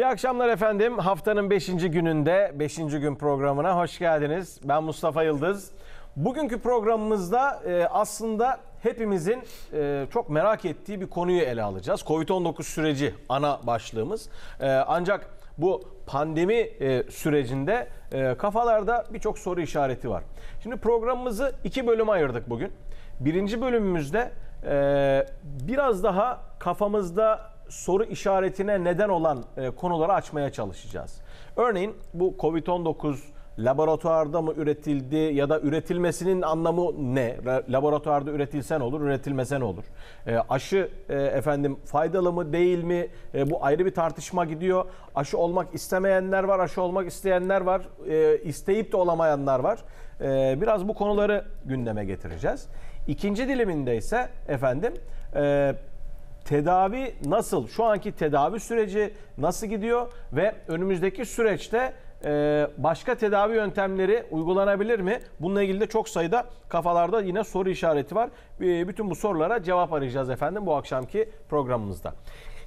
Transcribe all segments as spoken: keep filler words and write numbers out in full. İyi akşamlar efendim. Haftanın beşinci gününde beşinci gün programına hoş geldiniz. Ben Mustafa Yıldız. Bugünkü programımızda aslında hepimizin çok merak ettiği bir konuyu ele alacağız. Covid on dokuz süreci ana başlığımız. Ancak bu pandemi sürecinde kafalarda birçok soru işareti var. Şimdi programımızı iki bölüme ayırdık bugün. Birinci bölümümüzde biraz daha kafamızda soru işaretine neden olan konuları açmaya çalışacağız. Örneğin bu Covid on dokuz laboratuvarda mı üretildi ya da üretilmesinin anlamı ne? Laboratuvarda üretilse ne olur, üretilmese ne olur? E, aşı e, efendim faydalı mı, değil mi? E, bu ayrı bir tartışma gidiyor. Aşı olmak istemeyenler var, aşı olmak isteyenler var, e, isteyip de olamayanlar var. E, biraz bu konuları gündeme getireceğiz. İkinci diliminde ise efendim e, tedavi nasıl, şu anki tedavi süreci nasıl gidiyor ve önümüzdeki süreçte başka tedavi yöntemleri uygulanabilir mi? Bununla ilgili de çok sayıda kafalarda yine soru işareti var. Bütün bu sorulara cevap arayacağız efendim bu akşamki programımızda.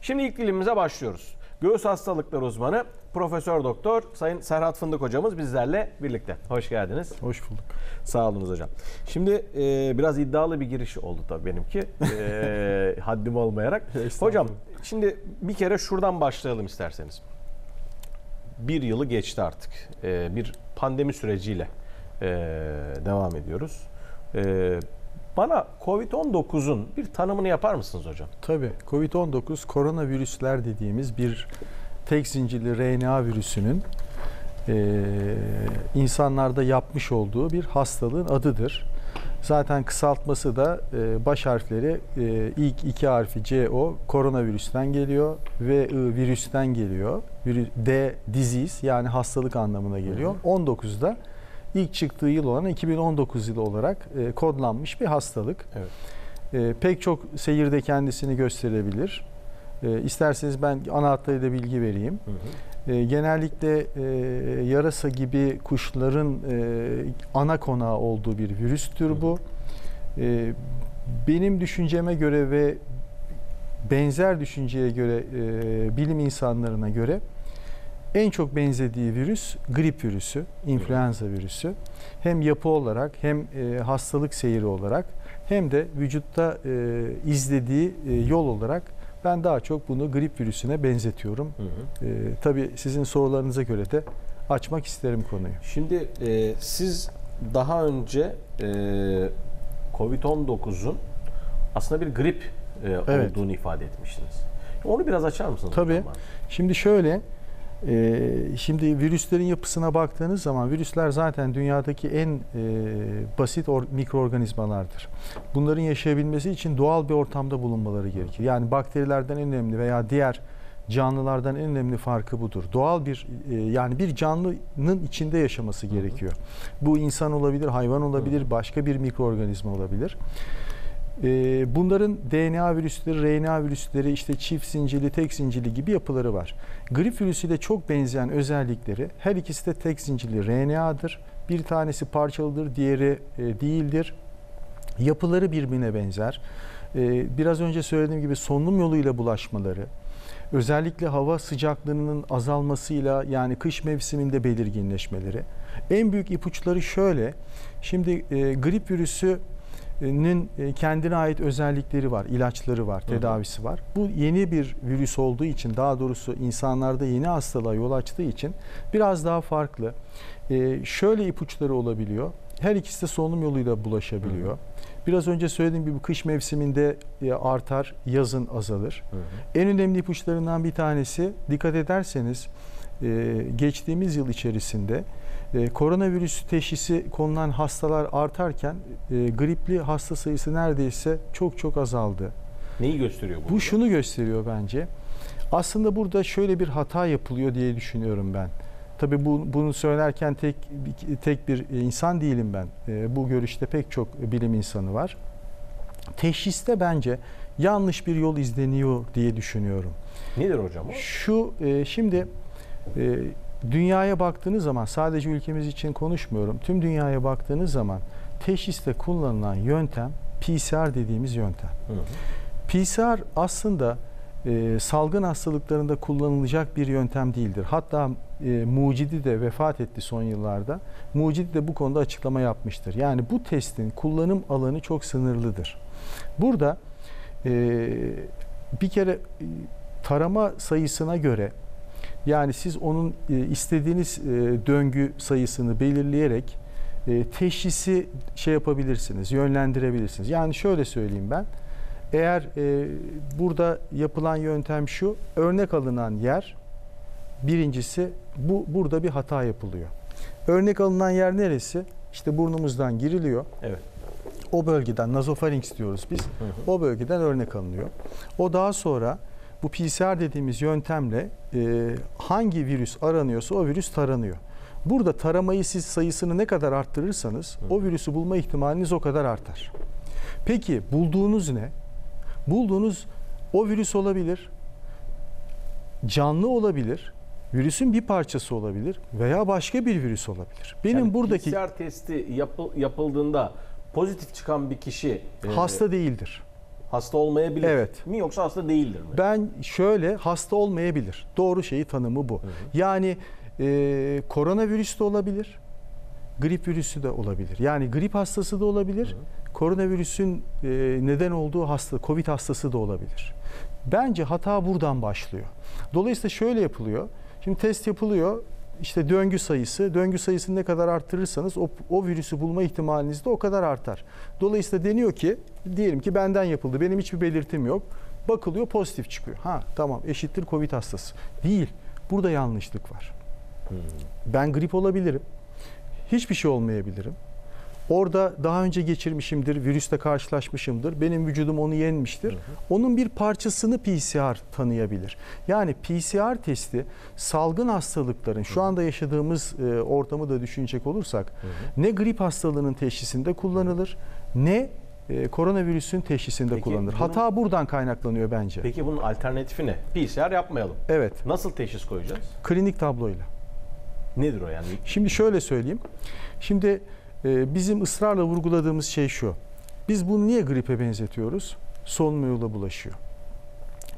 Şimdi ilk dilimize başlıyoruz. Göğüs hastalıkları uzmanı Profesör Doktor Sayın Serhat Fındık hocamız bizlerle birlikte. Hoş geldiniz. Hoş bulduk. Sağ olunuz hocam. Şimdi e, biraz iddialı bir giriş oldu tabii benimki. E, haddim olmayarak. Hocam şimdi bir kere şuradan başlayalım isterseniz. Bir yılı geçti artık. E, bir pandemi süreciyle e, devam ediyoruz. E, bana Covid on dokuzun bir tanımını yapar mısınız hocam? Tabii. Covid on dokuz koronavirüsler dediğimiz bir tek zincirli R N A virüsünün e, insanlarda yapmış olduğu bir hastalığın adıdır. Zaten kısaltması da e, baş harfleri e, ilk iki harfi C O koronavirüsten geliyor ve I virüsten geliyor. Virü, D disease yani hastalık anlamına geliyor. on dokuzda ilk çıktığı yıl olan iki bin on dokuz yılı olarak e, kodlanmış bir hastalık. Evet. E, pek çok seyirde kendisini gösterebilir. E, isterseniz ben ana hatlarıyla bilgi vereyim. Hı hı. E, genellikle e, yarasa gibi kuşların e, ana konağı olduğu bir virüstür hı hı. bu. E, benim düşünceme göre ve benzer düşünceye göre e, bilim insanlarına göre en çok benzediği virüs grip virüsü, influenza evet. virüsü. Hem yapı olarak hem e, hastalık seyri olarak hem de vücutta e, izlediği e, yol olarak ben daha çok bunu grip virüsüne benzetiyorum. Hı hı. E, tabii sizin sorularınıza göre de açmak isterim konuyu. Şimdi e, siz daha önce e, Covid on dokuzun aslında bir grip e, evet. olduğunu ifade etmiştiniz. Onu biraz açar mısınız? Tabii. Şimdi şöyle, e, şimdi virüslerin yapısına baktığınız zaman virüsler zaten dünyadaki en e, basit mikroorganizmalardır. Bunların yaşayabilmesi için doğal bir ortamda bulunmaları gerekir. Yani bakterilerden en önemli veya diğer canlılardan en önemli farkı budur. Doğal bir e, yani bir canlının içinde yaşaması gerekiyor. Hı-hı. Bu insan olabilir, hayvan olabilir, Hı-hı. başka bir mikroorganizma olabilir. Bunların D N A virüsleri, R N A virüsleri, işte çift zincirli, tek zincirli gibi yapıları var. Grip virüsüyle çok benzeyen özellikleri her ikisi de tek zincirli R N A'dır. Bir tanesi parçalıdır, diğeri değildir. Yapıları birbirine benzer. Biraz önce söylediğim gibi solunum yoluyla bulaşmaları, özellikle hava sıcaklığının azalmasıyla yani kış mevsiminde belirginleşmeleri. En büyük ipuçları şöyle. Şimdi grip virüsü kendine ait özellikleri var, ilaçları var, tedavisi var. Bu yeni bir virüs olduğu için, daha doğrusu insanlarda yeni hastalığa yol açtığı için biraz daha farklı. Ee, şöyle ipuçları olabiliyor. Her ikisi de solunum yoluyla bulaşabiliyor. Hı hı. Biraz önce söylediğim gibi kış mevsiminde artar, yazın azalır. Hı hı. En önemli ipuçlarından bir tanesi, dikkat ederseniz geçtiğimiz yıl içerisinde koronavirüs teşhisi konulan hastalar artarken e, gripli hasta sayısı neredeyse çok çok azaldı. Neyi gösteriyor bu? Bu şunu gösteriyor bence. Aslında burada şöyle bir hata yapılıyor diye düşünüyorum ben. Tabii bu, bunu söylerken tek tek bir insan değilim ben. E, bu görüşte pek çok bilim insanı var. Teşhiste bence yanlış bir yol izleniyor diye düşünüyorum. Nedir hocam? Şu e, şimdi e, dünyaya baktığınız zaman, sadece ülkemiz için konuşmuyorum, tüm dünyaya baktığınız zaman teşhiste kullanılan yöntem P C R dediğimiz yöntem. Hı hı. P C R aslında e, salgın hastalıklarında kullanılacak bir yöntem değildir. Hatta e, Mucidi de vefat etti son yıllarda. Mucidi de bu konuda açıklama yapmıştır. Yani bu testin kullanım alanı çok sınırlıdır. Burada e, bir kere tarama sayısına göre, yani siz onun istediğiniz döngü sayısını belirleyerek teşhisi şey yapabilirsiniz, yönlendirebilirsiniz. Yani şöyle söyleyeyim ben, eğer burada yapılan yöntem şu, örnek alınan yer, birincisi bu, burada bir hata yapılıyor. Örnek alınan yer neresi? İşte burnumuzdan giriliyor. Evet. O bölgeden, nazofarinks diyoruz biz, hı hı. o bölgeden örnek alınıyor. O daha sonra bu P C R dediğimiz yöntemle e, hangi virüs aranıyorsa o virüs taranıyor. Burada taramayı siz sayısını ne kadar arttırırsanız hı. o virüsü bulma ihtimaliniz o kadar artar. Peki bulduğunuz ne? Bulduğunuz o virüs olabilir, canlı olabilir, virüsün bir parçası olabilir veya başka bir virüs olabilir. Benim yani buradaki P C R testi yapı, yapıldığında pozitif çıkan bir kişi hasta e, değildir. Hasta olmayabilir evet. mi yoksa hasta değildir mi? Ben şöyle, hasta olmayabilir. Doğru şeyi tanımı bu. Hı hı. Yani e, koronavirüs de olabilir, grip virüsü de olabilir. Yani grip hastası da olabilir, hı hı. koronavirüsün e, neden olduğu hasta, COVID hastası da olabilir. Bence hata buradan başlıyor. Dolayısıyla şöyle yapılıyor. Şimdi test yapılıyor. İşte döngü sayısı, döngü sayısını ne kadar arttırırsanız o, o virüsü bulma ihtimaliniz de o kadar artar. Dolayısıyla deniyor ki, diyelim ki benden yapıldı, benim hiçbir belirtim yok. Bakılıyor, pozitif çıkıyor. Ha tamam, eşittir COVID hastası. Değil, burada yanlışlık var. Hmm. Ben grip olabilirim, hiçbir şey olmayabilirim. Orada daha önce geçirmişimdir, virüsle karşılaşmışımdır, benim vücudum onu yenmiştir. Hı hı. Onun bir parçasını P C R tanıyabilir. Yani P C R testi salgın hastalıkların, hı hı. şu anda yaşadığımız e, ortamı da düşünecek olursak, hı hı. ne grip hastalığının teşhisinde kullanılır, ne e, koronavirüsün teşhisinde peki, kullanılır. Bunun, hata buradan kaynaklanıyor bence. Peki bunun alternatifi ne? P C R yapmayalım. Evet. Nasıl teşhis koyacağız? Klinik tabloyla. Nedir o yani? Şimdi şöyle söyleyeyim. Şimdi... Bizim ısrarla vurguladığımız şey şu. Biz bunu niye gripe benzetiyoruz? Solunum yoluyla bulaşıyor.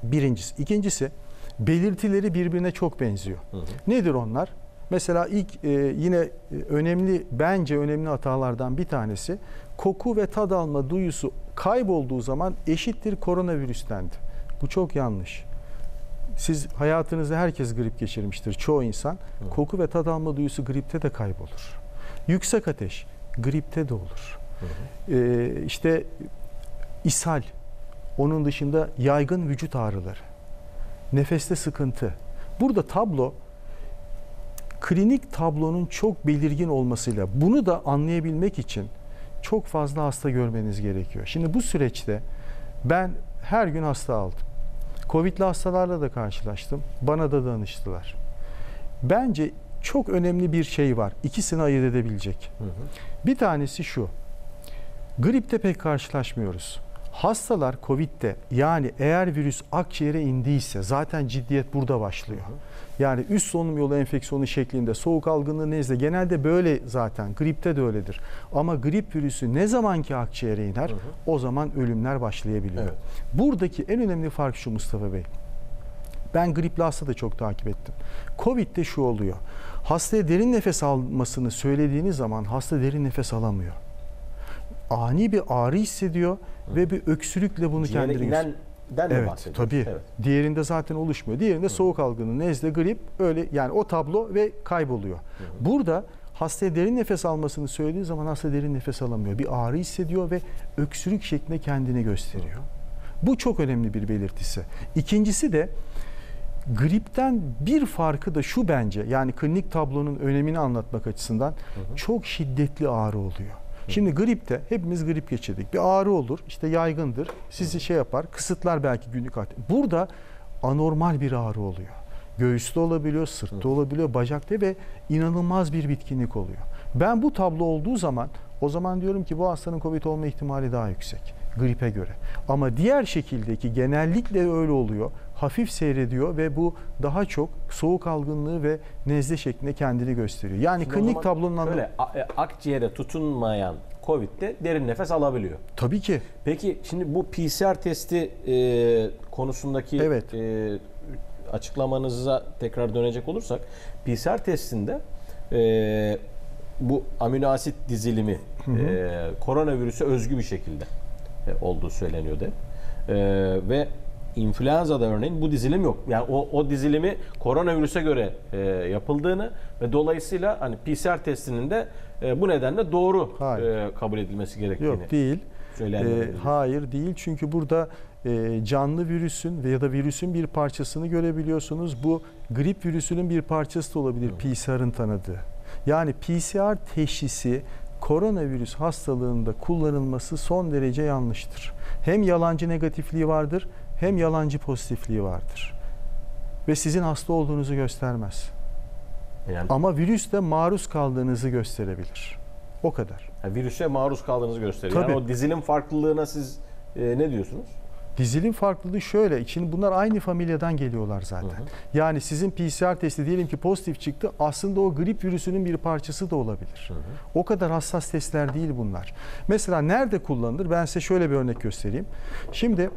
Birincisi. İkincisi, belirtileri birbirine çok benziyor. Hı hı. Nedir onlar? Mesela ilk e, yine önemli, bence önemli hatalardan bir tanesi, koku ve tad alma duyusu kaybolduğu zaman eşittir koronavirüstendi. Bu çok yanlış. Siz hayatınızda herkes grip geçirmiştir, çoğu insan. Hı. Koku ve tad alma duyusu gripte de kaybolur. Yüksek ateş gripte de olur. Hı hı. Ee, işte ishal, onun dışında yaygın vücut ağrıları, nefeste sıkıntı. Burada tablo, klinik tablonun çok belirgin olmasıyla, bunu da anlayabilmek için çok fazla hasta görmeniz gerekiyor. Şimdi bu süreçte ben her gün hasta aldım. Covid'li hastalarla da karşılaştım. Bana da danıştılar. Bence çok önemli bir şey var. İkisini ayırt edebilecek. Hı hı. Bir tanesi şu. Gripte pek karşılaşmıyoruz. Hastalar Covid'de, yani eğer virüs akciğere indiyse zaten ciddiyet burada başlıyor. Hı hı. Yani üst solunum yolu enfeksiyonu şeklinde soğuk algınlığı, nezle genelde böyle zaten. Gripte de öyledir. Ama grip virüsü ne zamanki akciğere iner, hı hı. o zaman ölümler başlayabiliyor. Evet. Buradaki en önemli fark şu Mustafa Bey. Ben gripli hasta da çok takip ettim. Covid'de şu oluyor. Hastaya derin nefes almasını söylediğiniz zaman hasta derin nefes alamıyor. Ani bir ağrı hissediyor Hı. ve bir öksürükle bunu kendine... İnenden mi bahsediyoruz? Tabii. Evet. Diğerinde zaten oluşmuyor. Diğerinde Hı. soğuk algını, nezle, grip, öyle yani o tablo ve kayboluyor. Hı. Burada hastaya derin nefes almasını söylediği zaman hasta derin nefes alamıyor. Bir ağrı hissediyor ve öksürük şeklinde kendini gösteriyor. Hı. Bu çok önemli bir belirtisi. İkincisi de gripten bir farkı da şu bence, yani klinik tablonun önemini anlatmak açısından, hı hı. çok şiddetli ağrı oluyor. Hı. Şimdi gripte hepimiz grip geçirdik. Bir ağrı olur, işte yaygındır, sizi hı. şey yapar, kısıtlar belki günlük hayatı. Burada anormal bir ağrı oluyor. Göğüste olabiliyor, sırtta hı. olabiliyor, bacakta ve inanılmaz bir bitkinlik oluyor. Ben bu tablo olduğu zaman, o zaman diyorum ki bu hastanın COVID olma ihtimali daha yüksek gripe göre. Ama diğer şekildeki genellikle öyle oluyor. Hafif seyrediyor ve bu daha çok soğuk algınlığı ve nezle şeklinde kendini gösteriyor. Yani şimdi klinik tablonun anlamı... Akciğere tutunmayan Covid'de derin nefes alabiliyor. Tabii ki. Peki şimdi bu P C R testi e, konusundaki evet. e, açıklamanıza tekrar dönecek olursak, P C R testinde e, bu amino asit dizilimi hı hı. E, koronavirüse özgü bir şekilde e, olduğu söyleniyordu. E, ve influenza'da örneğin bu dizilim yok. Yani o, o dizilimi koronavirüse göre e, yapıldığını ve dolayısıyla hani P C R testinin de e, bu nedenle doğru e, kabul edilmesi gerektiğini. Yok değil. E, hayır değil. Çünkü burada e, canlı virüsün ya da virüsün bir parçasını görebiliyorsunuz. Bu grip virüsünün bir parçası da olabilir P C R'ın tanıdığı. Yani P C R teşhisi koronavirüs hastalığında kullanılması son derece yanlıştır. Hem yalancı negatifliği vardır, hem yalancı pozitifliği vardır. Ve sizin hasta olduğunuzu göstermez. Yani... Ama virüsle maruz kaldığınızı gösterebilir. O kadar. Yani virüse maruz kaldığınızı gösteriyor. Tabii. Yani o dizilim farklılığına siz e, ne diyorsunuz? Dizilim farklılığı şöyle. Şimdi bunlar aynı familyadan geliyorlar zaten. Hı hı. Yani sizin P C R testi diyelim ki pozitif çıktı. Aslında o grip virüsünün bir parçası da olabilir. Hı hı. O kadar hassas testler değil bunlar. Mesela nerede kullanılır? Ben size şöyle bir örnek göstereyim. Şimdi...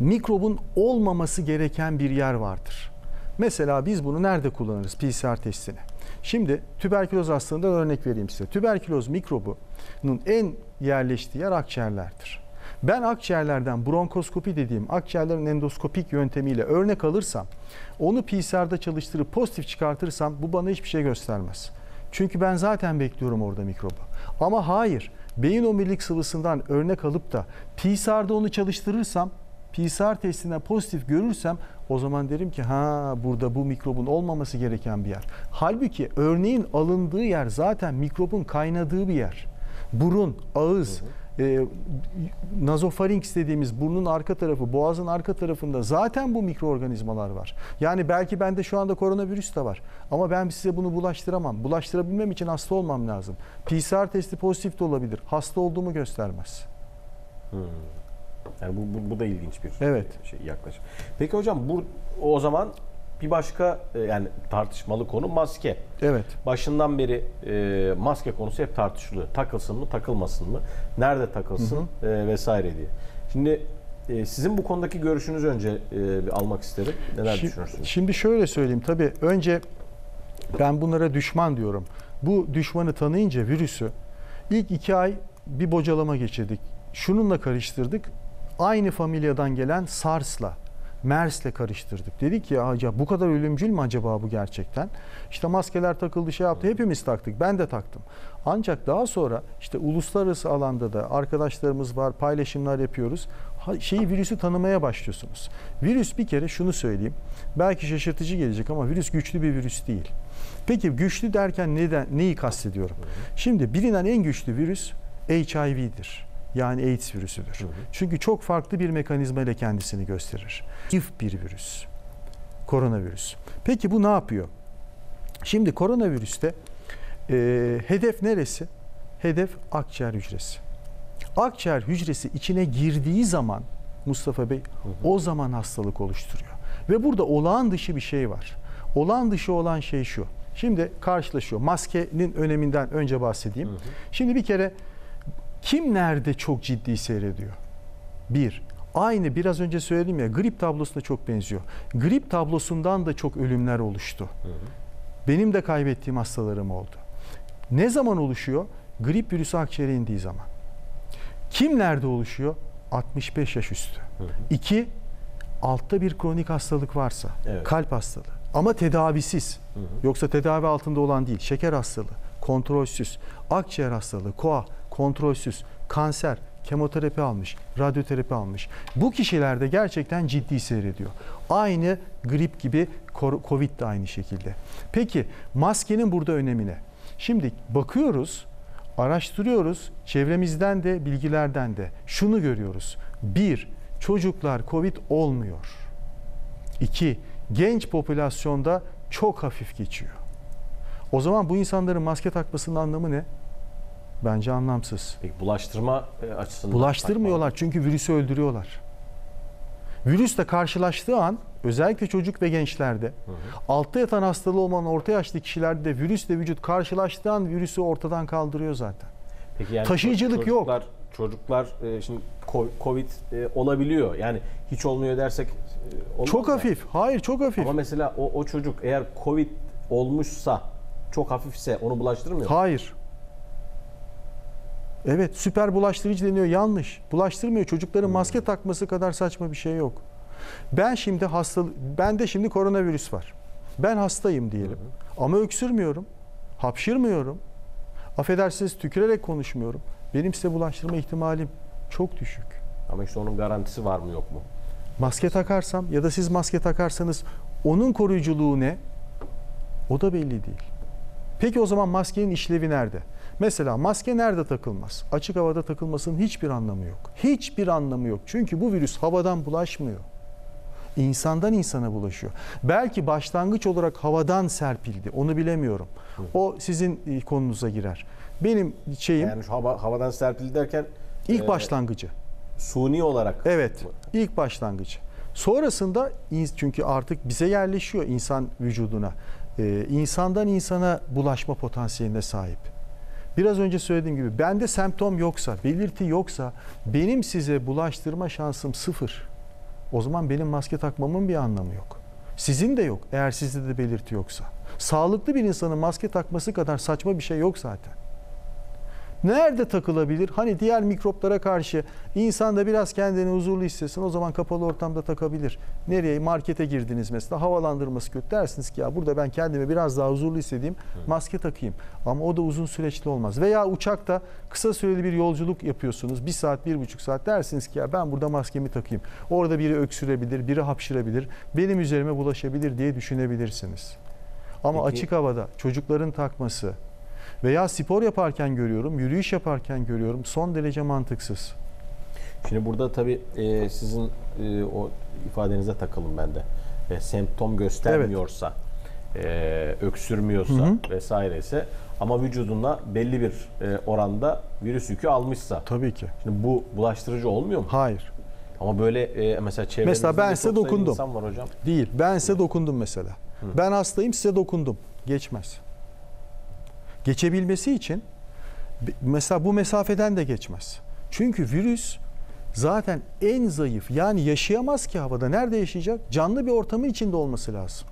Mikrobun olmaması gereken bir yer vardır. Mesela biz bunu nerede kullanırız P C R testini? Şimdi tüberküloz hastalığından örnek vereyim size. Tüberküloz mikrobunun en yerleştiği yer akciğerlerdir. Ben akciğerlerden bronkoskopi dediğim akciğerlerin endoskopik yöntemiyle örnek alırsam, onu P C R'da çalıştırıp pozitif çıkartırsam bu bana hiçbir şey göstermez. Çünkü ben zaten bekliyorum orada mikrobu. Ama hayır, beyin omurilik sıvısından örnek alıp da P C R'da onu çalıştırırsam, P C R testine pozitif görürsem o zaman derim ki ha burada bu mikrobun olmaması gereken bir yer. Halbuki örneğin alındığı yer zaten mikrobun kaynadığı bir yer. Burun, ağız, hı hı. E, nazofarinks dediğimiz burnun arka tarafı, boğazın arka tarafında zaten bu mikroorganizmalar var. Yani belki bende şu anda koronavirüs de var ama ben size bunu bulaştıramam. Bulaştırabilmem için hasta olmam lazım. P C R testi pozitif de olabilir. Hasta olduğumu göstermez. Hı. Yani bu, bu, bu da ilginç bir evet. şey yaklaşım. Peki hocam bu o zaman bir başka yani tartışmalı konu maske. Evet. Başından beri e, maske konusu hep tartışılıyor. Takılsın mı, takılmasın mı? Nerede takılsın hı hı. E, vesaire diye. Şimdi e, sizin bu konudaki görüşünüzü önce e, bir almak isterim. Neler şimdi, düşünürsünüz? Şimdi şöyle söyleyeyim. Tabii önce ben bunlara düşman diyorum. Bu düşmanı tanıyınca virüsü ilk iki ay bir bocalama geçirdik. Şununla karıştırdık. Aynı familyadan gelen SARS'la, MERS'le karıştırdık. Dedik ki acaba bu kadar ölümcül mü acaba bu gerçekten? İşte maskeler takıldı, şey yaptı, hepimiz taktık, ben de taktım. Ancak daha sonra işte uluslararası alanda da arkadaşlarımız var, paylaşımlar yapıyoruz. Şeyi virüsü tanımaya başlıyorsunuz. Virüs bir kere şunu söyleyeyim, belki şaşırtıcı gelecek ama virüs güçlü bir virüs değil. Peki güçlü derken neden, neyi kastediyorum? Şimdi bilinen en güçlü virüs H I V'dir. Yani AIDS virüsüdür. Hı hı. Çünkü çok farklı bir mekanizma ile kendisini gösterir. Çift bir virüs. Koronavirüs. Peki bu ne yapıyor? Şimdi koronavirüste e, hedef neresi? Hedef akciğer hücresi. Akciğer hücresi içine girdiği zaman Mustafa Bey hı hı. o zaman hastalık oluşturuyor. Ve burada olağan dışı bir şey var. Olağan dışı olan şey şu. Şimdi karşılaşıyor. Maskenin öneminden önce bahsedeyim. Hı hı. Şimdi bir kere kim nerede çok ciddi seyrediyor? Bir, aynı biraz önce söyledim ya grip tablosuna çok benziyor. Grip tablosundan da çok ölümler oluştu. Hı hı. Benim de kaybettiğim hastalarım oldu. Ne zaman oluşuyor? Grip virüsü akciğere indiği zaman. Kim nerede oluşuyor? altmış beş yaş üstü. Hı hı. İki, altta bir kronik hastalık varsa, evet. kalp hastalığı ama tedavisiz. Hı hı. Yoksa tedavi altında olan değil, şeker hastalığı, kontrolsüz, akciğer hastalığı, K O A H, kontrolsüz, kanser, kemoterapi almış, radyoterapi almış. Bu kişilerde gerçekten ciddi seyrediyor. Aynı grip gibi Covid de aynı şekilde. Peki maskenin burada önemine. Şimdi bakıyoruz, araştırıyoruz, çevremizden de bilgilerden de şunu görüyoruz. Bir, çocuklar Covid olmuyor. İki, genç popülasyonda çok hafif geçiyor. O zaman bu insanların maske takmasının anlamı ne? Bence anlamsız. Peki bulaştırma açısından? Bulaştırmıyorlar çünkü virüsü öldürüyorlar. Virüsle karşılaştığı an özellikle çocuk ve gençlerde hı hı. altta yatan hastalığı olan orta yaşlı kişilerde virüsle vücut karşılaştığı an virüsü ortadan kaldırıyor zaten. Peki yani taşıyıcılık çocuklar, yok. Çocuklar e, şimdi Covid e, olabiliyor. Yani hiç olmuyor dersek e, çok yani. hafif. Hayır, çok hafif. Ama mesela o, o çocuk eğer Covid olmuşsa, çok hafifse onu bulaştırmıyor mu? Hayır. Evet, süper bulaştırıcı deniyor. Yanlış. Bulaştırmıyor. Çocukların hmm. maske takması kadar saçma bir şey yok. Ben şimdi hasta, ben de şimdi koronavirüs var. Ben hastayım diyelim. Hmm. Ama öksürmüyorum. Hapşırmıyorum. Affedersiniz, tükürerek konuşmuyorum. Benim size bulaştırma ihtimalim çok düşük. Ama işte onun garantisi var mı yok mu? Maske takarsam ya da siz maske takarsanız onun koruyuculuğu ne? O da belli değil. Peki o zaman maskenin işlevi nerede? Mesela maske nerede takılmaz? Açık havada takılmasının hiçbir anlamı yok. Hiçbir anlamı yok. Çünkü bu virüs havadan bulaşmıyor. İnsandan insana bulaşıyor. Belki başlangıç olarak havadan serpildi. Onu bilemiyorum. Hı. O sizin konunuza girer. Benim şeyim... Yani şu hava, havadan serpildi derken... İlk e, başlangıcı. Suni olarak. Evet. İlk başlangıcı. Sonrasında, çünkü artık bize yerleşiyor, insan vücuduna. E, insandan insana bulaşma potansiyeline sahip. Biraz önce söylediğim gibi bende semptom yoksa, belirti yoksa benim size bulaştırma şansım sıfır. O zaman benim maske takmamın bir anlamı yok. Sizin de yok, eğer sizde de belirti yoksa. Sağlıklı bir insanın maske takması kadar saçma bir şey yok zaten. Nerede takılabilir? Hani diğer mikroplara karşı insan da biraz kendini huzurlu hissetsin, o zaman kapalı ortamda takabilir. Nereye? Markete girdiniz mesela, havalandırması kötü, dersiniz ki ya burada ben kendimi biraz daha huzurlu hissedeyim, maske takayım. Ama o da uzun süreçli olmaz. Veya uçakta kısa süreli bir yolculuk yapıyorsunuz, bir saat, bir buçuk saat, dersiniz ki ya ben burada maskemi takayım. Orada biri öksürebilir, biri hapşırabilir, benim üzerime bulaşabilir diye düşünebilirsiniz. Ama peki, açık havada çocukların takması... Veya spor yaparken görüyorum, yürüyüş yaparken görüyorum. Son derece mantıksız. Şimdi burada tabii e, sizin e, o ifadenize takılın ben de. E, semptom göstermiyorsa, evet, e, öksürmüyorsa, hı hı, vesaireyse ama vücudunda belli bir e, oranda virüs yükü almışsa. Tabii ki. Şimdi bu bulaştırıcı olmuyor mu? Hayır. Ama böyle e, mesela çevrenizde mesela ben size dokundum. İnsan var hocam. Değil. Ben size dokundum mesela. Hı. Ben hastayım, size dokundum. Geçmez. Geçebilmesi için mesela bu mesafeden de geçmez. Çünkü virüs zaten en zayıf, yani yaşayamaz ki havada. Nerede yaşayacak? Canlı bir ortamın içinde olması lazım.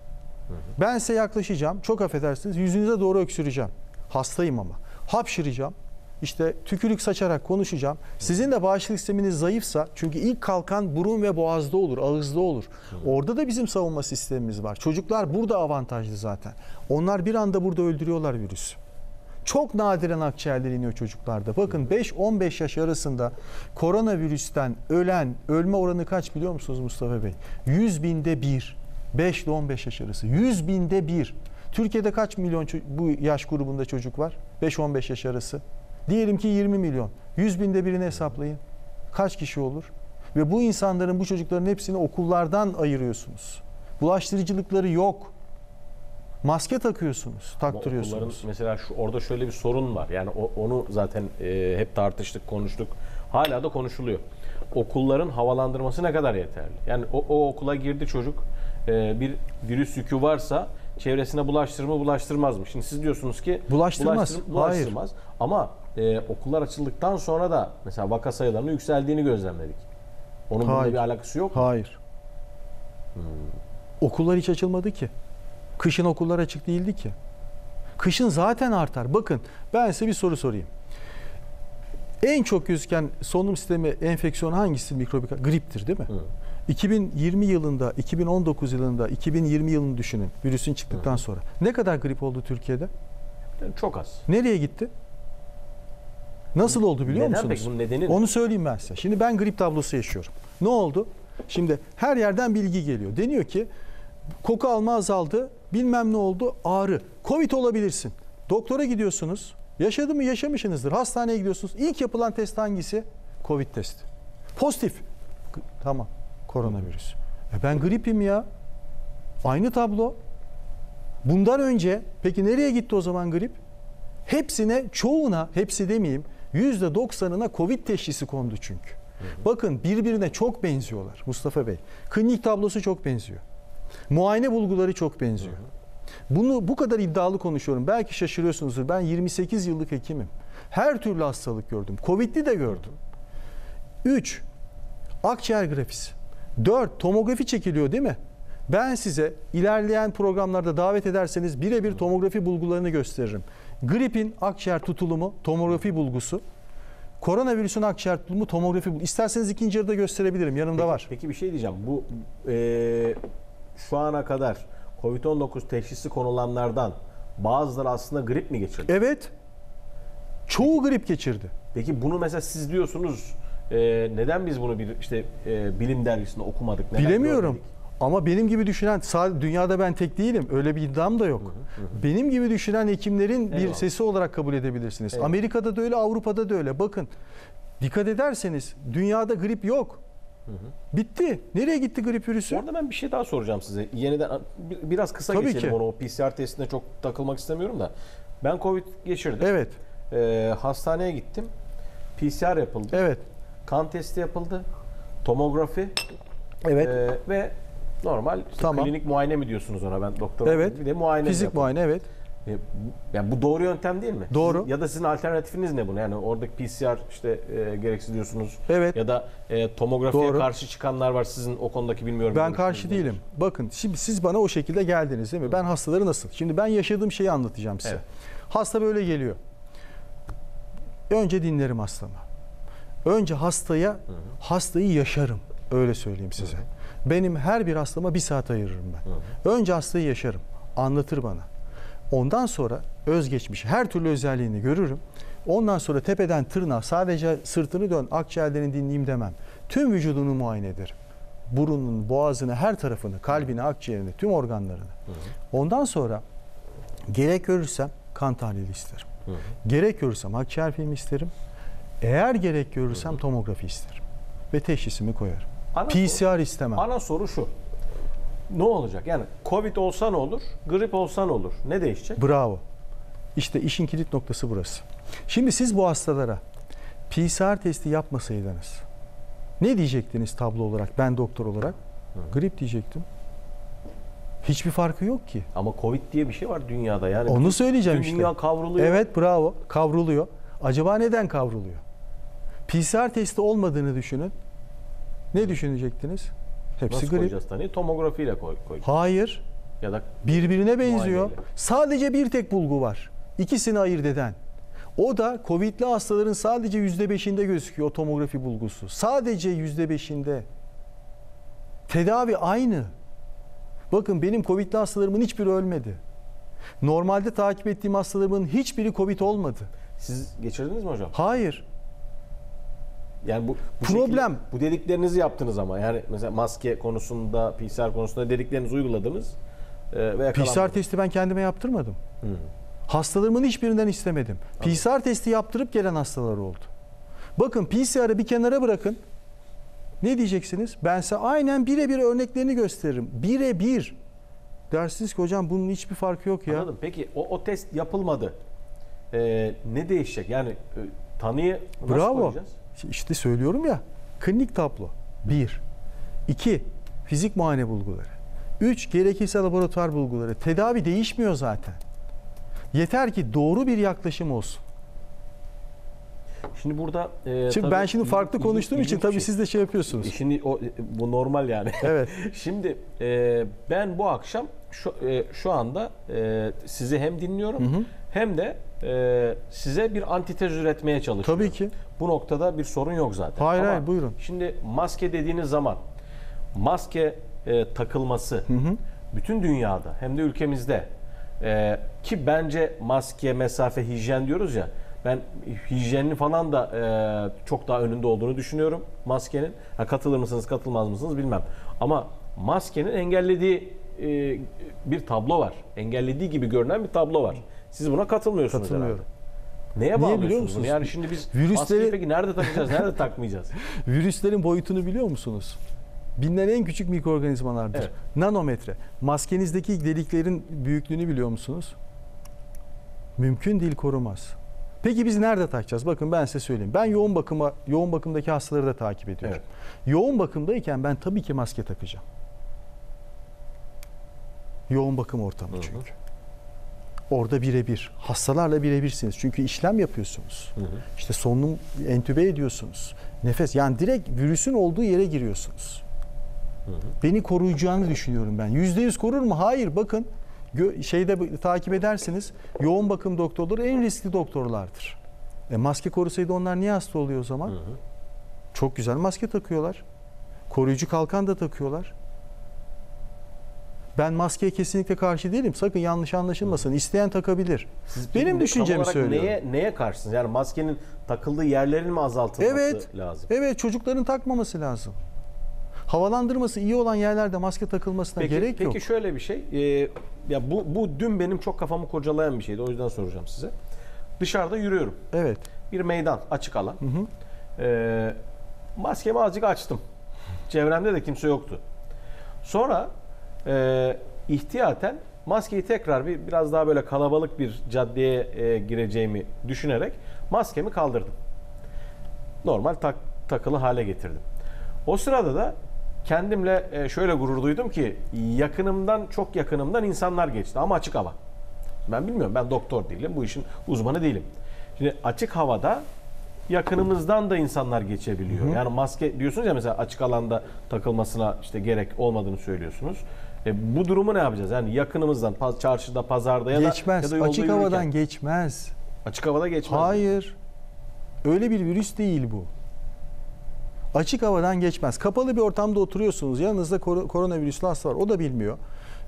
Hı hı. Ben size yaklaşacağım, çok affedersiniz, yüzünüze doğru öksüreceğim. Hastayım ama. Hapşıracağım, işte tükürük saçarak konuşacağım. Sizin de bağışıklık sisteminiz zayıfsa, çünkü ilk kalkan burun ve boğazda olur, ağızda olur. Hı. Orada da bizim savunma sistemimiz var. Çocuklar burada avantajlı zaten. Onlar bir anda burada öldürüyorlar virüsü. Çok nadiren akciğerler iniyor çocuklarda. Bakın beş on beş yaş arasında koronavirüsten ölen, ölme oranı kaç biliyor musunuz Mustafa Bey? yüz binde bir. beş ile on beş yaş arası. yüz binde bir. Türkiye'de kaç milyon bu yaş grubunda çocuk var? beş on beş yaş arası. Diyelim ki yirmi milyon. yüz binde birini hesaplayın. Kaç kişi olur? Ve bu insanların, bu çocukların hepsini okullardan ayırıyorsunuz. Bulaştırıcılıkları yok. Maske takıyorsunuz, taktırıyorsunuz. Mesela şu, orada şöyle bir sorun var. Yani o, onu zaten e, hep tartıştık, konuştuk. Hala da konuşuluyor. Okulların havalandırması ne kadar yeterli? Yani o, o okula girdi çocuk. E, bir virüs yükü varsa çevresine bulaştırır mı, bulaştırmaz mı? Şimdi siz diyorsunuz ki bulaştırmaz. Bulaştır, bulaştırmaz. Hayır. Ama e, okullar açıldıktan sonra da mesela vaka sayılarının yükseldiğini gözlemledik. Onun bununla bir alakası yok mu? Hayır. Hmm. Okullar hiç açılmadı ki. Kışın okullar açık değildi ki. Kışın zaten artar. Bakın ben size bir soru sorayım. En çok gözüken solunum sistemi enfeksiyonu hangisi? Mikrobik griptir değil mi? Hı. iki bin yirmi yılında, iki bin on dokuz yılında, iki bin yirmi yılını düşünün. Virüsün çıktıktan Hı. sonra. Ne kadar grip oldu Türkiye'de? Çok az. Nereye gitti? Nasıl oldu biliyor Neden musunuz? Peki, bunun nedeni Onu söyleyeyim ben size. Şimdi ben grip tablosu yaşıyorum. Ne oldu? Şimdi her yerden bilgi geliyor. Deniyor ki koku alma azaldı. Bilmem ne oldu, ağrı. Covid olabilirsin. Doktora gidiyorsunuz. Yaşadı mı? Yaşamışsınızdır. Hastaneye gidiyorsunuz. İlk yapılan test hangisi? Covid testi. Pozitif. Tamam. Koronavirüs. E ben gripim ya. Aynı tablo. Bundan önce peki nereye gitti o zaman grip? Hepsine, çoğuna, hepsi demeyeyim, yüzde doksanına Covid teşhisi kondu çünkü. Bakın birbirine çok benziyorlar Mustafa Bey. Klinik tablosu çok benziyor. Muayene bulguları çok benziyor. Bunu bu kadar iddialı konuşuyorum. Belki şaşırıyorsunuzdur. Ben yirmi sekiz yıllık hekimim. Her türlü hastalık gördüm. Covid'li de gördüm. üç Akciğer grafisi. dört Tomografi çekiliyor değil mi? Ben size ilerleyen programlarda davet ederseniz birebir tomografi bulgularını gösteririm. Gripin akciğer tutulumu tomografi bulgusu. Koronavirüsün akciğer tutulumu tomografi bulgusu. İsterseniz ikinci yarıda gösterebilirim. Yanımda peki, var. Peki bir şey diyeceğim. Bu e, şu ana kadar kovid on dokuz teşhisi konulanlardan bazıları aslında grip mi geçirdi? Evet. Çoğu peki, grip geçirdi. Peki bunu mesela siz diyorsunuz. E, neden biz bunu bir işte e, bilim dergisinde okumadık? Neden bilemiyorum. Görmedik? Ama benim gibi düşünen, dünyada ben tek değilim. Öyle bir iddiam da yok. Hı hı hı. Benim gibi düşünen hekimlerin eyvallah, bir sesi olarak kabul edebilirsiniz. Eyvallah. Amerika'da da öyle, Avrupa'da da öyle. Bakın, dikkat ederseniz dünyada grip yok. Hı hı. Bitti. Nereye gitti grip virüsü? Orada ben bir şey daha soracağım size. Yeniden biraz kısa tabii geçelim ki onu. O P C R testine çok takılmak istemiyorum da. Ben Covid geçirdim. Evet. Ee, hastaneye gittim. P C R yapıldı. Evet. Kan testi yapıldı. Tomografi. Evet. Ee, ve normal işte tamam, klinik muayene mi diyorsunuz ona, ben doktora evet, bir de muayene fizik yapalım, muayene evet. E, yani bu doğru yöntem değil mi? Doğru. Sizin, ya da sizin alternatifiniz ne buna? Yani oradaki P C R işte e, gereksiz diyorsunuz. Evet. Ya da e, tomografiye doğru, karşı çıkanlar var, sizin o konudaki bilmiyorum. Ben karşı değilim. Demiş. Bakın şimdi siz bana o şekilde geldiniz değil mi? Ben hastaları nasıl? Şimdi ben yaşadığım şeyi anlatacağım size. Evet. Hasta böyle geliyor. Önce dinlerim hastamı. Önce hastaya, hı hı, hastayı yaşarım. Öyle söyleyeyim size. Hı hı. Benim her bir hastama bir saat ayırırım ben. Hı. Önce hastayı yaşarım. Anlatır bana. Ondan sonra özgeçmiş her türlü özelliğini görürüm. Ondan sonra tepeden tırnağa sadece sırtını dön, akciğerlerini dinleyeyim demem. Tüm vücudunu muayene ederim. Burunun, boğazını, her tarafını, kalbini, akciğerini, tüm organlarını. Hı. Ondan sonra gerek görürsem kan tahlili isterim. Hı. Gerek görürsem akciğer filmi isterim. Eğer gerek görürsem tomografi isterim. Ve teşhisimi koyarım. Ana P C R soru, istemem. Ana soru şu. Ne olacak? Yani Covid olsa ne olur? Grip olsa ne olur? Ne değişecek? Bravo. İşte işin kilit noktası burası. Şimdi siz bu hastalara P C R testi yapmasaydınız ne diyecektiniz tablo olarak, ben doktor olarak? Hı. Grip diyecektim. Hiçbir farkı yok ki. Ama Covid diye bir şey var dünyada. Yani onu söyleyeceğim işte. Dünya kavruluyor. Evet bravo. Kavruluyor. Acaba neden kavruluyor? P C R testi olmadığını düşünün. Ne hı, düşünecektiniz? Hepsi nasıl grip. Koyacağız tane? Tomografiyle koy, koyacağız. Hayır. Ya da birbirine benziyor. Muayeneyle. Sadece bir tek bulgu var. İkisini ayırt eden. O da Covid'li hastaların sadece yüzde beşinde gözüküyor o tomografi bulgusu. Sadece yüzde beşinde. Tedavi aynı. Bakın benim Covid'li hastalarımın hiçbiri ölmedi. Normalde takip ettiğim hastalarımın hiçbiri Covid olmadı. Siz geçirdiniz mi hocam? Hayır. Yani bu, bu problem şekilde, bu dediklerinizi yaptınız ama yani mesela maske konusunda, P C R konusunda dediklerinizi uyguladınız. E, P C R testi ben kendime yaptırmadım. Hmm. Hastalarımın hiçbirinden istemedim. Tamam. P C R testi yaptırıp gelen hastalar oldu. Bakın P C R'ı bir kenara bırakın. Ne diyeceksiniz? Ben size aynen birebir örneklerini gösteririm. Birebir. Dersiniz ki hocam bunun hiçbir farkı yok ya. Anladım. Peki o, o test yapılmadı. Ee, ne değişecek? Yani tanıyı nasıl bravo, koyacağız? İşte söylüyorum ya, klinik tablo bir, iki fizik muayene bulguları, üç gerekirse laboratuvar bulguları. Tedavi değişmiyor zaten. Yeter ki doğru bir yaklaşım olsun. Şimdi burada e, şimdi ben şimdi farklı il, konuştuğum il, için tabii şey, siz de şey yapıyorsunuz. Şimdi o bu normal yani. Evet. Şimdi e, ben bu akşam şu e, şu anda e, sizi hem dinliyorum, hı hı, hem de Ee, size bir antitez üretmeye çalışıyorum. Tabii ki. Bu noktada bir sorun yok zaten. Hayır ama hayır buyurun. Şimdi maske dediğiniz zaman maske e, takılması, hı hı, bütün dünyada hem de ülkemizde e, ki bence maske, mesafe, hijyen diyoruz ya, ben hijyenin falan da e, çok daha önünde olduğunu düşünüyorum maskenin. Ha, katılır mısınız katılmaz mısınız bilmem. Ama maskenin engellediği e, bir tablo var. Engellediği gibi görünen bir tablo var. Siz buna katılmıyorsunuz. Katılmıyorum. Herhalde. Neye bağlıyorsunuz bunu? Yani şimdi biz virüsleri peki nerede takacağız, nerede takmayacağız? Virüslerin boyutunu biliyor musunuz? Binlerin en küçük mikroorganizmalardır. Evet. Nanometre. Maskenizdeki deliklerin büyüklüğünü biliyor musunuz? Mümkün değil, korumaz. Peki biz nerede takacağız? Bakın ben size söyleyeyim. Ben yoğun bakıma, yoğun bakımdaki hastaları da takip ediyorum. Evet. Yoğun bakımdayken ben tabii ki maske takacağım. Yoğun bakım ortamı çünkü. Hı hı. orada birebir, hastalarla birebirsiniz. Çünkü işlem yapıyorsunuz. Hı hı. İşte solunum entübe ediyorsunuz. Nefes, yani direkt virüsün olduğu yere giriyorsunuz. Hı hı. Beni koruyacağını düşünüyorum ben. Yüzde yüz korur mu? Hayır, bakın. Şeyde takip edersiniz, yoğun bakım doktorları en riskli doktorlardır. E maske korusaydı onlar niye hasta oluyor o zaman? Hı hı. Çok güzel maske takıyorlar. Koruyucu kalkan da takıyorlar. Ben maskeye kesinlikle karşı değilim. Sakın yanlış anlaşılmasın. İsteyen takabilir. Siz benim düşüncemi söylüyorum. Neye, neye karşısınız? Yani maskenin takıldığı yerlerin mi azaltılması evet, lazım? Evet, çocukların takmaması lazım. Havalandırması iyi olan yerlerde maske takılmasına peki, gerek peki yok. Peki şöyle bir şey. E, ya bu, bu dün benim çok kafamı kurcalayan bir şeydi. O yüzden soracağım size. Dışarıda yürüyorum. Evet. Bir meydan, açık alan. Hı hı. E, maskemi azıcık açtım. Çevremde de kimse yoktu. Sonra e, ihtiyaten maskeyi tekrar bir biraz daha böyle kalabalık bir caddeye e, gireceğimi düşünerek maskemi kaldırdım. Normal tak, takılı hale getirdim. O sırada da kendimle e, şöyle gurur duydum ki yakınımdan, çok yakınımdan insanlar geçti ama açık hava. Ben bilmiyorum, ben doktor değilim, bu işin uzmanı değilim. Şimdi açık havada yakınımızdan da insanlar geçebiliyor. Hı hı. Yani maske diyorsunuz ya, mesela açık alanda takılmasına işte gerek olmadığını söylüyorsunuz. E, bu durumu ne yapacağız? Yani yakınımızdan, çarşıda, pazarda ya da, geçmez. Ya da yolda açık havadan yürürken. Geçmez. Açık havada geçmez. Hayır. Mi? Öyle bir virüs değil bu. Açık havadan geçmez. Kapalı bir ortamda oturuyorsunuz. Yanınızda kor koronavirüslü hasta var. O da bilmiyor.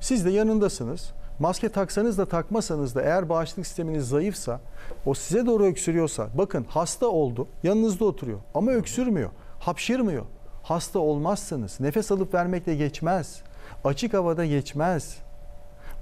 Siz de yanındasınız. Maske taksanız da takmasanız da eğer bağışıklık sisteminiz zayıfsa, o size doğru öksürüyorsa, bakın hasta oldu, yanınızda oturuyor ama öksürmüyor, hapşırmıyor. Hasta olmazsınız. Nefes alıp vermekle geçmez. Açık havada geçmez.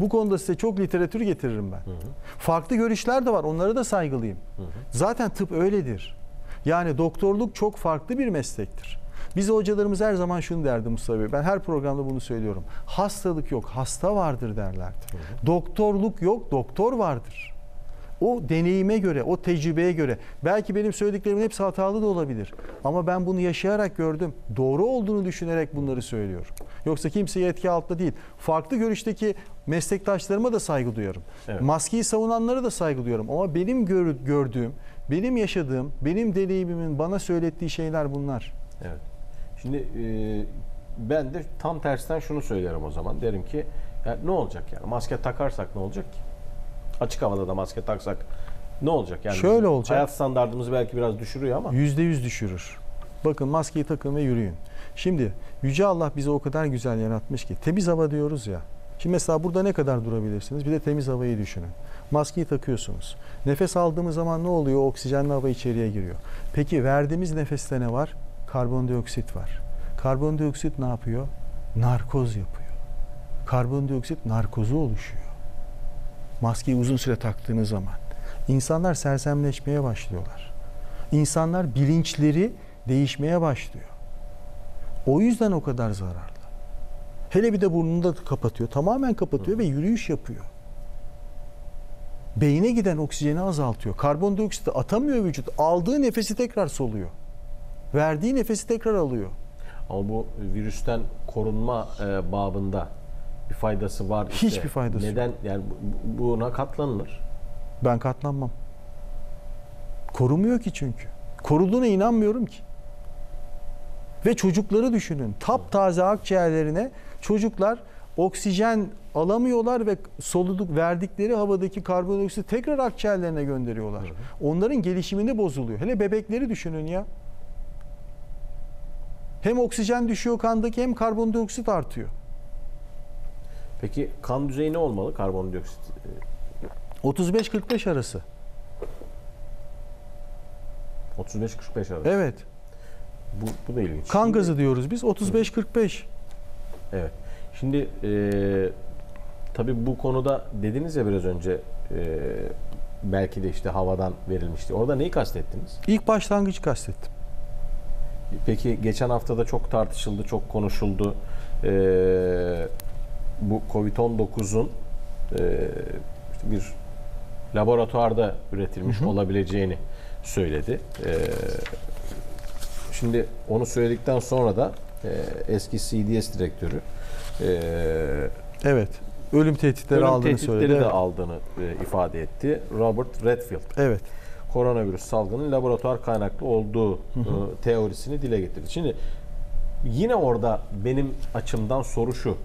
Bu konuda size çok literatür getiririm ben. Hı hı. Farklı görüşler de var, onlara da saygılıyım. Hı hı. Zaten tıp öyledir. Yani doktorluk çok farklı bir meslektir. Biz hocalarımız her zaman şunu derdi Mustafa Bey, ben her programda bunu söylüyorum. Hastalık yok, hasta vardır derlerdi. Hı hı. Doktorluk yok, doktor vardır. O deneyime göre, o tecrübeye göre. Belki benim söylediklerimin hepsi hatalı da olabilir. Ama ben bunu yaşayarak gördüm. Doğru olduğunu düşünerek bunları söylüyorum. Yoksa kimseye etki altında değil. Farklı görüşteki meslektaşlarıma da saygı duyuyorum. Evet. Maskeyi savunanlara da saygı duyuyorum. Ama benim gördüğüm, benim yaşadığım, benim deneyimimin bana söylettiği şeyler bunlar. Evet. Şimdi e, ben de tam tersten şunu söylerim o zaman. Derim ki ya ne olacak yani? Maske takarsak ne olacak ki? Açık havada da maske taksak ne olacak? Yani şöyle olacak. Hayat standartımızı belki biraz düşürüyor ama. Yüzde yüz düşürür. Bakın maskeyi takın ve yürüyün. Şimdi Yüce Allah bizi o kadar güzel yaratmış ki. Temiz hava diyoruz ya. Şimdi mesela burada ne kadar durabilirsiniz? Bir de temiz havayı düşünün. Maskeyi takıyorsunuz. Nefes aldığımız zaman ne oluyor? Oksijenli hava içeriye giriyor. Peki verdiğimiz nefeste ne var? Karbondioksit var. Karbondioksit ne yapıyor? Narkoz yapıyor. Karbondioksit narkozu oluşuyor. Maskeyi uzun süre taktığınız zaman. İnsanlar sersemleşmeye başlıyorlar. İnsanlar bilinçleri değişmeye başlıyor. O yüzden o kadar zararlı. Hele bir de burnunu da kapatıyor. Tamamen kapatıyor ve yürüyüş yapıyor. Beyine giden oksijeni azaltıyor. Karbondioksiti atamıyor vücut. Aldığı nefesi tekrar soluyor. Verdiği nefesi tekrar alıyor. Ama bu virüsten korunma e, babında bir faydası var. Işte. Hiçbir faydası Neden? Yok. Neden? Yani buna katlanılır. Ben katlanmam. Korumuyor ki çünkü. Koruduğuna inanmıyorum ki. Ve çocukları düşünün. Taptaze akciğerlerine çocuklar oksijen alamıyorlar ve soluduk verdikleri havadaki karbondioksit tekrar akciğerlerine gönderiyorlar. Hı hı. Onların gelişimini bozuluyor. Hele bebekleri düşünün ya. Hem oksijen düşüyor kandaki hem karbondioksit artıyor. Peki kan düzeyi ne olmalı karbondioksit? otuz beş kırk beş arası. otuz beş kırk beş arası. Evet. Bu, bu da ilginç. Kan gazı diyoruz biz. otuz beş kırk beş. Evet. Şimdi e, tabii bu konuda dediniz ya biraz önce e, belki de işte havadan verilmişti. Orada neyi kastettiniz? İlk başlangıcı kastettim. Peki geçen hafta da çok tartışıldı, çok konuşuldu. Ee, bu kovid on dokuzun e, işte bir laboratuvarda üretilmiş, hı hı, olabileceğini söyledi. Ee, şimdi onu söyledikten sonra da e, eski C D S direktörü e, evet ölüm tehditleri ölüm aldığını tehditleri söyledi. de evet. aldığını e, ifade etti Robert Redfield. Evet. Koronavirüs salgının laboratuvar kaynaklı olduğu e, teorisini dile getirdi. Şimdi yine orada benim açımdan soru şu.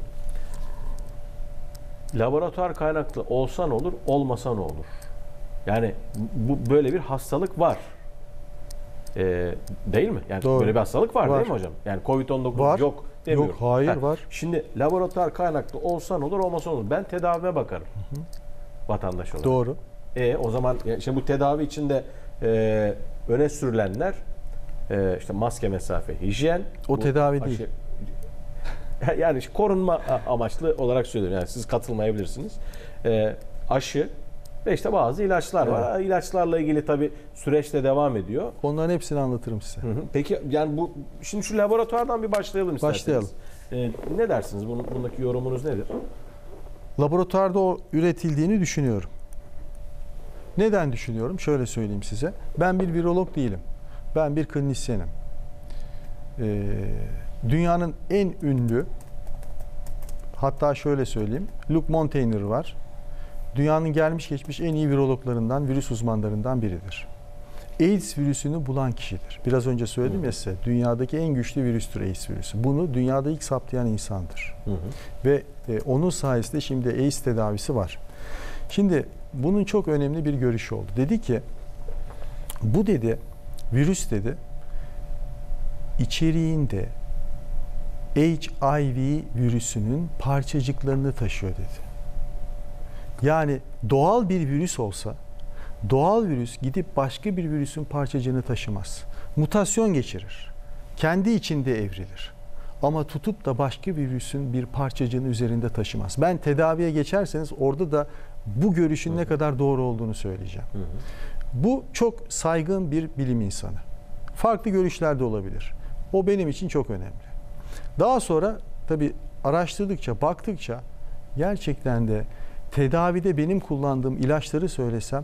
Laboratuvar kaynaklı olsa ne olur, olmasa ne olur? Yani bu böyle bir hastalık var. Ee, değil mi? Yani Doğru. böyle bir hastalık var, var değil mi hocam? Yani kovid on dokuz var. yok demiyorum. Yok, hayır ha, var. Şimdi laboratuvar kaynaklı olsa ne olur, olmasa ne olur? Ben tedavime bakarım. Hı hı. Vatandaş olarak. Doğru. E, o zaman şimdi bu tedavi içinde e, öne sürülenler e, işte maske, mesafe, hijyen. O tedavi aşı, değil. Yani korunma amaçlı olarak söylüyorum. Yani siz katılmayabilirsiniz. E, aşı ve işte bazı ilaçlar evet. var. İlaçlarla ilgili tabii süreç de devam ediyor. Onların hepsini anlatırım size. Hı hı. Peki yani bu şimdi şu laboratuvardan bir başlayalım isterseniz. Başlayalım. E, ne dersiniz? Bunun, bundaki yorumunuz nedir? Laboratuvarda o üretildiğini düşünüyorum. Neden düşünüyorum? Şöyle söyleyeyim size. Ben bir virolog değilim. Ben bir klinisyenim. Ee, dünyanın en ünlü, hatta şöyle söyleyeyim, Luc Montagnier var. Dünyanın gelmiş geçmiş en iyi virologlarından, virüs uzmanlarından biridir. AIDS virüsünü bulan kişidir. Biraz önce söyledim hı. ya size, dünyadaki en güçlü virüstür AIDS virüsü. Bunu dünyada ilk saptayan insandır. Hı hı. Ve e, onun sayesinde şimdi AIDS tedavisi var. Şimdi bunun çok önemli bir görüşü oldu. Dedi ki, bu dedi, virüs dedi, içeriğinde H I V virüsünün parçacıklarını taşıyor dedi. Yani doğal bir virüs olsa, doğal virüs gidip başka bir virüsün parçacığını taşımaz. Mutasyon geçirir. Kendi içinde evrilir. Ama tutup da başka bir virüsün bir parçacığını üzerinde taşımaz. Ben tedaviye geçerseniz orada da bu görüşün Hı-hı. ne kadar doğru olduğunu söyleyeceğim. Hı-hı. Bu çok saygın bir bilim insanı. Farklı görüşler de olabilir. O benim için çok önemli. Daha sonra tabii araştırdıkça, baktıkça gerçekten de tedavide benim kullandığım ilaçları söylesem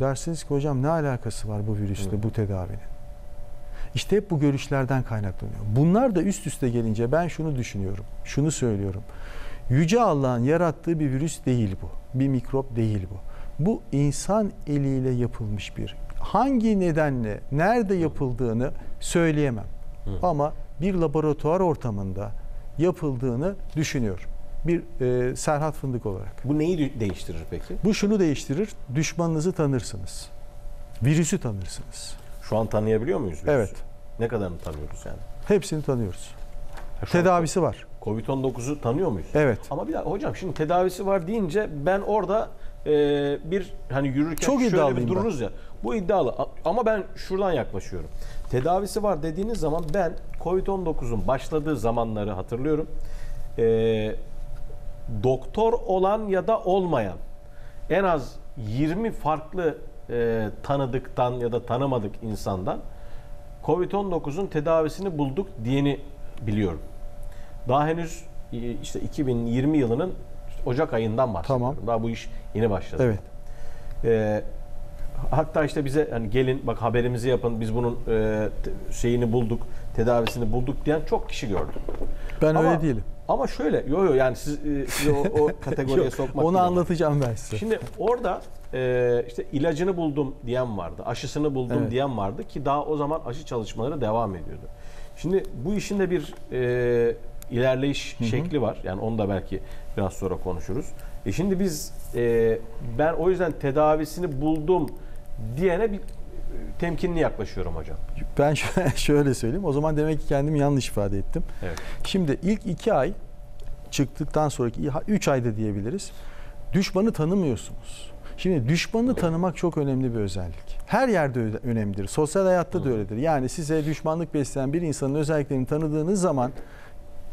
dersiniz ki hocam ne alakası var bu virüsle, Hı-hı. bu tedavinin? İşte hep bu görüşlerden kaynaklanıyor. Bunlar da üst üste gelince ben şunu düşünüyorum, şunu söylüyorum. Yüce Allah'ın yarattığı bir virüs değil bu. Bir mikrop değil bu. Bu insan eliyle yapılmış bir. Hangi nedenle, nerede yapıldığını söyleyemem. Hı. Ama bir laboratuvar ortamında yapıldığını düşünüyorum. Bir e, Serhat Fındık olarak. Bu neyi değiştirir peki? Bu şunu değiştirir. Düşmanınızı tanırsınız. Virüsü tanırsınız. Şu an tanıyabiliyor muyuz virüsü? Evet. Ne kadarını tanıyoruz yani? Hepsini tanıyoruz. Ha, tedavisi an... var. kovid on dokuzu tanıyor muyuz? Evet. Ama bir daha hocam şimdi tedavisi var deyince ben orada e, bir hani yürürken çok şöyle bir dururuz ben. ya. Bu iddialı ama ben şuradan yaklaşıyorum. Tedavisi var dediğiniz zaman ben kovid on dokuzun başladığı zamanları hatırlıyorum. E, doktor olan ya da olmayan en az yirmi farklı e, tanıdıktan ya da tanımadık insandan kovid on dokuzun tedavisini bulduk diyeni biliyorum. Daha henüz işte iki bin yirmi yılının Ocak ayından bahsediyorum. Tamam. Daha bu iş yeni başladı. Evet. Ee, hatta işte bize hani gelin bak haberimizi yapın biz bunun e, şeyini bulduk, tedavisini bulduk diyen çok kişi gördüm. Ben ama, öyle değilim. Ama şöyle yo yo yani siz e, sizi o, o kategoriye Yok, sokmak onu anlatacağım ben size. Şimdi orada e, işte ilacını buldum diyen vardı, aşısını buldum evet. diyen vardı ki daha o zaman aşı çalışmaları devam ediyordu. Şimdi bu işin de bir e, ilerleyiş hı hı. şekli var. Yani onu da belki biraz sonra konuşuruz. E şimdi biz e, ben o yüzden tedavisini buldum diyene bir temkinli yaklaşıyorum hocam. Ben şöyle söyleyeyim. O zaman demek ki kendimi yanlış ifade ettim. Evet. Şimdi ilk iki ay çıktıktan sonraki üç ayda diyebiliriz. Düşmanı tanımıyorsunuz. Şimdi düşmanı tanımak çok önemli bir özellik. Her yerde önemlidir. Sosyal hayatta da öyledir. Yani size düşmanlık besleyen bir insanın özelliklerini tanıdığınız zaman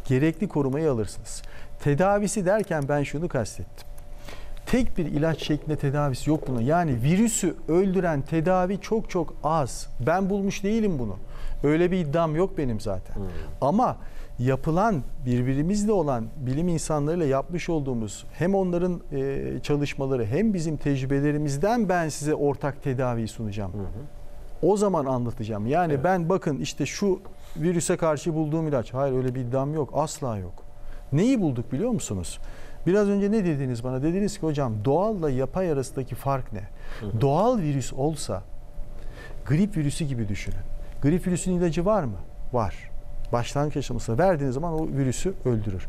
gerekli korumayı alırsınız. Tedavisi derken ben şunu kastettim. Tek bir ilaç şeklinde tedavisi yok bunun. Yani virüsü öldüren tedavi çok çok az. Ben bulmuş değilim bunu. Öyle bir iddiam yok benim zaten. Hmm. Ama yapılan birbirimizle olan bilim insanlarıyla yapmış olduğumuz hem onların e, çalışmaları hem bizim tecrübelerimizden ben size ortak tedaviyi sunacağım. Hmm. O zaman anlatacağım. Yani evet. ben bakın işte şu virüse karşı bulduğum ilaç. Hayır öyle bir iddiam yok. Asla yok. Neyi bulduk biliyor musunuz? Biraz önce ne dediniz bana? Dediniz ki hocam doğalla yapay arasındaki fark ne? Hı hı. Doğal virüs olsa grip virüsü gibi düşünün. Grip virüsünün ilacı var mı? Var. Başlangıç aşamasına verdiğiniz zaman o virüsü öldürür.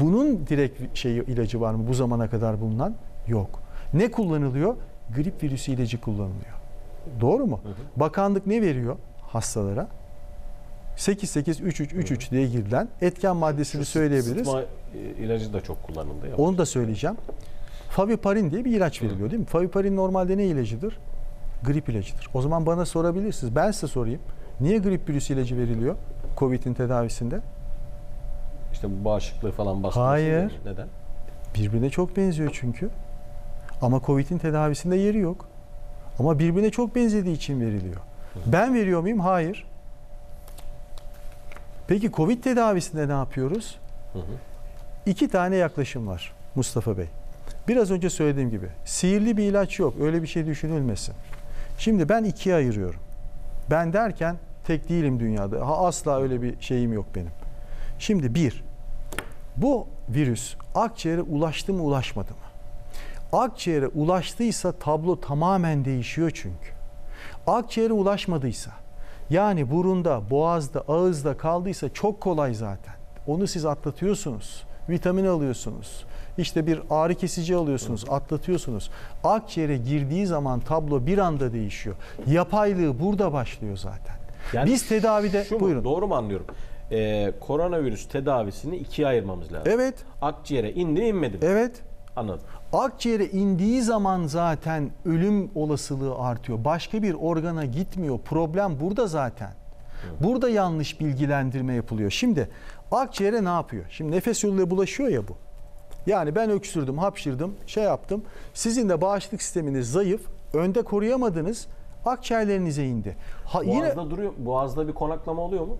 Bunun direkt şeyi, ilacı var mı? Bu zamana kadar bulunan yok. Ne kullanılıyor? Grip virüsü ilacı kullanılıyor. Doğru mu? Hı hı. Bakanlık ne veriyor hastalara? sekiz sekiz üç üç üç üç diye girilen etken maddesini şu söyleyebiliriz. Sıtma ilacı da çok kullanıldı. Ya. Onu da söyleyeceğim. Faviparin diye bir ilaç veriliyor değil mi? Faviparin normalde ne ilacıdır? Grip ilacıdır. O zaman bana sorabilirsiniz. Ben size sorayım. Niye grip virüsü ilacı veriliyor Covid'in tedavisinde? İşte bu bağışıklığı falan bastırıyor. Hayır. Neden? Birbirine çok benziyor çünkü. Ama Covid'in tedavisinde yeri yok. Ama birbirine çok benzediği için veriliyor. Ben veriyor muyum? Hayır. Peki Covid tedavisinde ne yapıyoruz? Hı hı. İki tane yaklaşım var Mustafa Bey. Biraz önce söylediğim gibi sihirli bir ilaç yok. Öyle bir şey düşünülmesin. Şimdi ben ikiye ayırıyorum. Ben derken tek değilim dünyada. Ha, asla öyle bir şeyim yok benim. Şimdi bir, bu virüs akciğere ulaştı mı ulaşmadı mı? Akciğere ulaştıysa tablo tamamen değişiyor çünkü. Akciğere ulaşmadıysa, yani burunda, boğazda, ağızda kaldıysa çok kolay zaten. Onu siz atlatıyorsunuz. Vitamin alıyorsunuz. İşte bir ağrı kesici alıyorsunuz. Atlatıyorsunuz. Akciğere girdiği zaman tablo bir anda değişiyor. Yapaylığı burada başlıyor zaten. Yani biz tedavide... Şu mu, buyurun. Doğru mu anlıyorum? Ee, koronavirüs tedavisini ikiye ayırmamız lazım. Evet. Akciğere indi inmedi mi? Evet. Anladım. Akciğere indiği zaman zaten ölüm olasılığı artıyor. Başka bir organa gitmiyor. Problem burada zaten. Evet. Burada yanlış bilgilendirme yapılıyor. Şimdi akciğere ne yapıyor? Şimdi nefes yoluyla bulaşıyor ya bu. Yani ben öksürdüm, hapşırdım, şey yaptım. Sizin de bağışıklık sisteminiz zayıf. Önde koruyamadınız. Akciğerlerinize indi. Ha, boğazda yine... duruyor. Boğazda bir konaklama oluyor mu?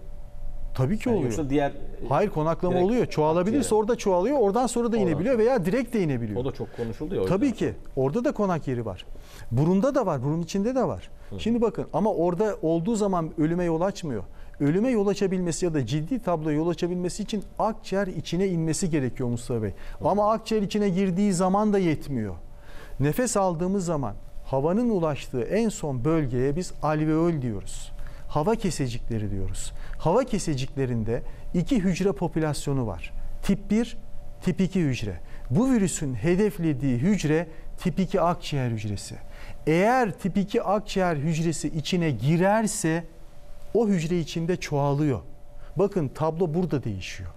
Tabii ki yani oluyor. Diğer, hayır, konaklama oluyor. Çoğalabilirse yani. Orada çoğalıyor. Oradan sonra da oradan inebiliyor veya direkt de inebiliyor. O da çok konuşuldu ya. Tabii ki. Orada da konak yeri var. Burunda da var. Burun içinde de var. Hı. Şimdi bakın ama orada olduğu zaman ölüme yol açmıyor. Ölüme yol açabilmesi ya da ciddi tabloya yol açabilmesi için akciğer içine inmesi gerekiyor Mustafa Bey. Hı. Ama akciğer içine girdiği zaman da yetmiyor. Nefes aldığımız zaman havanın ulaştığı en son bölgeye biz alveol diyoruz. Hava kesecikleri diyoruz. Hava keseciklerinde iki hücre popülasyonu var. Tip bir, tip iki hücre. Bu virüsün hedeflediği hücre tip iki akciğer hücresi. Eğer tip iki akciğer hücresi içine girerse o hücre içinde çoğalıyor. Bakın tablo burada değişiyor.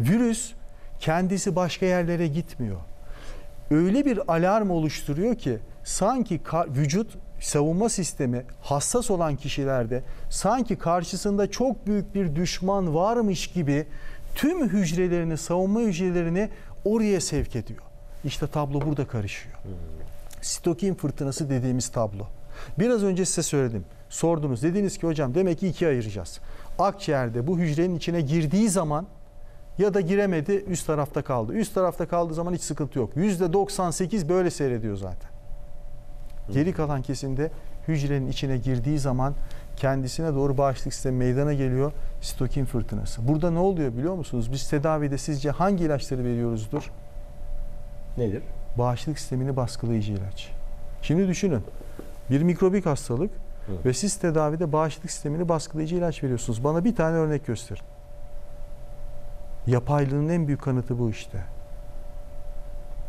Virüs kendisi başka yerlere gitmiyor. Öyle bir alarm oluşturuyor ki sanki vücut, savunma sistemi hassas olan kişilerde sanki karşısında çok büyük bir düşman varmış gibi tüm hücrelerini, savunma hücrelerini oraya sevk ediyor. İşte tablo burada karışıyor. Sitokin fırtınası dediğimiz tablo. Biraz önce size söyledim, sordunuz. Dediniz ki hocam demek ki ikiye ayıracağız. Akciğerde bu hücrenin içine girdiği zaman ya da giremedi, üst tarafta kaldı. Üst tarafta kaldığı zaman hiç sıkıntı yok. yüzde doksan sekiz böyle seyrediyor zaten. Geri kalan kesimde hücrenin içine girdiği zaman kendisine doğru bağışıklık sistemi meydana geliyor, sitokin fırtınası. Burada ne oluyor biliyor musunuz? Biz tedavide sizce hangi ilaçları veriyoruzdur? Nedir? Bağışıklık sistemini baskılayıcı ilaç. Şimdi düşünün, bir mikrobik hastalık, hı, ve siz tedavide bağışıklık sistemini baskılayıcı ilaç veriyorsunuz. Bana bir tane örnek gösterin. Yapaylığın en büyük kanıtı bu işte.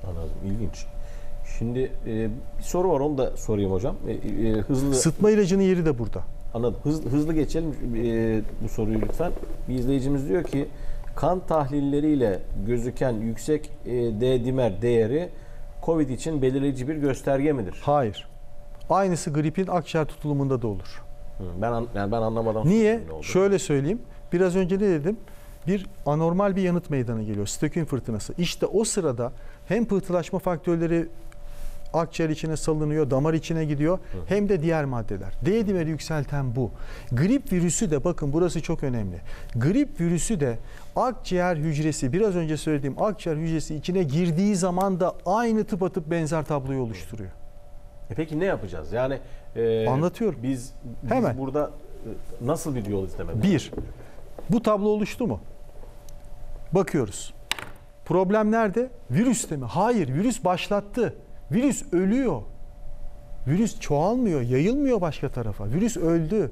Anladım, ilginç. Şimdi e, bir soru var, onu da sorayım hocam. E, e, hızlı Sıtma ilacının yeri de burada. Anladım. Hız, hızlı geçelim e, bu soruyu lütfen. Bir izleyicimiz diyor ki kan tahlilleriyle gözüken yüksek e, D-dimer değeri Covid için belirleyici bir gösterge midir? Hayır. Aynısı gripin akciğer tutulumunda da olur. Hı, ben yani ben anlamadan. Niye? Şöyle söyleyeyim. Biraz önce ne dedim? Bir anormal bir yanıt meydana geliyor. Sitokin fırtınası. İşte o sırada hem pıhtılaşma faktörleri akciğer içine salınıyor, damar içine gidiyor. Hı. Hem de diğer maddeler. D-dimeri yükselten bu. Grip virüsü de, bakın burası çok önemli. Grip virüsü de akciğer hücresi, biraz önce söylediğim akciğer hücresi içine girdiği zaman da aynı tıpatıp benzer tabloyu oluşturuyor. E peki ne yapacağız? Yani e, anlatıyorum. Biz, biz hemen burada nasıl bir yol izlememiz? Bir, bu tablo oluştu mu? Bakıyoruz. Problem nerede? Virüste mi? Hayır, virüs başlattı. Virüs ölüyor. Virüs çoğalmıyor, yayılmıyor başka tarafa. Virüs öldü.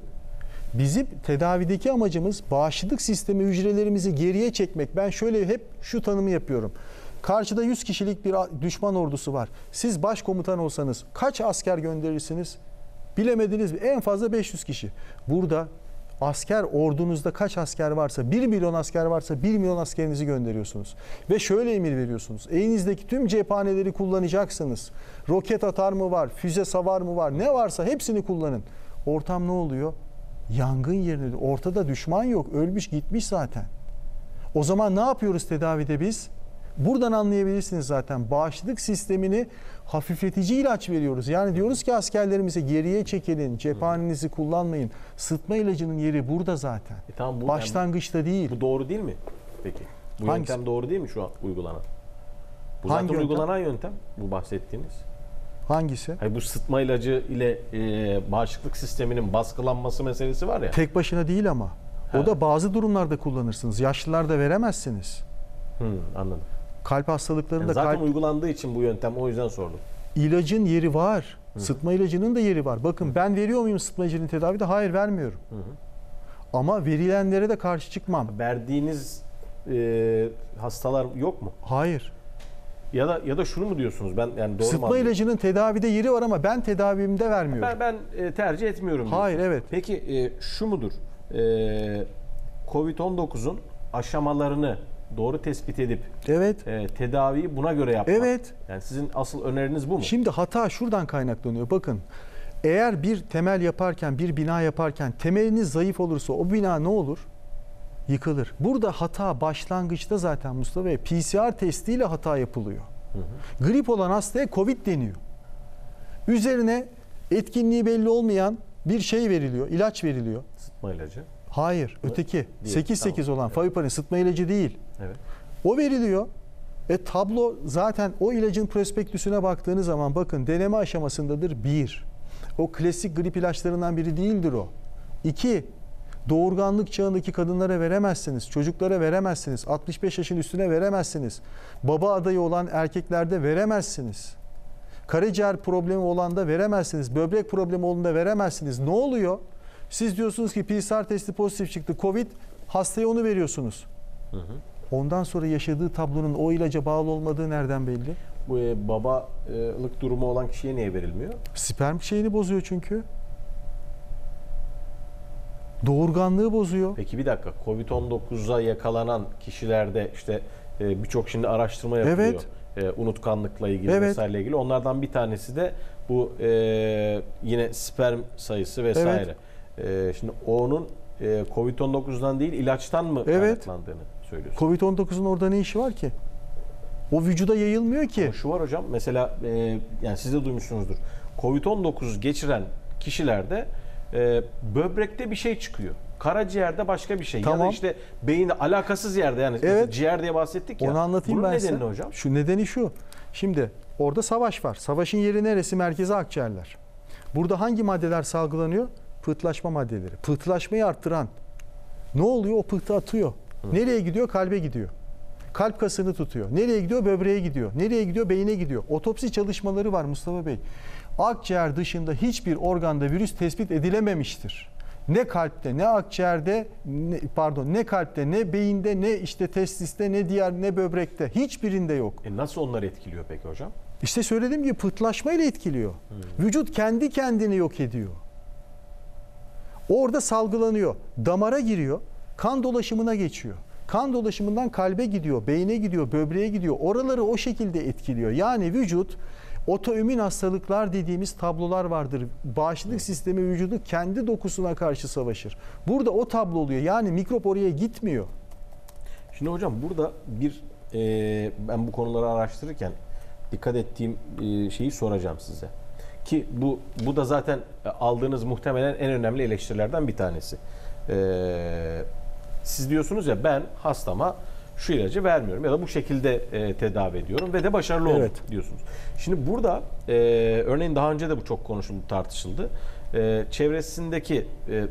Bizim tedavideki amacımız bağışıklık sistemi hücrelerimizi geriye çekmek. Ben şöyle hep şu tanımı yapıyorum. Karşıda yüz kişilik bir düşman ordusu var. Siz başkomutan olsanız kaç asker gönderirsiniz? Bilemediniz mi? En fazla beş yüz kişi. Burada asker ordunuzda kaç asker varsa, bir milyon asker varsa bir milyon askerinizi gönderiyorsunuz. Ve şöyle emir veriyorsunuz. Elinizdeki tüm cephaneleri kullanacaksınız. Roket atar mı var, füze savar mı var, ne varsa hepsini kullanın. Ortam ne oluyor? Yangın yerine, ortada düşman yok, ölmüş gitmiş zaten. O zaman ne yapıyoruz tedavide biz? Buradan anlayabilirsiniz zaten. Bağışıklık sistemini hafifletici ilaç veriyoruz. Yani diyoruz ki askerlerimize geriye çekelim, cephanenizi kullanmayın. Sıtma ilacının yeri burada zaten. E tamam, bu başlangıçta yani, değil. Bu doğru değil mi? Peki. Bu Hangisi? yöntem doğru değil mi şu an uygulanan? Bu Hangi zaten yöntem? uygulanan yöntem bu bahsettiğiniz. Hangisi? Hayır, bu sıtma ilacı ile e, bağışıklık sisteminin baskılanması meselesi var ya. Tek başına değil ama. He. O da bazı durumlarda kullanırsınız. Yaşlılarda veremezsiniz. Hı, anladım. Kalp hastalıklarında yani zaten kalp... uygulandığı için bu yöntem, o yüzden sordum. İlacın yeri var. Hı. Sıtma ilacının da yeri var. Bakın, Hı. ben veriyor muyum sıtma ilacının tedavide? Hayır, vermiyorum. Hı. Ama verilenlere de karşı çıkmam. Verdiğiniz e, hastalar yok mu? Hayır. Ya da ya da şunu mu diyorsunuz? Ben yani doğru Sıtma anladım. ilacının tedavide yeri var ama ben tedavimde vermiyorum. Ben, ben e, tercih etmiyorum. Hayır, diyorsun. Evet. Peki e, şu mudur? E, Covid on dokuzun aşamalarını doğru tespit edip evet. e, tedaviyi buna göre yapmak. Evet. Yani sizin asıl öneriniz bu mu? Şimdi hata şuradan kaynaklanıyor. Bakın, eğer bir temel yaparken, bir bina yaparken temeliniz zayıf olursa o bina ne olur? Yıkılır. Burada hata başlangıçta zaten Mustafa Bey. P C R testiyle hata yapılıyor. Hı hı. Grip olan hastaya Covid deniyor. Üzerine etkinliği belli olmayan bir şey veriliyor, ilaç veriliyor. Sıtma ilacı. Hayır, Hı? öteki. sekiz sekiz tamam. olan Favipiravir evet. sıtma ilacı değil. Evet. O veriliyor. E tablo zaten o ilacın prospektüsüne baktığınız zaman bakın deneme aşamasındadır. bir. O klasik grip ilaçlarından biri değildir o. iki. Doğurganlık çağındaki kadınlara veremezsiniz, çocuklara veremezsiniz, altmış beş yaşın üstüne veremezsiniz. Baba adayı olan erkeklerde veremezsiniz. Karaciğer problemi olan da veremezsiniz, böbrek problemi olan da veremezsiniz. Ne oluyor? Siz diyorsunuz ki P C R testi pozitif çıktı, Covid, hastaya onu veriyorsunuz. Hı hı. Ondan sonra yaşadığı tablonun o ilaca bağlı olmadığı nereden belli? Bu e, babalık durumu olan kişiye niye verilmiyor? Sperm şeyini bozuyor çünkü. Doğurganlığı bozuyor. Peki bir dakika, Covid on dokuza yakalanan kişilerde işte e, birçok şimdi araştırma yapılıyor. Evet. E, unutkanlıkla ilgili evet. vesaireyle ilgili. Onlardan bir tanesi de bu e, yine sperm sayısı vesaire. Evet. E, şimdi onun e, Covid on dokuzdan değil ilaçtan mı evet. kaynaklandığını söylüyorsun. Covid on dokuzun orada ne işi var ki? O vücuda yayılmıyor ki. Ama şu var hocam mesela e, yani siz de duymuşsunuzdur. Covid on dokuz geçiren kişilerde Ee, böbrekte bir şey çıkıyor. Karaciğerde başka bir şey. Tamam. Ya da işte beyinde alakasız yerde yani evet. ciğer diye bahsettik ya. Onu anlatayım Bunun ben size. Hocam? Şu nedeni şu. Şimdi orada savaş var. Savaşın yeri neresi? Merkezi akciğerler. Burada hangi maddeler salgılanıyor? Pıhtılaşma maddeleri. Pıhtılaşmayı arttıran. Ne oluyor? O pıhtı atıyor. Hı. Nereye gidiyor? Kalbe gidiyor. Kalp kasını tutuyor. Nereye gidiyor? Böbreğe gidiyor. Nereye gidiyor? Beyine gidiyor. Otopsi çalışmaları var Mustafa Bey. Akciğer dışında hiçbir organda virüs tespit edilememiştir. Ne kalpte, ne akciğerde, ne, pardon, ne kalpte, ne beyinde, ne işte testiste, ne diğer, ne böbrekte, hiçbirinde yok. E nasıl onları etkiliyor peki hocam? İşte söylediğim gibi pıhtılaşmayla etkiliyor. Hmm. Vücut kendi kendini yok ediyor. Orada salgılanıyor, damara giriyor, kan dolaşımına geçiyor. Kan dolaşımından kalbe gidiyor, beyne gidiyor, böbreğe gidiyor. Oraları o şekilde etkiliyor. Yani vücut otoimmün hastalıklar dediğimiz tablolar vardır. Bağışıklık sistemi vücudu kendi dokusuna karşı savaşır. Burada o tablo oluyor. Yani mikrop oraya gitmiyor. Şimdi hocam burada bir e, ben bu konuları araştırırken dikkat ettiğim e, şeyi soracağım size. Ki bu bu da zaten aldığınız muhtemelen en önemli eleştirilerden bir tanesi. E, siz diyorsunuz ya ben hastama şu ilacı vermiyorum ya da bu şekilde e, tedavi ediyorum ve de başarılı oldum evet. diyorsunuz. Şimdi burada e, örneğin daha önce de bu çok konuşuldu, tartışıldı. E, çevresindeki e,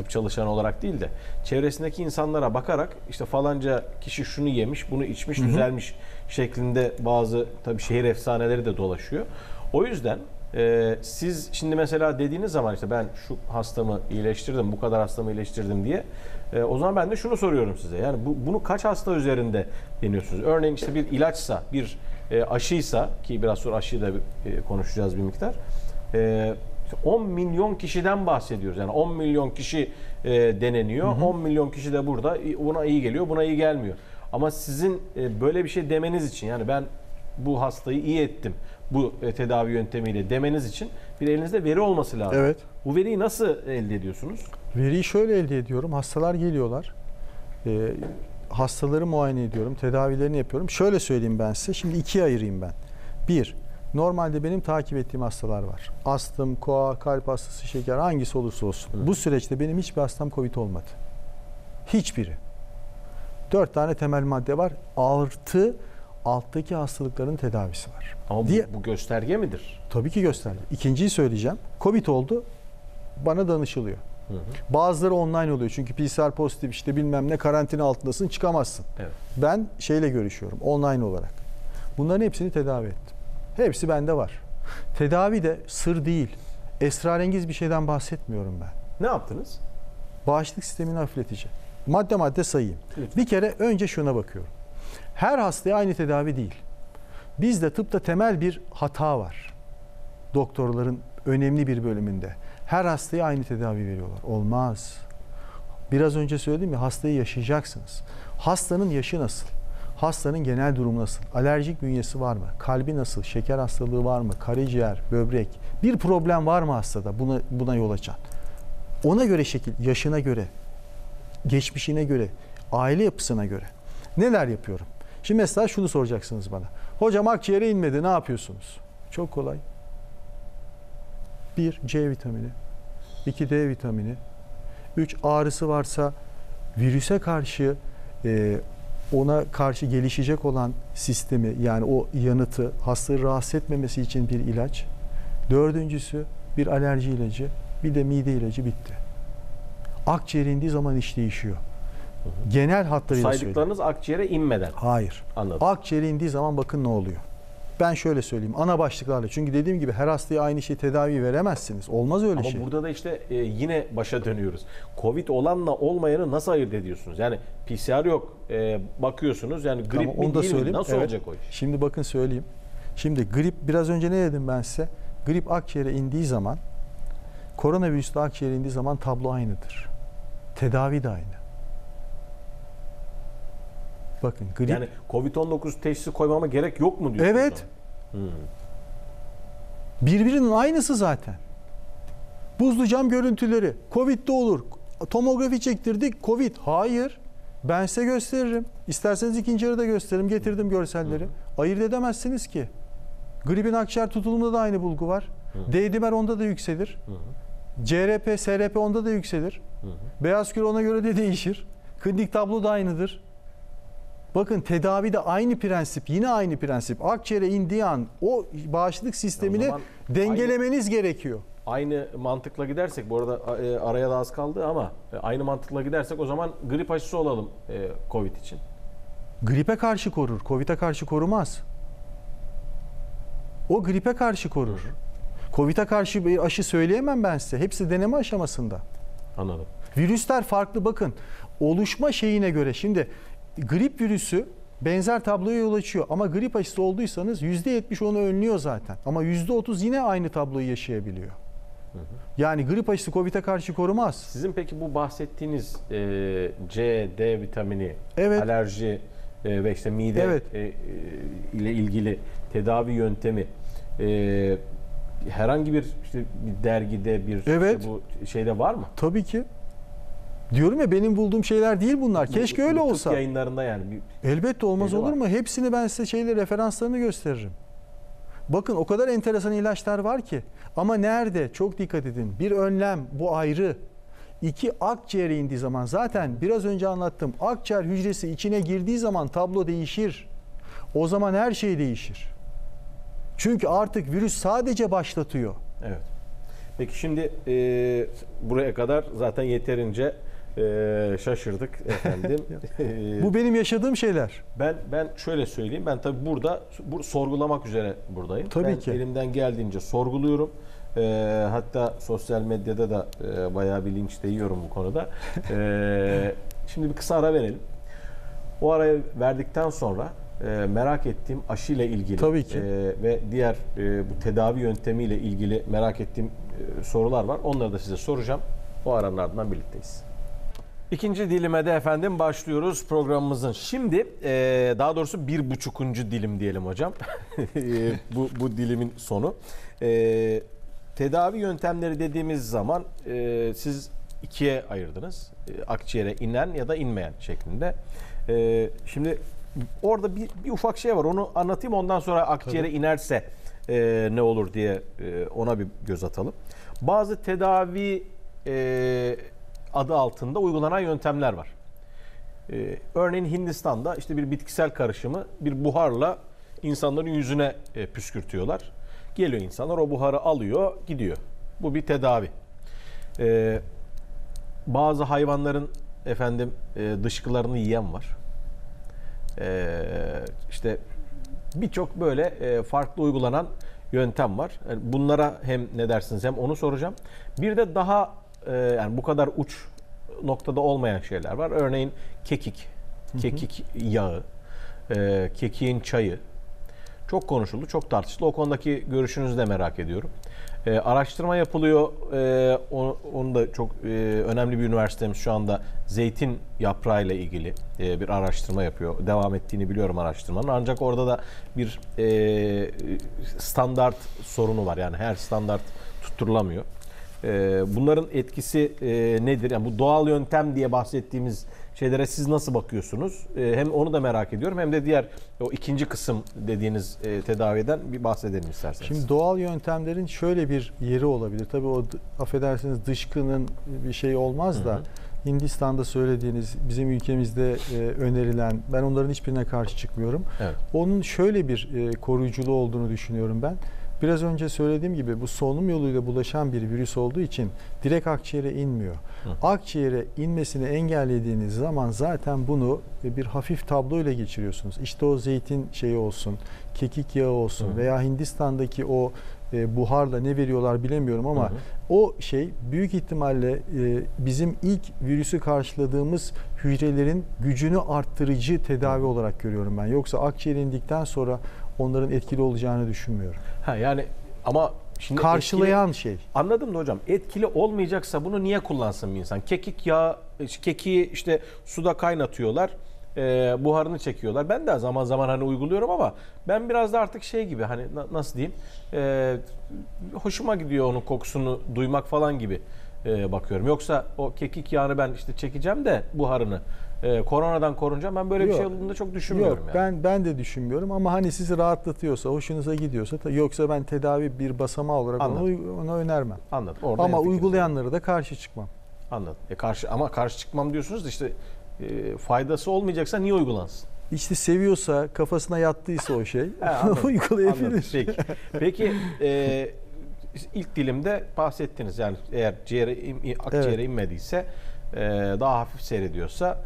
tıp çalışanı olarak değil de çevresindeki insanlara bakarak işte falanca kişi şunu yemiş, bunu içmiş, hı hı. düzelmiş şeklinde bazı tabii şehir efsaneleri de dolaşıyor. O yüzden e, siz şimdi mesela dediğiniz zaman işte ben şu hastamı iyileştirdim, bu kadar hastamı iyileştirdim diye e, o zaman ben de şunu soruyorum size. Yani bu, bunu kaç hasta üzerinde deniyorsunuz? Örneğin işte bir ilaçsa, bir e, aşıysa ki biraz sonra aşıyı da e, konuşacağız bir miktar. E, on milyon kişiden bahsediyoruz. Yani on milyon kişi e, deneniyor. Hı hı. on milyon kişi de burada. Buna iyi geliyor, buna iyi gelmiyor. Ama sizin e, böyle bir şey demeniz için, yani ben bu hastayı iyi ettim bu e, tedavi yöntemiyle demeniz için bir elinizde veri olması lazım. Evet. Bu veriyi nasıl elde ediyorsunuz? Veriyi şöyle elde ediyorum. Hastalar geliyorlar. E, hastaları muayene ediyorum. Tedavilerini yapıyorum. Şöyle söyleyeyim ben size. Şimdi ikiye ayırayım ben. Bir, normalde benim takip ettiğim hastalar var. Astım, koa, kalp hastası, şeker, hangisi olursa olsun. Evet. Bu süreçte benim hiçbir hastam COVID olmadı. Hiçbiri. Dört tane temel madde var. Artı alttaki hastalıkların tedavisi var. Ama Diye... bu, bu gösterge midir? Tabii ki gösterge. İkinciyi söyleyeceğim. COVID oldu, bana danışılıyor. Hı hı. Bazıları online oluyor. Çünkü P C R pozitif, işte bilmem ne, karantina altındasın, çıkamazsın. Evet. Ben şeyle görüşüyorum, online olarak. Bunların hepsini tedavi ettim. Hepsi bende var. Tedavi de sır değil. Esrarengiz bir şeyden bahsetmiyorum ben. Ne yaptınız? Bağışıklık sistemini hafifletici. Madde madde sayayım. Lütfen. Bir kere önce şuna bakıyorum. Her hastaya aynı tedavi değil. Bizde tıpta temel bir hata var. Doktorların önemli bir bölümünde. Her hastaya aynı tedavi veriyorlar. Olmaz. Biraz önce söyledim ya, hastayı yaşayacaksınız. Hastanın yaşı nasıl? Hastanın genel durumu nasıl? Alerjik bünyesi var mı? Kalbi nasıl? Şeker hastalığı var mı? Karaciğer, böbrek. Bir problem var mı hastada? Buna, buna yol açan. Ona göre şekil, yaşına göre, geçmişine göre, aile yapısına göre. Neler yapıyorum? Şimdi mesela şunu soracaksınız bana. Hocam akciğere inmedi, ne yapıyorsunuz? Çok kolay. Bir, C vitamini. iki, D vitamini. Üç, ağrısı varsa virüse karşı... E, ona karşı gelişecek olan sistemi, yani o yanıtı, hastayı rahatsız etmemesi için bir ilaç. Dördüncüsü bir alerji ilacı, bir de mide ilacı, bitti. Akciğere indiği zaman iş değişiyor. Genel hatlarıyla saydıklarınız söyleyeyim. Akciğere inmeden. Hayır. Anladım. Akciğere indiği zaman bakın ne oluyor. Ben şöyle söyleyeyim, ana başlıklarla. Çünkü dediğim gibi her hastaya aynı şey tedavi veremezsiniz. Olmaz öyle. Ama şey. Ama burada da işte e, yine başa dönüyoruz. Covid olanla olmayanı nasıl ayırt ediyorsunuz? Yani P C R yok. E, bakıyorsunuz yani grip tamam, mi değil mi? Nasıl evet. olacak o iş? Şimdi bakın söyleyeyim. Şimdi grip, biraz önce ne dedim ben size? Grip akciğere indiği zaman, koronavirüs de akciğere indiği zaman tablo aynıdır. Tedavi de aynı. Bakın, grip. Yani Covid on dokuz teşhisi koymama gerek yok mu diyorsunuz? Evet. Hmm. Birbirinin aynısı zaten. Buzlu cam görüntüleri. Covid'de olur. Tomografi çektirdik. Covid. Hayır. Ben size gösteririm. İsterseniz ikinci yarıda gösteririm. Getirdim görselleri. Hmm. Ayırt edemezsiniz ki. Gripin akciğer tutulumunda da aynı bulgu var. Hmm. D-dimer onda da yükselir. Hmm. C R P, S R P onda da yükselir. Hmm. Beyaz küre ona göre de değişir. Klinik tablo da aynıdır. Bakın tedavide aynı prensip, yine aynı prensip. Akciğere indiği an o bağışıklık sistemini dengelemeniz aynı, gerekiyor. Aynı mantıkla gidersek, bu arada araya da az kaldı ama aynı mantıkla gidersek o zaman grip aşısı olalım Covid için. Gripe karşı korur, Covid'e karşı korumaz. O gripe karşı korur. Covid'e karşı bir aşı söyleyemem ben size. Hepsi deneme aşamasında. Anladım. Virüsler farklı bakın. Oluşma şeyine göre şimdi... Grip virüsü benzer tabloya yol açıyor ama grip aşısı olduysanız yüzde yetmiş onu önlüyor zaten. Ama yüzde otuz yine aynı tabloyu yaşayabiliyor. Hı hı. Yani grip aşısı Covid'e karşı korumaz. Sizin peki bu bahsettiğiniz e, C, D vitamini, evet. alerji e, ve işte mide evet. e, ile ilgili tedavi yöntemi e, herhangi bir, işte bir dergide bir evet. işte bu şeyde var mı? Tabii ki. Diyorum ya, benim bulduğum şeyler değil bunlar. Keşke öyle olsa. Yayınlarında yani. Elbette olmaz olur mu? Hepsini ben size şeyle referanslarını gösteririm. Bakın o kadar enteresan ilaçlar var ki. Ama nerede? Çok dikkat edin. Bir önlem, bu ayrı. İki, akciğere indiği zaman zaten biraz önce anlattım. Akciğer hücresi içine girdiği zaman tablo değişir. O zaman her şey değişir. Çünkü artık virüs sadece başlatıyor. Evet. Peki şimdi e, buraya kadar zaten yeterince e, şaşırdık efendim. Bu benim yaşadığım şeyler. Ben ben şöyle söyleyeyim. Ben tabii burada bu, sorgulamak üzere buradayım. Tabii ben ki. Elimden geldiğince sorguluyorum. E, hatta sosyal medyada da e, bayağı bir linç de yiyorum bu konuda. E, şimdi bir kısa ara verelim. O arayı verdikten sonra e, merak ettiğim aşıyla ilgili tabii ki. E, ve diğer e, bu tedavi yöntemiyle ilgili merak ettiğim e, sorular var. Onları da size soracağım. O aranın ardından birlikteyiz. İkinci dilimede efendim başlıyoruz programımızın. Şimdi e, daha doğrusu bir buçukuncu dilim diyelim hocam. bu, bu dilimin sonu. E, tedavi yöntemleri dediğimiz zaman e, siz ikiye ayırdınız. E, akciğere inen ya da inmeyen şeklinde. Ee, şimdi orada bir, bir ufak şey var, onu anlatayım, ondan sonra akciğere tabii. inerse e, ne olur diye e, ona bir göz atalım. Bazı tedavi e, adı altında uygulanan yöntemler var. E, örneğin Hindistan'da işte bir bitkisel karışımı bir buharla insanların yüzüne e, püskürtüyorlar. Geliyor insanlar, o buharı alıyor, gidiyor. Bu bir tedavi. E, bazı hayvanların efendim e, dışkılarını yiyen var. E, işte birçok böyle e, farklı uygulanan yöntem var. Yani bunlara hem ne dersiniz, hem onu soracağım. Bir de daha e, yani bu kadar uç noktada olmayan şeyler var. Örneğin kekik, kekik hı hı. yağı, e, kekiğin çayı. Çok konuşuldu, çok tartışıldı. O konudaki görüşünüzü de merak ediyorum. Ee, araştırma yapılıyor. Ee, onu, onu da çok e, önemli bir üniversitemiz şu anda zeytin yaprağıyla ilgili e, bir araştırma yapıyor. Devam ettiğini biliyorum araştırmanın. Ancak orada da bir e, standart sorunu var. Yani her standart tutturulamıyor. E, bunların etkisi e, nedir? Yani bu doğal yöntem diye bahsettiğimiz şeylere siz nasıl bakıyorsunuz? E, hem onu da merak ediyorum, hem de diğer o ikinci kısım dediğiniz e, tedaviden bir bahsedelim isterseniz. Şimdi doğal yöntemlerin şöyle bir yeri olabilir. Tabii o affedersiniz dışkının bir şey olmaz da hı hı. Hindistan'da söylediğiniz, bizim ülkemizde e, önerilen, ben onların hiçbirine karşı çıkmıyorum. Evet. Onun şöyle bir e, koruyuculuğu olduğunu düşünüyorum ben. Biraz önce söylediğim gibi bu solunum yoluyla bulaşan bir virüs olduğu için direkt akciğere inmiyor. Hı. Akciğere inmesini engellediğiniz zaman zaten bunu bir hafif tabloyla geçiriyorsunuz. İşte o zeytin şeyi olsun, kekik yağı olsun hı. veya Hindistan'daki o buharla ne veriyorlar bilemiyorum ama hı hı. o şey büyük ihtimalle bizim ilk virüsü karşıladığımız hücrelerin gücünü arttırıcı tedavi hı. olarak görüyorum ben. Yoksa akciğere indikten sonra onların etkili olacağını düşünmüyorum. Ha yani ama şimdi karşılayan etkili, şey. Anladım da hocam, etkili olmayacaksa bunu niye kullansın bir insan? Kekik yağı, kekiği işte suda kaynatıyorlar, e, buharını çekiyorlar. Ben de zaman zaman hani uyguluyorum ama ben biraz da artık şey gibi, hani nasıl diyeyim, e, hoşuma gidiyor onun kokusunu duymak falan gibi e, bakıyorum. Yoksa o kekik yağını ben işte çekeceğim de buharını. Ee, koronadan korunacağım. Ben böyle yok, bir şey olduğunu da çok düşünmüyorum. Yok, yani. ben ben de düşünmüyorum ama hani sizi rahatlatıyorsa, hoşunuza gidiyorsa, yoksa ben tedavi bir basamağı olarak onu, ona önermem. Anladım. Orada ama uygulayanlara yani. da karşı çıkmam. Anladım. E karşı, ama karşı çıkmam diyorsunuz da işte e, faydası olmayacaksa niye uygulansın? İşte seviyorsa, kafasına yattıysa o şey He, uygulayabilir. Anladım. Peki, Peki e, ilk dilimde bahsettiniz. Yani eğer ciğere, akciğere evet. inmediyse, e, daha hafif seyrediyorsa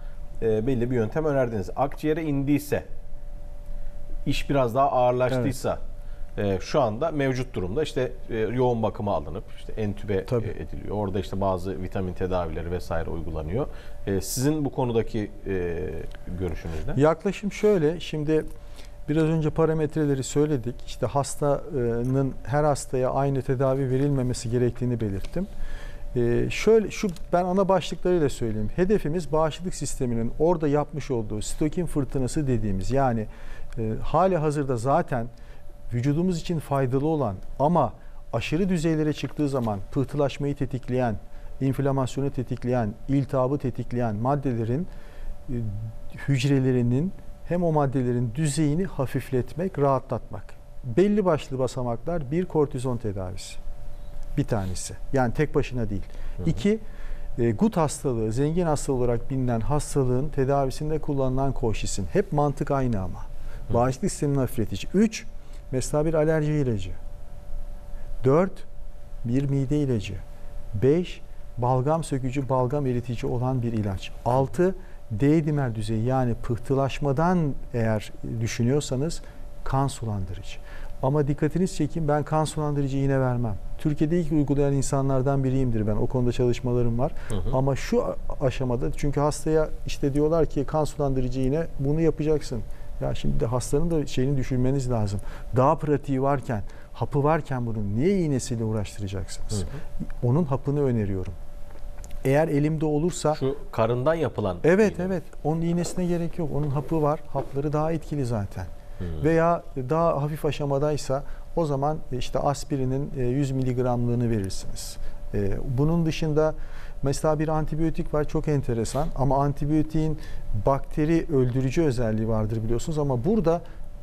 E, belli bir yöntem önerdiniz. Akciğere indiyse, iş biraz daha ağırlaştıysa evet. e, şu anda mevcut durumda işte e, yoğun bakıma alınıp işte entübe Tabii. ediliyor. Orada işte bazı vitamin tedavileri vesaire uygulanıyor. E, sizin bu konudaki e, görüşünüz ne? Yaklaşım şöyle. Şimdi biraz önce parametreleri söyledik. İşte hastanın, her hastaya aynı tedavi verilmemesi gerektiğini belirttim. Ee, şöyle şu ben ana başlıklarıyla söyleyeyim. Hedefimiz bağışıklık sisteminin orada yapmış olduğu sitokin fırtınası dediğimiz, yani e, hali hazırda zaten vücudumuz için faydalı olan ama aşırı düzeylere çıktığı zaman pıhtılaşmayı tetikleyen, inflamasyonu tetikleyen, iltihabı tetikleyen maddelerin e, hücrelerinin hem o maddelerin düzeyini hafifletmek, rahatlatmak. Belli başlı basamaklar: bir, kortizon tedavisi. Bir tanesi. Yani tek başına değil. Hı hı. İki, e, gut hastalığı, zengin hastalığı olarak bilinen hastalığın tedavisinde kullanılan koşisin. Hep mantık aynı ama. Hı. Bağışıklık sistemini hafifletici. Üç, mesela bir alerji ilacı. Dört, bir mide ilacı, beş balgam sökücü, balgam eritici olan bir ilaç, altı D-dimer düzeyi yani pıhtılaşmadan eğer düşünüyorsanız kan sulandırıcı. Ama dikkatiniz çekin, ben kan sulandırıcı iğne vermem. Türkiye'de ilk uygulayan insanlardan biriyimdir ben. O konuda çalışmalarım var. Hı hı. Ama şu aşamada, çünkü hastaya işte diyorlar ki kan sulandırıcı iğne, bunu yapacaksın. Ya şimdi de hastanın da şeyini düşünmeniz lazım. Daha pratiği varken, hapı varken bunun niye iğnesiyle uğraştıracaksınız? Hı hı. Onun hapını öneriyorum. Eğer elimde olursa... Şu karından yapılan... Evet, iğne. Evet. Onun iğnesine gerek yok. Onun hapı var. Hapları daha etkili zaten. Hmm. Veya daha hafif aşamadaysa o zaman işte aspirinin yüz miligramlığını verirsiniz. Bunun dışında mesela bir antibiyotik var, çok enteresan, ama antibiyotiğin bakteri öldürücü özelliği vardır biliyorsunuz, ama burada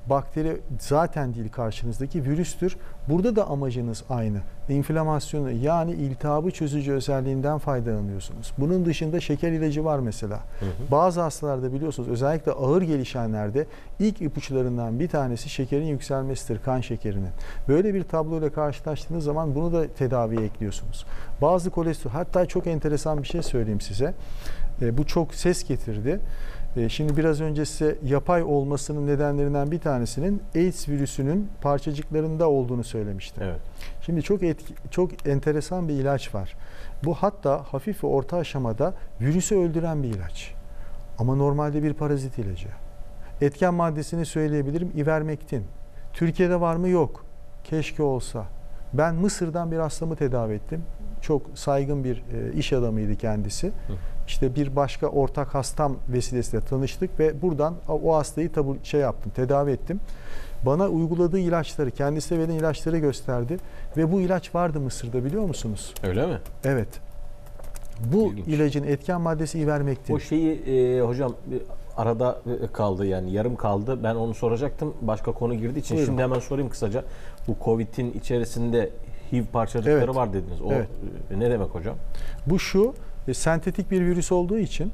bakteri zaten değil, karşınızdaki virüstür. Burada da amacınız aynı. İnflamasyonu yani iltihabı çözücü özelliğinden faydalanıyorsunuz. Bunun dışında şeker ilacı var mesela. Hı hı. Bazı hastalarda biliyorsunuz, özellikle ağır gelişenlerde ilk ipuçlarından bir tanesi şekerin yükselmesidir, kan şekerinin. Böyle bir tabloyla karşılaştığınız zaman bunu da tedaviye ekliyorsunuz. Bazı kolesterol, hatta çok enteresan bir şey söyleyeyim size. E, bu çok ses getirdi. Şimdi biraz önce size yapay olmasının nedenlerinden bir tanesinin AIDS virüsünün parçacıklarında olduğunu söylemiştim. Evet. Şimdi çok etki, çok enteresan bir ilaç var. Bu hatta hafif ve orta aşamada virüsü öldüren bir ilaç. Ama normalde bir parazit ilacı. Etken maddesini söyleyebilirim, ivermektin. Türkiye'de var mı? Yok. Keşke olsa. Ben Mısır'dan bir hastamı tedavi ettim. Çok saygın bir iş adamıydı kendisi. Hı. İşte bir başka ortak hastam vesilesiyle tanıştık ve buradan o hastayı tabu şey yaptım, tedavi ettim. Bana uyguladığı ilaçları, kendisine verilen ilaçları gösterdi ve bu ilaç vardı Mısır'da, biliyor musunuz? Öyle mi? Evet. Bu İlginç. ilacın etken maddesi ivermektin. O şeyi e, hocam arada kaldı, yani yarım kaldı. Ben onu soracaktım. Başka konu girdiği için Buyurun. Şimdi hemen sorayım kısaca. Bu Covid'in içerisinde H I V parçacıkları evet. var dediniz. O evet. ne demek hocam? Bu şu. E, sentetik bir virüs olduğu için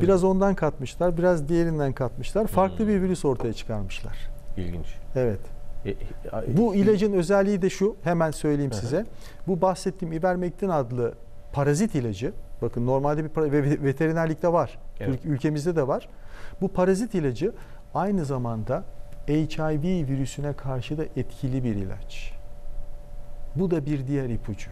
biraz hmm. ondan katmışlar, biraz diğerinden katmışlar. Farklı hmm. bir virüs ortaya çıkarmışlar. İlginç. Evet. E, e, e, Bu ilacın e, özelliği de şu, hemen söyleyeyim e, size. Bu bahsettiğim ivermektin adlı parazit ilacı, bakın normalde bir ve veterinerlikte var, evet. ülkemizde de var. Bu parazit ilacı aynı zamanda H I V virüsüne karşı da etkili bir ilaç. Bu da bir diğer ipucu.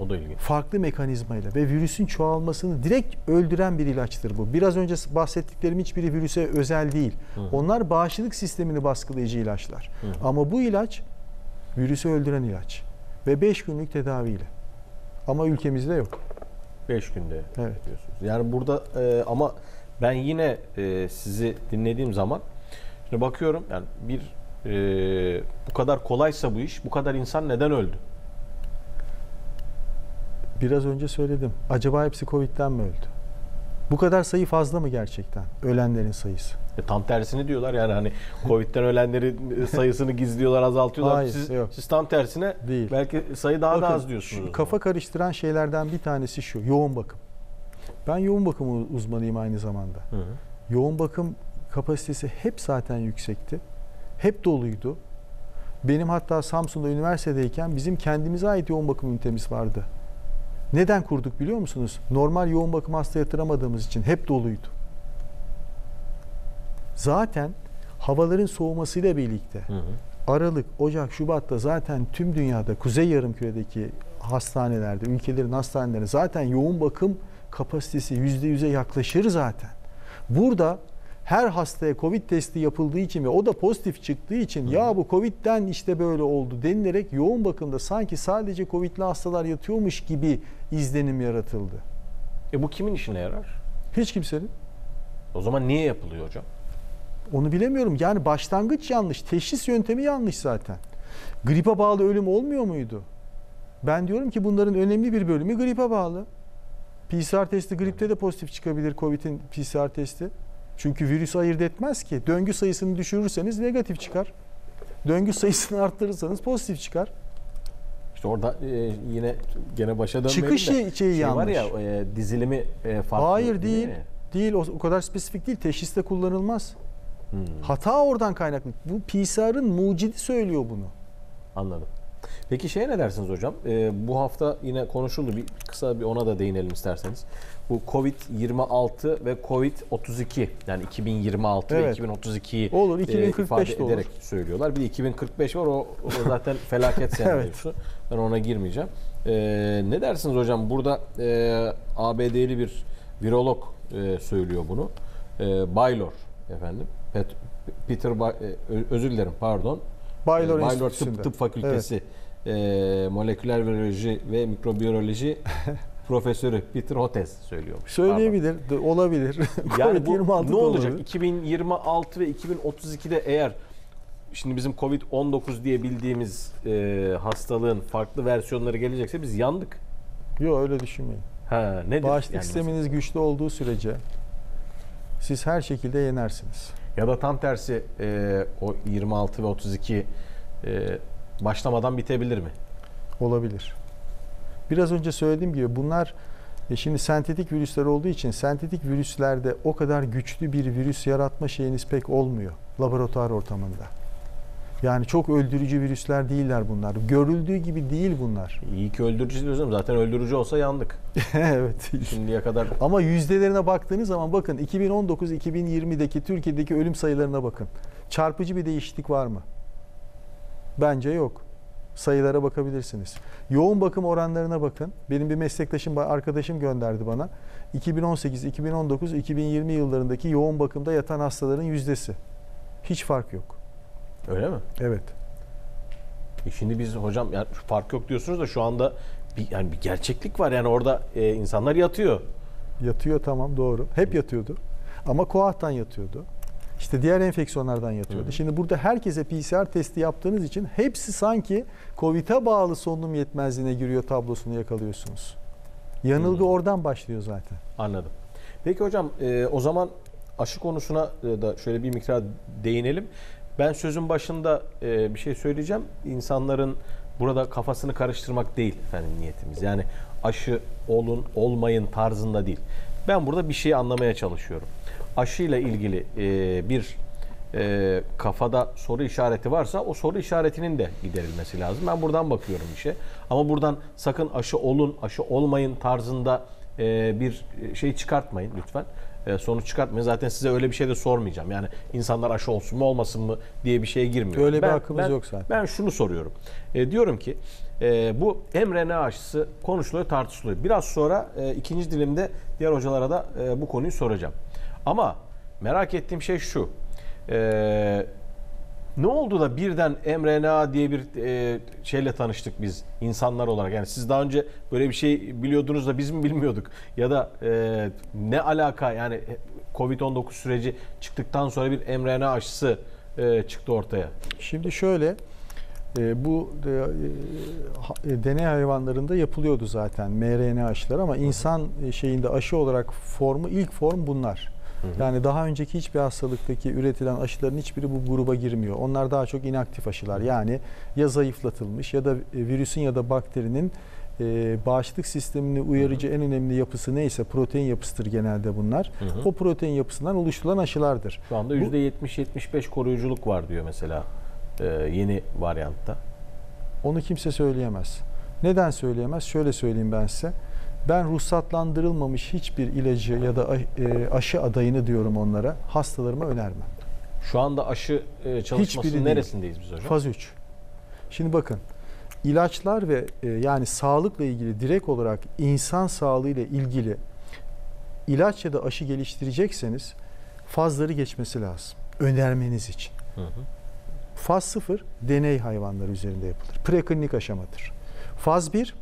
O da ilginç. Farklı mekanizmayla ve virüsün çoğalmasını direkt öldüren bir ilaçtır bu. Biraz önce bahsettiklerim hiçbiri virüse özel değil. Hı -hı. Onlar bağışıklık sistemini baskılayıcı ilaçlar. Hı -hı. Ama bu ilaç virüsü öldüren ilaç. Ve beş günlük tedaviyle. Ama ülkemizde yok. beş günde evet. diyorsunuz. Yani burada e, ama ben yine e, sizi dinlediğim zaman şimdi bakıyorum, yani bir e, bu kadar kolaysa bu iş, bu kadar insan neden öldü? Biraz önce söyledim. Acaba hepsi Covid'den mi öldü? Bu kadar sayı fazla mı gerçekten? Ölenlerin sayısı. E tam tersini diyorlar yani, hani Covid'den ölenlerin sayısını gizliyorlar, azaltıyorlar. Hayır, siz, siz tam tersine değil. Belki sayı daha Bakın, da az diyorsunuz. Kafa karıştıran şeylerden bir tanesi şu. Yoğun bakım. Ben yoğun bakım uzmanıyım aynı zamanda. Hı hı. Yoğun bakım kapasitesi hep zaten yüksekti. Hep doluydu. Benim hatta Samsun'da üniversitedeyken bizim kendimize ait yoğun bakım ünitemiz vardı. Neden kurduk biliyor musunuz? Normal yoğun bakım hasta yatıramadığımız için hep doluydu. Zaten havaların soğumasıyla birlikte hı hı. Aralık, Ocak, Şubat'ta zaten tüm dünyada, Kuzey Yarımküre'deki hastanelerde, ülkelerin hastanelerinde zaten yoğun bakım kapasitesi yüzde yüze yaklaşır zaten. Burada her hastaya Covid testi yapıldığı için ve o da pozitif çıktığı için Hı. ya bu Covid'den işte böyle oldu denilerek yoğun bakımda sanki sadece Covid'li hastalar yatıyormuş gibi izlenim yaratıldı. E bu kimin işine yarar? Hiç kimsenin. O zaman niye yapılıyor hocam? Onu bilemiyorum. Yani başlangıç yanlış, teşhis yöntemi yanlış zaten. Gripe bağlı ölüm olmuyor muydu? Ben diyorum ki bunların önemli bir bölümü gripe bağlı. P C R testi gripte de pozitif çıkabilir, Covid'in P C R testi. Çünkü virüs ayırt etmez ki. Döngü sayısını düşürürseniz negatif çıkar. Döngü sayısını arttırırsanız pozitif çıkar. İşte orada e, yine gene başa dönmeyelim de. Çıkış şeyi şey yanlış. Var ya e, dizilimi e, farklı. Hayır değil. Değil, değil o, o kadar spesifik değil. Teşhiste kullanılmaz. Hmm. Hata oradan kaynaklı. Bu P C R'ın mucidi söylüyor bunu. Anladım. Peki şeye ne dersiniz hocam? Ee, bu hafta yine konuşuldu. Bir kısa bir ona da değinelim isterseniz. Bu Covid yirmi altı ve Covid otuz iki, yani iki bin yirmi altı evet. ve iki bin otuz iki'yi olur, iki bin kırk beş e, ifade ederek olur. söylüyorlar. Bir de iki bin kırk beş var, o, o zaten felaket senaryosu. Evet. Ben ona girmeyeceğim. Ee, ne dersiniz hocam? Burada e, A B D'li bir virolog e, söylüyor bunu. E, Baylor efendim. Pet, Peter ba e, özür dilerim pardon. Baylor, Baylor Tıp, Tıp Fakültesi evet. e, Moleküler Viroloji ve Mikrobiyoloji Profesörü Peter Hotez söylüyormuş. Söyleyebilir, de, olabilir. Yani bu ne olabilir. Olacak? iki bin yirmi altı ve iki bin otuz iki'de eğer şimdi bizim Covid on dokuz diye bildiğimiz e, hastalığın farklı versiyonları gelecekse biz yandık. Yok, öyle düşünmeyin. Ha, nedir? Bağışıklık yani sisteminiz mesela? Güçlü olduğu sürece siz her şekilde yenersiniz. Ya da tam tersi e, o yirmi altı ve otuz iki e, başlamadan bitebilir mi? Olabilir. Biraz önce söylediğim gibi bunlar e, şimdi sentetik virüsler olduğu için sentetik virüslerde o kadar güçlü bir virüs yaratma şeyiniz pek olmuyor laboratuvar ortamında. Yani çok öldürücü virüsler değiller bunlar. Görüldüğü gibi değil bunlar. İyi ki öldürücü diyorsunuz. Zaten öldürücü olsa yandık. Evet. Şimdiye kadar. Ama yüzdelerine baktığınız zaman bakın iki bin on dokuz iki bin yirmi'deki Türkiye'deki ölüm sayılarına bakın. Çarpıcı bir değişiklik var mı? Bence yok. Sayılara bakabilirsiniz. Yoğun bakım oranlarına bakın. Benim bir meslektaşım, arkadaşım gönderdi bana. iki bin on sekiz iki bin on dokuz iki bin yirmi yıllarındaki yoğun bakımda yatan hastaların yüzdesi. Hiç fark yok. Öyle mi? Evet. E şimdi biz hocam yani fark yok diyorsunuz da şu anda bir, yani bir gerçeklik var. Yani orada e, insanlar yatıyor. Yatıyor, tamam, doğru. Hep yatıyordu. Ama koahtan yatıyordu. İşte diğer enfeksiyonlardan yatıyordu. Hı. Şimdi burada herkese P C R testi yaptığınız için hepsi sanki Covid'e bağlı solunum yetmezliğine giriyor tablosunu yakalıyorsunuz. Yanılgı Hı. oradan başlıyor zaten. Anladım. Peki hocam e, o zaman aşı konusuna da şöyle bir miktar değinelim. Ben sözün başında e, bir şey söyleyeceğim. İnsanların burada kafasını karıştırmak değil efendim niyetimiz. Yani aşı olun olmayın tarzında değil. Ben burada bir şeyi anlamaya çalışıyorum. Aşıyla ilgili e, bir e, kafada soru işareti varsa o soru işaretinin de giderilmesi lazım. Ben buradan bakıyorum işe. Ama buradan sakın aşı olun aşı olmayın tarzında e, bir şey çıkartmayın lütfen. Sonuç çıkartmayın. Zaten size öyle bir şey de sormayacağım. Yani insanlar aşı olsun mu olmasın mı diye bir şeye girmiyor. Öyle ben, bir hakkımız ben, yok zaten. Ben şunu soruyorum. E, diyorum ki e, bu mRNA aşısı konuşuluyor, tartışılıyor. Biraz sonra e, ikinci dilimde diğer hocalara da e, bu konuyu soracağım. Ama merak ettiğim şey şu. E, ne oldu da birden mRNA diye bir e, şeyle tanıştık biz insanlar olarak? Yani siz daha önce böyle bir şey biliyordunuz da biz mi bilmiyorduk? Ya da e, ne alaka yani Covid on dokuz süreci çıktıktan sonra bir mRNA aşısı e, çıktı ortaya? Şimdi şöyle e, bu e, deney hayvanlarında yapılıyordu zaten mRNA aşıları ama insan şeyinde aşı olarak formu ilk form bunlar. Yani daha önceki hiçbir hastalıktaki üretilen aşıların hiçbiri bu gruba girmiyor. Onlar daha çok inaktif aşılar. Yani ya zayıflatılmış ya da virüsün ya da bakterinin bağışıklık sistemini uyarıcı en önemli yapısı neyse protein yapısıdır genelde bunlar. Hı hı. O protein yapısından oluşturulan aşılardır. Şu anda yüzde yetmiş yetmiş beş koruyuculuk var diyor mesela yeni varyantta. Onu kimse söyleyemez. Neden söyleyemez? Şöyle söyleyeyim ben size. Ben ruhsatlandırılmamış hiçbir ilacı ya da aşı adayını diyorum onlara hastalarıma önermem. Şu anda aşı çalışmasının neresindeyiz biz hocam? Faz üç. Şimdi bakın ilaçlar ve yani sağlıkla ilgili direkt olarak insan sağlığıyla ilgili ilaç ya da aşı geliştirecekseniz fazları geçmesi lazım önermeniz için. Hı hı. Faz sıfır deney hayvanları üzerinde yapılır. Preklinik aşamadır. Faz bir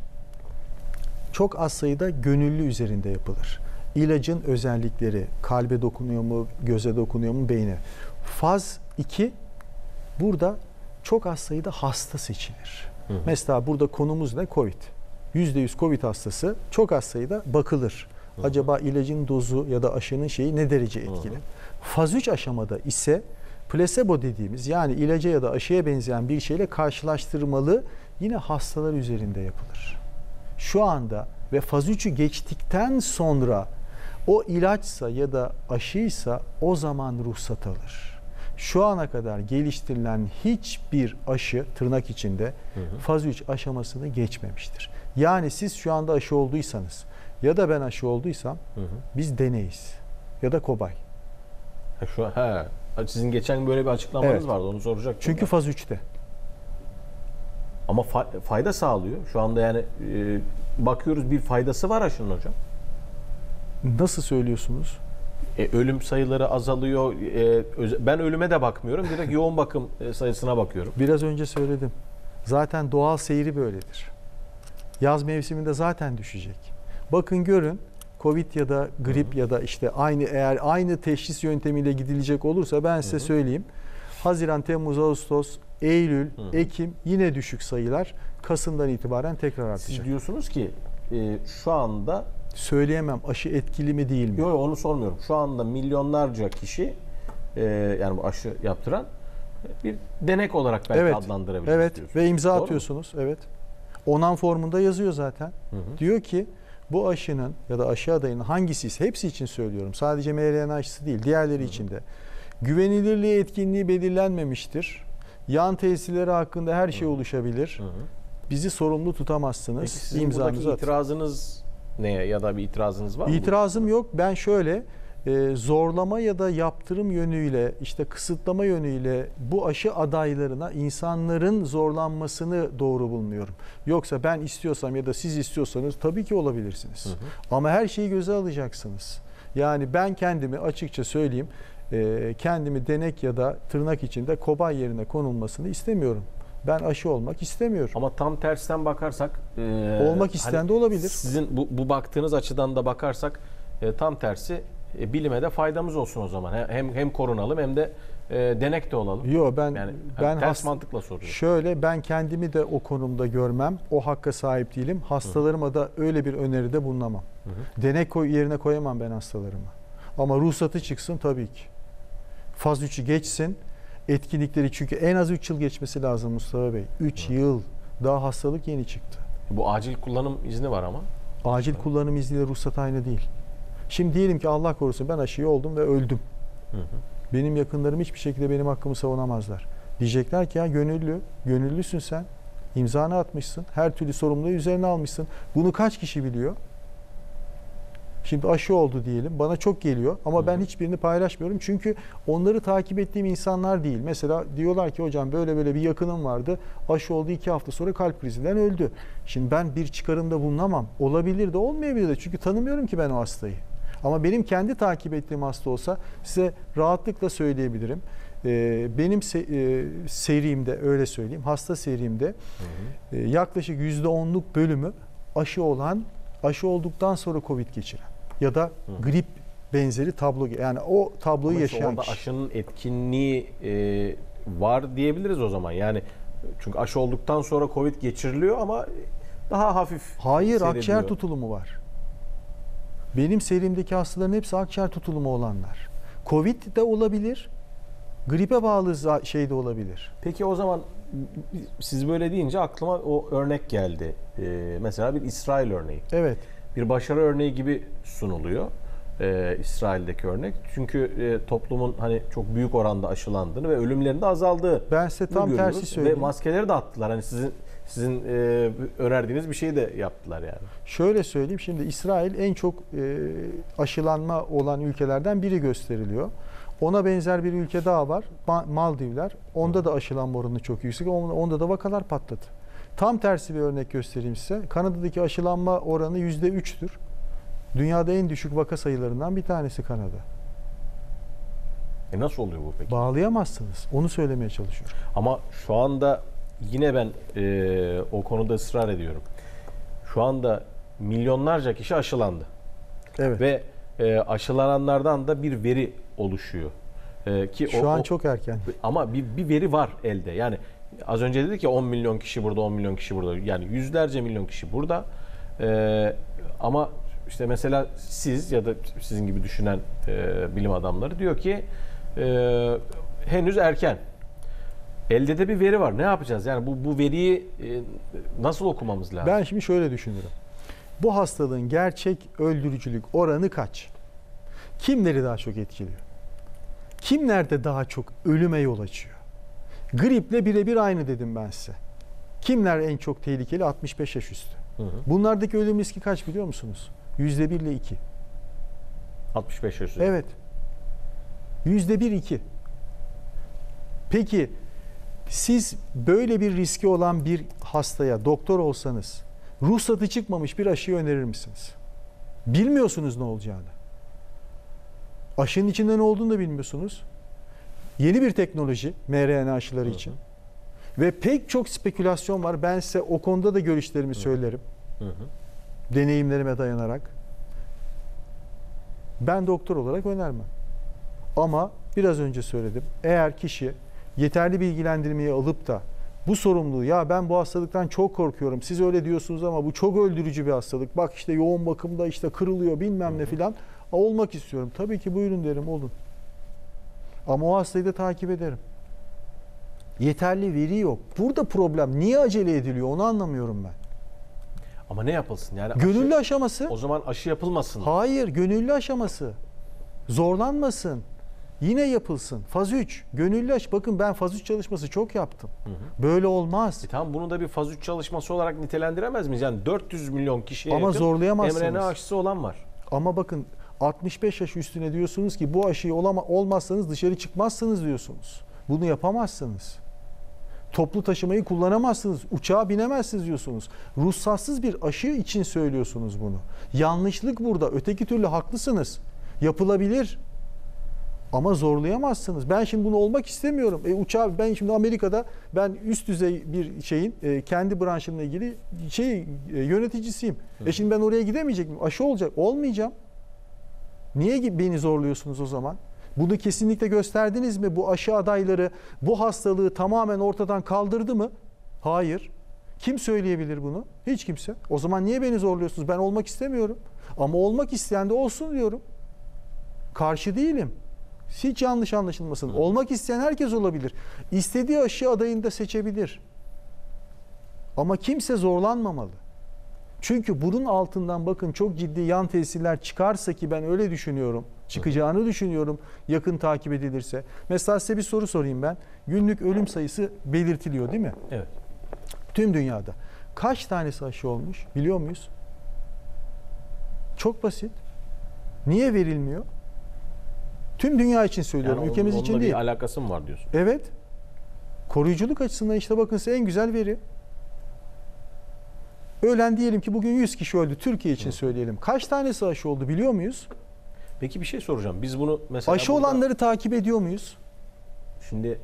çok az sayıda gönüllü üzerinde yapılır. İlacın özellikleri, kalbe dokunuyor mu, göze dokunuyor mu, beyne. Faz iki, burada çok az sayıda hasta seçilir. Hı hı. Mesela burada konumuz ne? Covid. yüzde yüz Covid hastası çok az sayıda bakılır. Hı hı. Acaba ilacın dozu ya da aşının şeyi ne derece etkili? Hı hı. Faz üç aşamada ise plasebo dediğimiz yani ilaca ya da aşıya benzeyen bir şeyle karşılaştırmalı yine hastalar üzerinde yapılır. Şu anda ve faz üç'ü geçtikten sonra o ilaçsa ya da aşıysa o zaman ruhsat alır. şu ana kadar geliştirilen hiçbir aşı tırnak içinde hı hı. faz üç aşamasını geçmemiştir. Yani siz şu anda aşı olduysanız ya da ben aşı olduysam hı hı. biz deneyiz ya da kobay. Ha, şu, ha. Sizin geçen böyle bir açıklamanız evet. vardı, onu soracaktım. Çünkü ben. faz üçte. Ama fa fayda sağlıyor. Şu anda yani e, bakıyoruz bir faydası var aşının hocam. Nasıl söylüyorsunuz? E, ölüm sayıları azalıyor. E, ben ölüme de bakmıyorum. Direkt yoğun bakım sayısına bakıyorum. Biraz önce söyledim. Zaten doğal seyri böyledir. Yaz mevsiminde zaten düşecek. Bakın görün. Covid ya da grip Hı-hı. ya da işte aynı eğer aynı teşhis yöntemiyle gidilecek olursa ben size Hı-hı. söyleyeyim. Haziran, Temmuz, Ağustos, Eylül, Hı-hı. Ekim yine düşük sayılar. Kasım'dan itibaren tekrar artacak. Siz diyorsunuz ki e, şu anda... Söyleyemem aşı etkili mi değil mi? Yok onu sormuyorum. Şu anda milyonlarca kişi e, yani bu aşı yaptıran bir denek olarak belki evet. adlandırabiliriz. Evet diyorsunuz. Ve imza Doğru atıyorsunuz. Mu? Evet. Onan formunda yazıyor zaten. Hı-hı. Diyor ki bu aşının ya da aşı adayının hangisiyse hepsi için söylüyorum. Sadece m R N A aşısı değil, diğerleri Hı-hı. için de. Güvenilirliği, etkinliği belirlenmemiştir. Yan tesirleri hakkında her şey Hı-hı. oluşabilir. Hı-hı. Bizi sorumlu tutamazsınız. Peki sizin buradaki itirazınız neye ya da bir itirazınız var mı? İtirazım yok. Ben şöyle e, zorlama ya da yaptırım yönüyle, işte kısıtlama yönüyle bu aşı adaylarına insanların zorlanmasını doğru bulmuyorum. Yoksa ben istiyorsam ya da siz istiyorsanız tabii ki olabilirsiniz. Hı hı. Ama her şeyi göze alacaksınız. Yani ben kendimi açıkça söyleyeyim, e, kendimi denek ya da tırnak içinde kobay yerine konulmasını istemiyorum. Ben aşı olmak istemiyorum. Ama tam tersten bakarsak... E, olmak isteyen hani de olabilir. Sizin bu, bu baktığınız açıdan da bakarsak e, tam tersi e, bilime de faydamız olsun o zaman. Hem hem korunalım hem de e, denek de olalım. Yok ben... Yani, ben hani ters mantıkla soruyorum. Şöyle ben kendimi de o konumda görmem. O hakka sahip değilim. Hastalarıma Hı. da öyle bir öneride bulunamam. Hı hı. Denek koy, yerine koyamam ben hastalarıma. Ama ruhsatı çıksın tabii ki. faz üçü geçsin. Etkinlikleri çünkü en az üç yıl geçmesi lazım Mustafa Bey. üç evet. yıl daha hastalık yeni çıktı. Bu acil kullanım izni var ama. Acil evet. kullanım izniyle ruhsat aynı değil. Şimdi diyelim ki Allah korusun ben aşıyı oldum ve öldüm. Hı hı. Benim yakınlarım hiçbir şekilde benim hakkımı savunamazlar. Diyecekler ki ya gönüllü, gönüllüsün sen. İmzanı atmışsın. Her türlü sorumluluğu üzerine almışsın. Bunu kaç kişi biliyor? Şimdi aşı oldu diyelim. Bana çok geliyor ama Hı-hı. ben hiçbirini paylaşmıyorum. Çünkü onları takip ettiğim insanlar değil. Mesela diyorlar ki hocam böyle böyle bir yakınım vardı. Aşı oldu iki hafta sonra kalp krizinden öldü. Şimdi ben bir çıkarımda bulunamam. Olabilir de olmayabilir de. Çünkü tanımıyorum ki ben o hastayı. Ama benim kendi takip ettiğim hasta olsa size rahatlıkla söyleyebilirim. Ee, benim se e, serimde öyle söyleyeyim. Hasta serimde e, yaklaşık yüzde onluk bölümü aşı olan, aşı olduktan sonra Covid geçiren. Ya da Hı. grip benzeri tablo, yani o tabloyu ama yaşayan orada kişi. Aşının etkinliği e, var diyebiliriz o zaman. Yani çünkü aşı olduktan sonra Covid geçiriliyor ama daha hafif. Hayır, akciğer tutulumu var. Benim serimdeki hastaların hepsi akciğer tutulumu olanlar. Covid de olabilir, gripe bağlı şey de olabilir. Peki o zaman siz böyle deyince aklıma o örnek geldi. Ee, mesela bir İsrail örneği. Evet. Bir başarı örneği gibi sunuluyor e, İsrail'deki örnek. Çünkü e, toplumun hani çok büyük oranda aşılandığını ve ölümlerin de azaldığı. Ben size tam tersi söyleyeyim. Ve maskeleri de attılar. Hani sizin sizin e, önerdiğiniz bir şeyi de yaptılar yani. Şöyle söyleyeyim. Şimdi İsrail en çok e, aşılanma olan ülkelerden biri gösteriliyor. Ona benzer bir ülke daha var. Maldivler. Onda da aşılanma oranı çok yüksek. Onda da vakalar patladı. Tam tersi bir örnek göstereyim size. Kanada'daki aşılanma oranı yüzde üçtür. Dünyada en düşük vaka sayılarından bir tanesi Kanada. E nasıl oluyor bu peki? Bağlayamazsınız. Onu söylemeye çalışıyorum. Ama şu anda yine ben e, o konuda ısrar ediyorum. Şu anda milyonlarca kişi aşılandı. Evet. Ve e, aşılananlardan da bir veri oluşuyor. E, ki şu o, an o, çok erken. Ama bir, bir veri var elde. Yani az önce dedik ya on milyon kişi burada, on milyon kişi burada. Yani yüzlerce milyon kişi burada. Ee, ama işte mesela siz ya da sizin gibi düşünen e, bilim adamları diyor ki e, henüz erken. Elde de bir veri var. Ne yapacağız? Yani bu, bu veriyi e, nasıl okumamız lazım? Ben şimdi şöyle düşünüyorum. Bu hastalığın gerçek öldürücülük oranı kaç? Kimleri daha çok etkiliyor? kimlerde daha çok ölüme yol açıyor? Griple birebir aynı dedim ben size. Kimler en çok tehlikeli? altmış beş yaş üstü. Hı hı. Bunlardaki ölüm riski kaç biliyor musunuz? yüzde bir ile iki. altmış beş yaş üstü. Evet. yüzde bir iki. Peki siz böyle bir riski olan bir hastaya doktor olsanız ruhsatı çıkmamış bir aşıyı önerir misiniz? Bilmiyorsunuz ne olacağını. Aşının içinde ne olduğunu da bilmiyorsunuz. Yeni bir teknoloji M R N A aşıları için. Hı hı. Ve pek çok spekülasyon var. Ben size o konuda da görüşlerimi hı hı. söylerim. Hı hı. Deneyimlerime dayanarak. Ben doktor olarak önermem. Ama biraz önce söyledim. Eğer kişi yeterli bilgilendirmeyi alıp da bu sorumluluğu, ya ben bu hastalıktan çok korkuyorum, siz öyle diyorsunuz ama bu çok öldürücü bir hastalık. Bak işte yoğun bakımda işte kırılıyor bilmem hı hı. ne filan. Olmak istiyorum. Tabii ki buyurun derim, olun. Ama o hastayı da takip ederim. Yeterli veri yok. Burada problem. Niye acele ediliyor onu anlamıyorum ben. Ama ne yapılsın? Yani gönüllü aşı, aşaması. O zaman aşı yapılmasın. Hayır, gönüllü aşaması. Zorlanmasın. Yine yapılsın. Faz üç. Gönüllü aşı. Bakın ben faz üç çalışması çok yaptım. Hı hı. Böyle olmaz. E tamam, bunu da bir faz üç çalışması olarak nitelendiremez miyiz? Yani dört yüz milyon kişiye ama yakın M R N A aşısı olan var. Ama bakın altmış beş yaş üstüne diyorsunuz ki bu aşıyı olama, olmazsanız dışarı çıkmazsınız diyorsunuz. Bunu yapamazsınız. Toplu taşımayı kullanamazsınız. Uçağa binemezsiniz diyorsunuz. Ruhsatsız bir aşı için söylüyorsunuz bunu. Yanlışlık burada. Öteki türlü haklısınız. Yapılabilir. Ama zorlayamazsınız. Ben şimdi bunu olmak istemiyorum. E uçağa, ben şimdi Amerika'da ben üst düzey bir şeyin e, kendi branşımla ilgili şey e, yöneticisiyim. E şimdi ben oraya gidemeyecek miyim? Aşı olacak. Olmayacağım. Niye beni zorluyorsunuz o zaman? Bunu kesinlikle gösterdiniz mi? Bu aşı adayları bu hastalığı tamamen ortadan kaldırdı mı? Hayır. Kim söyleyebilir bunu? Hiç kimse. O zaman niye beni zorluyorsunuz? Ben olmak istemiyorum. Ama olmak isteyen de olsun diyorum. Karşı değilim. Hiç yanlış anlaşılmasın. Olmak isteyen herkes olabilir. İstediği aşı adayını da seçebilir. Ama kimse zorlanmamalı. Çünkü bunun altından bakın çok ciddi yan tesirler çıkarsa, ki ben öyle düşünüyorum, çıkacağını düşünüyorum yakın takip edilirse. Mesela size bir soru sorayım ben. Günlük ölüm sayısı belirtiliyor değil mi? Evet. Tüm dünyada. Kaç tanesi aşı olmuş biliyor muyuz? Çok basit. Niye verilmiyor? Tüm dünya için söylüyorum, yani ülkemiz onun, için değil. Onunla bir alakası mı var diyorsun? Evet. Koruyuculuk açısından işte bakın size en güzel veri. Ölen diyelim ki bugün yüz kişi öldü. Türkiye için söyleyelim. Kaç tanesi aşı oldu biliyor muyuz? Peki bir şey soracağım. Biz bunu mesela aşı burada... olanları takip ediyor muyuz? Şimdi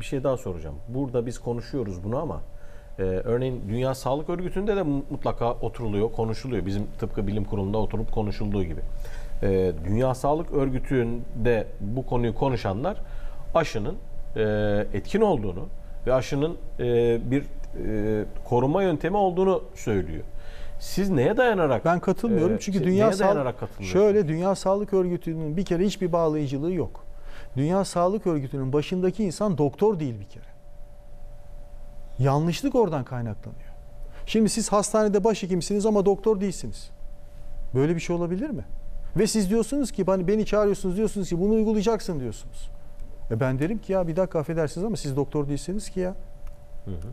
bir şey daha soracağım. Burada biz konuşuyoruz bunu ama e, örneğin Dünya Sağlık Örgütü'nde de mutlaka oturuluyor, konuşuluyor. Bizim tıpkı bilim kurulunda oturup konuşulduğu gibi. E, Dünya Sağlık Örgütü'nde bu konuyu konuşanlar aşının e, etkin olduğunu ve aşının e, bir E, koruma yöntemi olduğunu söylüyor. Siz neye dayanarak? Ben katılmıyorum e, çünkü Dünya Sağlık şöyle Dünya Sağlık Örgütü'nün bir kere hiçbir bağlayıcılığı yok. Dünya Sağlık Örgütü'nün başındaki insan doktor değil bir kere. Yanlışlık oradan kaynaklanıyor. Şimdi siz hastanede başhekimsiniz ama doktor değilsiniz. Böyle bir şey olabilir mi? Ve siz diyorsunuz ki hani beni çağırıyorsunuz, diyorsunuz ki bunu uygulayacaksın diyorsunuz. E ben derim ki ya bir dakika affedersiniz ama siz doktor değilsiniz ki ya. Hı hı.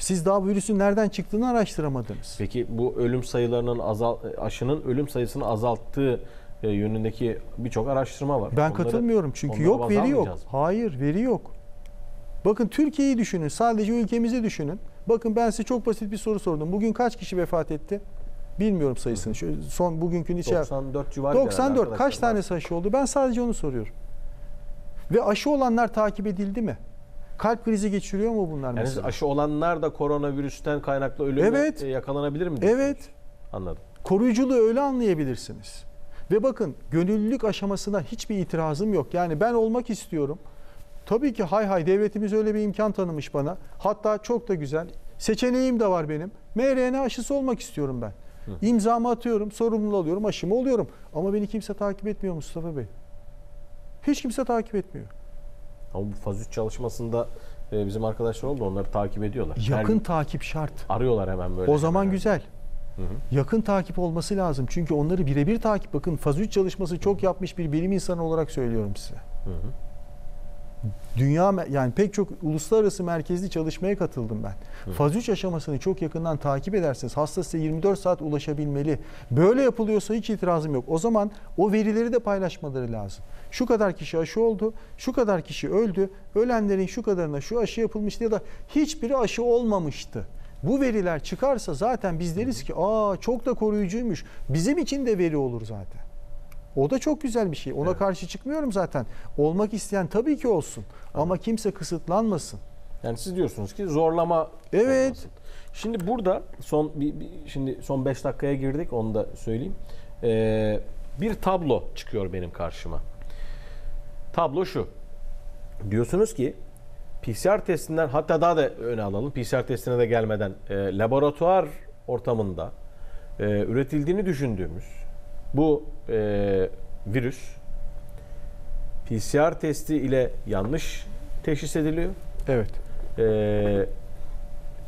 Siz daha virüsün nereden çıktığını araştıramadınız. Peki bu ölüm sayılarının azal, aşının ölüm sayısını azalttığı yönündeki birçok araştırma var. Ben onları, katılmıyorum çünkü yok veri yok. Hayır, veri yok. Bakın Türkiye'yi düşünün, sadece ülkemizi düşünün. Bakın ben size çok basit bir soru sordum. Bugün kaç kişi vefat etti? Bilmiyorum sayısını. Şu son bugünkü içerisinde. doksan dört civarı. doksan dört kaç tanesi aşı oldu? Ben sadece onu soruyorum. Ve aşı olanlar takip edildi mi? Kalp krizi geçiriyor mu bunlar yani mesela? Aşı olanlar da koronavirüsten kaynaklı ölüme evet. yakalanabilir mi? Evet. Anladım. Koruyuculuğu öyle anlayabilirsiniz. Ve bakın gönüllülük aşamasına hiçbir itirazım yok. Yani ben olmak istiyorum. Tabii ki hay hay devletimiz öyle bir imkan tanımış bana. Hatta çok da güzel. Seçeneğim de var benim. M R N A aşısı olmak istiyorum ben. Hı. İmzamı atıyorum, sorumlu alıyorum, aşımı oluyorum. Ama beni kimse takip etmiyor Mustafa Bey. Hiç kimse takip etmiyor. Ama bu faz üç çalışmasında bizim arkadaşlar oldu, onları takip ediyorlar. Yakın Her takip şart. Arıyorlar hemen böyle. O zaman hemen. Güzel. Hı hı. Yakın takip olması lazım. Çünkü onları birebir takip. Bakın faz üç çalışması çok yapmış bir bilim insanı olarak söylüyorum size. Hı hı. dünya, yani pek çok uluslararası merkezli çalışmaya katıldım ben. Hı. Faz üç aşamasını çok yakından takip edersiniz. Hasta size yirmi dört saat ulaşabilmeli. Böyle yapılıyorsa hiç itirazım yok. O zaman o verileri de paylaşmaları lazım. Şu kadar kişi aşı oldu, şu kadar kişi öldü, ölenlerin şu kadarına şu aşı yapılmıştı ya da hiçbiri aşı olmamıştı. Bu veriler çıkarsa zaten biz deriz ki aa çok da koruyucuymuş. Bizim için de veri olur zaten. O da çok güzel bir şey. Ona evet. karşı çıkmıyorum zaten. Olmak isteyen tabii ki olsun. Ama Anladım. kimse kısıtlanmasın. Yani siz diyorsunuz ki zorlama Evet. olmasın. Şimdi burada son bir, bir şimdi son beş dakikaya girdik, onu da söyleyeyim. Ee, bir tablo çıkıyor benim karşıma. Tablo şu. Diyorsunuz ki P C R testinden, hatta daha da öne alalım, P C R testine de gelmeden e, laboratuvar ortamında e, üretildiğini düşündüğümüz bu e, virüs P C R testi ile yanlış teşhis ediliyor. Evet. E,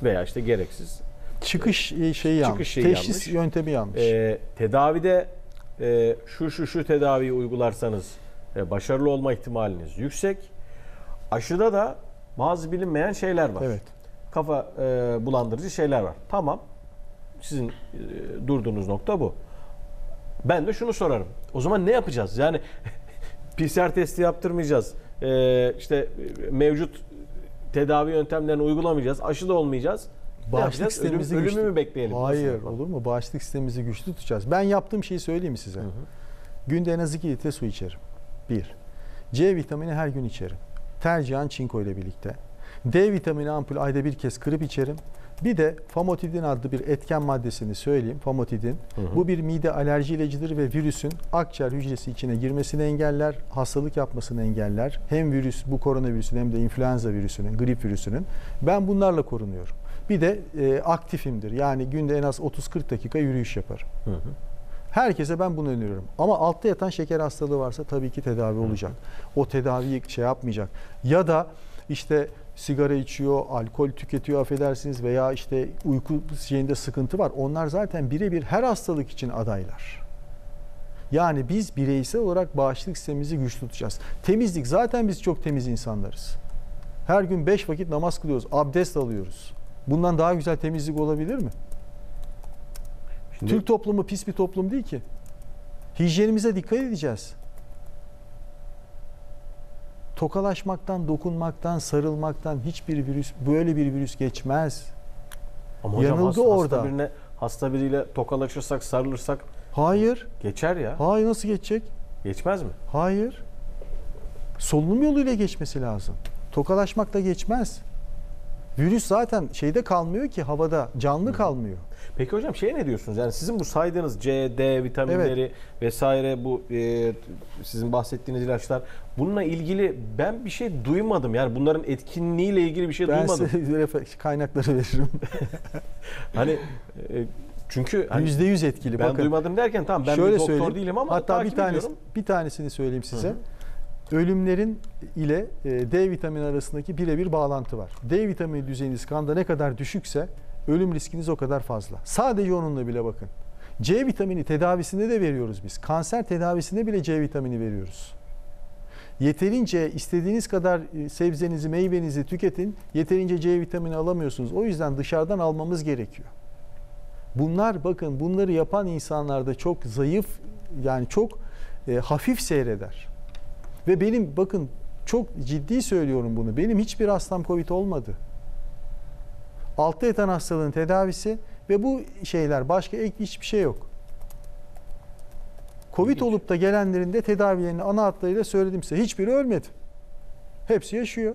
veya işte gereksiz. Çıkış şeyi yanlış. Çıkış şeyi teşhis yanlış. Yöntemi yanlış. E, tedavide e, şu şu şu tedaviyi uygularsanız e, başarılı olma ihtimaliniz yüksek. Aşıda da bazı bilinmeyen şeyler var. Evet. Kafa e, bulandırıcı şeyler var. Tamam. Sizin e, durduğunuz nokta bu. Ben de şunu sorarım. O zaman ne yapacağız? Yani P C R testi yaptırmayacağız. Ee, işte mevcut tedavi yöntemlerini uygulamayacağız. Aşı da olmayacağız. Bağışıklık sistemimizi Ölüm, güçlü. Ölümü bekleyelim. Hayır, mesela. Olur mu? Bağışıklık sistemimizi güçlü tutacağız. Ben yaptığım şeyi söyleyeyim size. Hı hı. Günde en az iki litre su içerim. Bir. C vitamini her gün içerim. Tercihan çinko ile birlikte. D vitamini ampul ayda bir kez kırıp içerim. Bir de famotidin adlı bir etken maddesini söyleyeyim. Famotidin. Hı hı. Bu bir mide alerji ilacıdır ve virüsün akciğer hücresi içine girmesini engeller, hastalık yapmasını engeller. Hem virüs, bu koronavirüsün hem de influenza virüsünün, grip virüsünün. Ben bunlarla korunuyorum. Bir de e, aktifimdir. Yani günde en az otuz kırk dakika yürüyüş yaparım. Hı hı. Herkese ben bunu öneriyorum. Ama altta yatan şeker hastalığı varsa tabii ki tedavi olacak. O tedaviyi şey yapmayacak. Ya da işte sigara içiyor, alkol tüketiyor affedersiniz veya işte uyku şeyinde sıkıntı var. Onlar zaten birebir her hastalık için adaylar. Yani biz bireysel olarak bağışıklık sistemimizi güçlü tutacağız. Temizlik, zaten biz çok temiz insanlarız. Her gün beş vakit namaz kılıyoruz, abdest alıyoruz. Bundan daha güzel temizlik olabilir mi? Şimdi... Türk toplumu pis bir toplum değil ki. Hijyenimize dikkat edeceğiz. Tokalaşmaktan, dokunmaktan, sarılmaktan hiçbir virüs, böyle bir virüs geçmez. Ama yanılgı hocam, hasta, orada. Hasta, birine, hasta biriyle tokalaşırsak, sarılırsak... Hayır. Geçer ya. Hayır, nasıl geçecek? Geçmez mi? Hayır. Solunum yoluyla geçmesi lazım. Tokalaşmak da geçmez. Virüs zaten şeyde kalmıyor ki, havada canlı Hı. kalmıyor. Peki hocam şeye ne diyorsunuz? Yani sizin bu saydığınız C, D vitaminleri evet. vesaire, bu e, sizin bahsettiğiniz ilaçlar, bununla ilgili ben bir şey duymadım. Yani bunların etkinliğiyle ilgili bir şey ben duymadım. Ben kaynakları veririm. Hani e, çünkü hani yüzde yüz etkili. Ben bakın, duymadım derken tamam, ben şöyle bir doktor değilim ama hatta bir tanesi, bir tanesini söyleyeyim size. Hı. Ölümlerin ile D vitamini arasındaki birebir bağlantı var. D vitamini düzeyiniz kanda ne kadar düşükse ölüm riskiniz o kadar fazla. Sadece onunla bile bakın. C vitamini tedavisinde de veriyoruz biz. Kanser tedavisinde bile C vitamini veriyoruz. Yeterince istediğiniz kadar sebzenizi, meyvenizi tüketin. Yeterince C vitamini alamıyorsunuz. O yüzden dışarıdan almamız gerekiyor. Bunlar, bakın, bunları yapan insanlarda çok zayıf, yani çok e, hafif seyreder. Ve benim, bakın, çok ciddi söylüyorum bunu. Benim hiçbir hastam Covid olmadı. Altta yatan hastalığın tedavisi ve bu şeyler, başka ek hiçbir şey yok. Covid Hiç. olup da gelenlerin de tedavilerini ana hatlarıyla söyledim size. Hiçbiri ölmedi. Hepsi yaşıyor.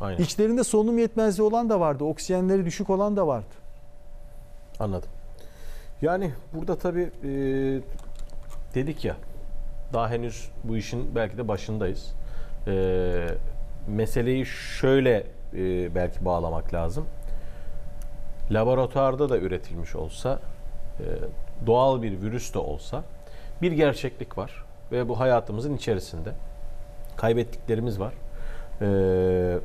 Aynen. İçlerinde solunum yetmezliği olan da vardı. Oksijenleri düşük olan da vardı. Anladım. Yani burada tabii e, dedik ya, daha henüz bu işin belki de başındayız. Ee, meseleyi şöyle e, belki bağlamak lazım. Laboratuvarda da üretilmiş olsa, e, doğal bir virüs de olsa bir gerçeklik var. Ve bu hayatımızın içerisinde. Kaybettiklerimiz var. Ee,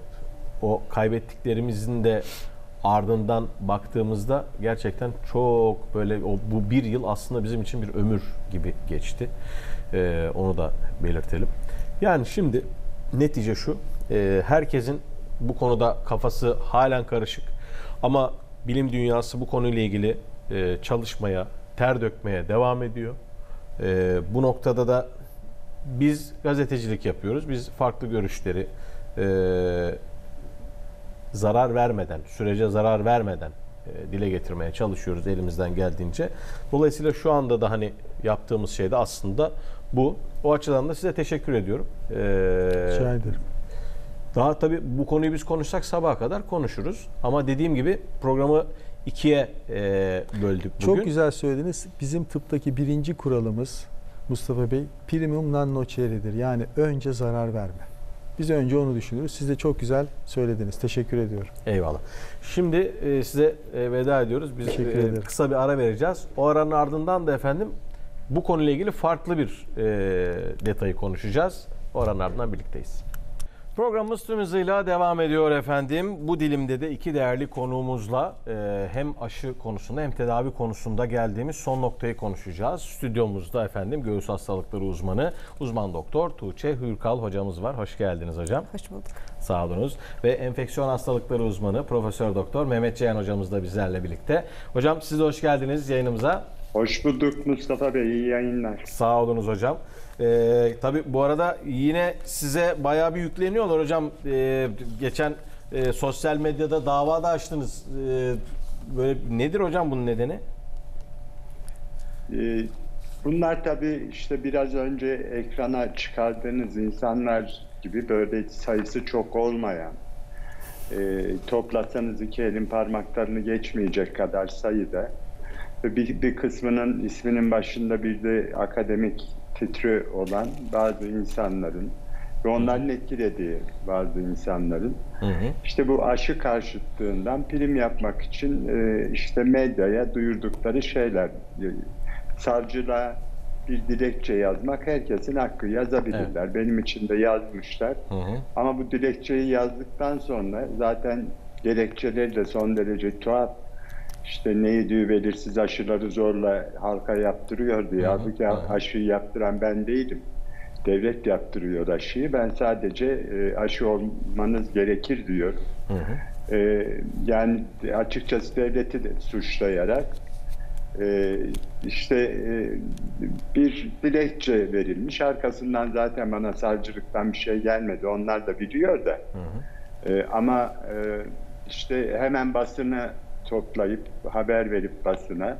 o kaybettiklerimizin de ardından baktığımızda gerçekten çok böyle, o, bu bir yıl aslında bizim için bir ömür gibi geçti. Ee, onu da belirtelim. Yani şimdi netice şu, herkesin bu konuda kafası halen karışık ama bilim dünyası bu konuyla ilgili çalışmaya, ter dökmeye devam ediyor. Bu noktada da biz gazetecilik yapıyoruz. Biz farklı görüşleri zarar vermeden, sürece zarar vermeden dile getirmeye çalışıyoruz elimizden geldiğince. Dolayısıyla şu anda da hani yaptığımız şey de aslında bu. O açıdan da size teşekkür ediyorum. Ee, Rica ederim. Daha tabii bu konuyu biz konuşsak sabaha kadar konuşuruz. Ama dediğim gibi programı ikiye e, böldük bugün. Çok güzel söylediniz. Bizim tıptaki birinci kuralımız Mustafa Bey, primum non nocere'dir. Yani önce zarar verme. Biz önce onu düşünürüz. Siz de çok güzel söylediniz. Teşekkür ediyorum. Eyvallah. Şimdi size veda ediyoruz. Biz kısa bir ara vereceğiz. O aranın ardından da efendim bu konuyla ilgili farklı bir detayı konuşacağız. O aranın ardından birlikteyiz. Programımız tüm hızıyla devam ediyor efendim. Bu dilimde de iki değerli konuğumuzla hem aşı konusunda hem tedavi konusunda geldiğimiz son noktayı konuşacağız. Stüdyomuzda efendim göğüs hastalıkları uzmanı, uzman doktor Tuğçe Hürkal hocamız var. Hoş geldiniz hocam. Hoş bulduk. Sağ olunuz. Ve enfeksiyon hastalıkları uzmanı Profesör Doktor Mehmet Ceyhan hocamız da bizlerle birlikte. Hocam siz de hoş geldiniz yayınımıza. Hoş bulduk Mustafa Bey. İyi yayınlar. Sağ olunuz hocam. Ee, tabii bu arada yine size bayağı bir yükleniyorlar hocam. Ee, geçen e, sosyal medyada dava da açtınız. Ee, böyle nedir hocam bunun nedeni? Ee, bunlar tabii işte biraz önce ekrana çıkardığınız insanlar gibi böyle sayısı çok olmayan, e, toplasanız iki elin parmaklarını geçmeyecek kadar sayıda. Bir, bir kısmının isminin başında bir de akademik titri olan bazı insanların ve onların etkilediği bazı insanların hı hı. işte bu aşı karşıtlığından prim yapmak için e, işte medyaya duyurdukları şeyler. Savcılığa bir dilekçe yazmak herkesin hakkı, yazabilirler. Evet. Benim için de yazmışlar. Hı hı. Ama bu dilekçeyi yazdıktan sonra zaten gerekçeleri de son derece tuhaf. İşte neydi, belirsiz aşıları zorla halka yaptırıyor diye. Halbuki aşıyı yaptıran ben değilim. Devlet yaptırıyor aşıyı. Ben sadece e, aşı olmanız gerekir diyor. Hı hı. E, yani açıkçası devleti de suçlayarak e, işte e, bir dilekçe verilmiş. Arkasından zaten bana savcılıktan bir şey gelmedi. Onlar da biliyor da. Hı hı. E, ama e, işte hemen basına toplayıp haber verip basına,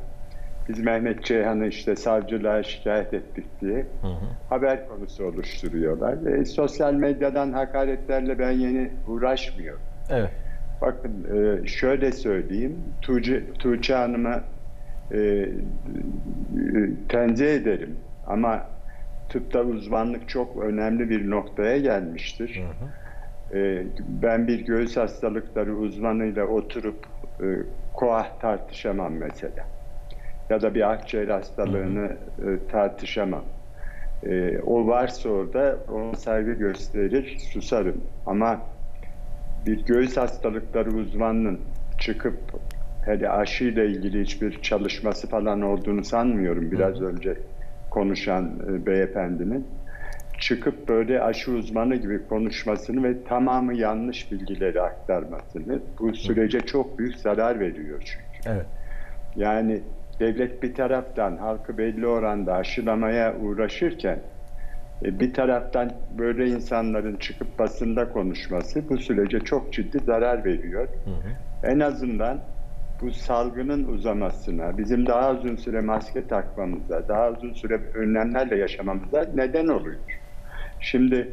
biz Mehmet Ceyhan'ı işte savcılığa şikayet ettik diye hı hı. haber konusu oluşturuyorlar. E, sosyal medyadan hakaretlerle ben yeni uğraşmıyorum. Evet. Bakın e, şöyle söyleyeyim, Tuğçe, Tuğçe Hanım'a e, tenzih ederim ama tıpta uzmanlık çok önemli bir noktaya gelmiştir. Hı hı. E, ben bir göğüs hastalıkları uzmanıyla oturup koah tartışamam mesela. Ya da bir akciğer hastalığını hı hı. tartışamam. E, o varsa orada ona saygı gösterir, susarım. Ama bir göğüs hastalıkları uzmanının çıkıp hele aşıyla ilgili hiçbir çalışması falan olduğunu sanmıyorum. Biraz hı hı. önce konuşan beyefendinin çıkıp böyle aşı uzmanı gibi konuşmasını ve tamamı yanlış bilgileri aktarmasını, bu sürece çok büyük zarar veriyor çünkü. Evet. Yani devlet bir taraftan halkı belli oranda aşılamaya uğraşırken bir taraftan böyle insanların çıkıp basında konuşması bu sürece çok ciddi zarar veriyor. Hı hı. En azından bu salgının uzamasına, bizim daha uzun süre maske takmamıza, daha uzun süre önlemlerle yaşamamıza neden oluyor. Şimdi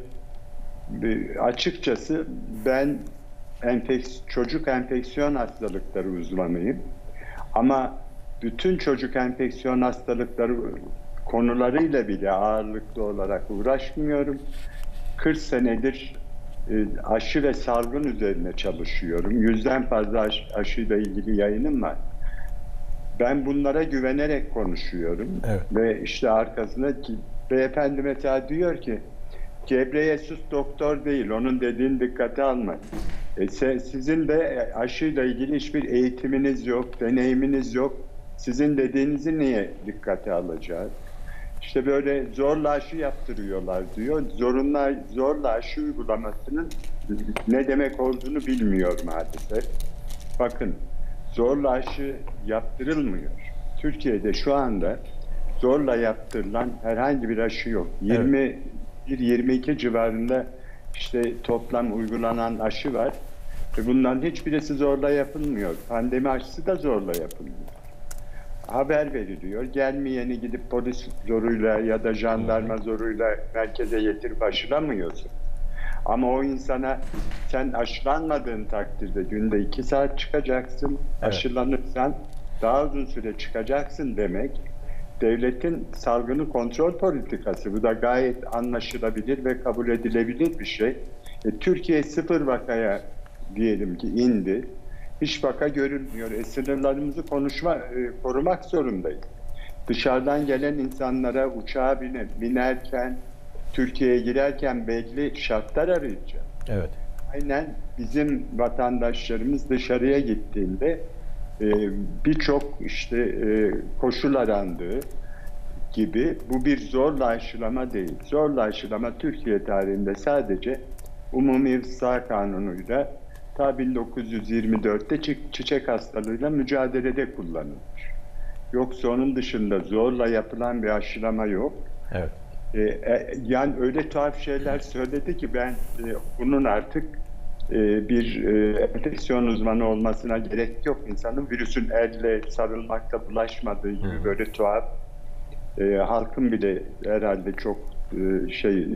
açıkçası ben enfeks çocuk enfeksiyon hastalıkları uzmanıyım. Ama bütün çocuk enfeksiyon hastalıkları konularıyla bile ağırlıklı olarak uğraşmıyorum. kırk senedir aşı ve salgın üzerine çalışıyorum. Yüzden fazla aş aşıyla ilgili yayınım var. Ben bunlara güvenerek konuşuyorum. Evet. Ve işte arkasında ki, beyefendi mesela diyor ki Cebreye sus doktor değil, onun dediğini dikkate alma. E, sizin de aşıyla ilgili hiçbir eğitiminiz yok, deneyiminiz yok. Sizin dediğinizi niye dikkate alacağız? İşte böyle zorla aşı yaptırıyorlar diyor. Zorunla, zorla aşı uygulamasının ne demek olduğunu bilmiyor maalesef. Bakın, zorla aşı yaptırılmıyor. Türkiye'de şu anda zorla yaptırılan herhangi bir aşı yok. Evet. yirmi bir yirmi iki civarında işte toplam uygulanan aşı var. Ve bundan hiçbirisi zorla yapılmıyor. Pandemi aşısı da zorla yapılmıyor. Haber veriliyor. Gelmeyeni gidip polis zoruyla ya da jandarma zoruyla merkeze getirip aşılamıyorsun. Ama o insana sen aşılanmadığın takdirde günde iki saat çıkacaksın, evet, aşılanırsan daha uzun süre çıkacaksın demek devletin salgını kontrol politikası. Bu da gayet anlaşılabilir ve kabul edilebilir bir şey. E, Türkiye sıfır vakaya diyelim ki indi. Hiç vaka görülmüyor. E, sınırlarımızı konuşma, e, korumak zorundayız. Dışarıdan gelen insanlara uçağa bine, binerken, Türkiye'ye girerken belli şartlar arayacağız. Evet. Aynen bizim vatandaşlarımız dışarıya gittiğinde e, birçok işte e, koşullar arandığı gibi bu bir zorla aşılama değil. Zorla aşılama Türkiye tarihinde sadece Umumi Rıza Kanunu'yla ta bin dokuz yüz yirmi dörtte çiçek hastalığıyla mücadelede kullanılmış. Yoksa onun dışında zorla yapılan bir aşılama yok. Evet. E, e, yani öyle tuhaf şeyler söyledi ki ben e, bunun artık e, bir e, enfeksiyon uzmanı olmasına gerek yok. İnsanın virüsün elle sarılmakla bulaşmadığı gibi, hmm, böyle tuhaf e, halkın bile herhalde çok e, şey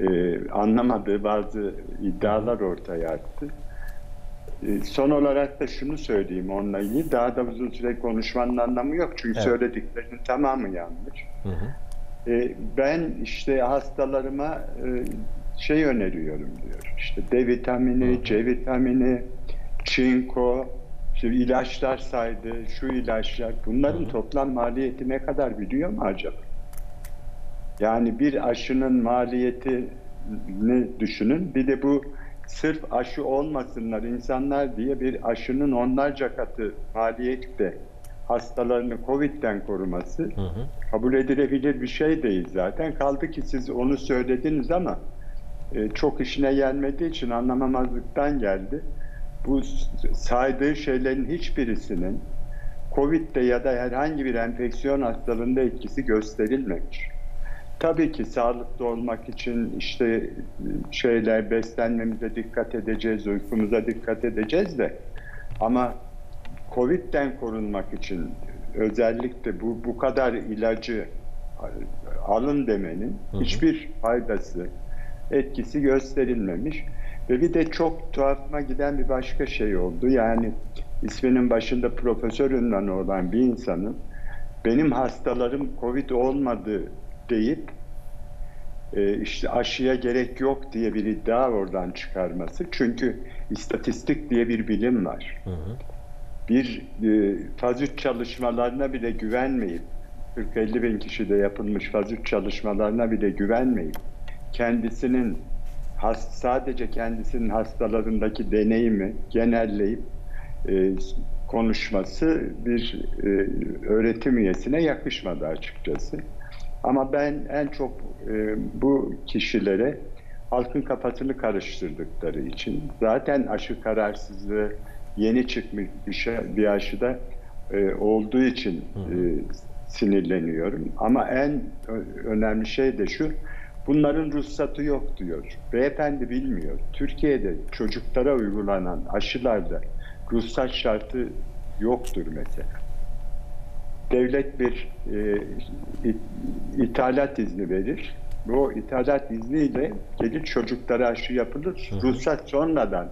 e, anlamadığı bazı iddialar ortaya attı. E, son olarak da şunu söyleyeyim onunla ilgili. Daha da uzun süre konuşmanın anlamı yok. Çünkü, evet, söylediklerinin tamamı yanlış. Hı hı. Ben işte hastalarıma şey öneriyorum diyor. İşte D vitamini, C vitamini, çinko, işte ilaçlar saydı, şu ilaçlar. Bunların toplam maliyeti ne kadar biliyor mu acaba? Yani bir aşının maliyetini düşünün. Bir de bu sırf aşı olmasınlar insanlar diye bir aşının onlarca katı maliyette hastalarını Covid'den koruması, hı hı, kabul edilebilir bir şey değil zaten. Kaldı ki siz onu söylediniz ama e, çok işine gelmediği için anlamamazlıktan geldi. Bu saydığı şeylerin hiçbirisinin Covid'de ya da herhangi bir enfeksiyon hastalığında etkisi gösterilmemiş. Tabii ki sağlıklı olmak için işte şeyler, beslenmemize dikkat edeceğiz, uykumuza dikkat edeceğiz de ama Covid'den korunmak için özellikle bu bu kadar ilacı alın demenin, hı hı, hiçbir faydası, etkisi gösterilmemiş. Ve bir de çok tuhafıma giden bir başka şey oldu. Yani isminin başında profesör ünvanı olan bir insanın benim hastalarım Covid olmadı deyip işte aşıya gerek yok diye bir iddia oradan çıkarması. Çünkü istatistik diye bir bilim var. Hı hı. Bir e, faz üç çalışmalarına bile güvenmeyip, kırk elli bin kişide yapılmış faz üç çalışmalarına bile güvenmeyip, kendisinin has, sadece kendisinin hastalarındaki deneyimi genelleyip e, konuşması bir e, öğretim üyesine yakışmadı açıkçası. Ama ben en çok e, bu kişilere halkın kafasını karıştırdıkları için, zaten aşı kararsızlığı yeni çıkmış bir aşıda e, olduğu için e, sinirleniyorum. Ama en önemli şey de şu, bunların ruhsatı yok diyor. Beyefendi bilmiyor. Türkiye'de çocuklara uygulanan aşılarda ruhsat şartı yoktur mesela. Devlet bir e, it, ithalat izni verir. Bu ithalat izniyle gelir çocuklara aşı yapılır. Hı hı. Ruhsat sonradan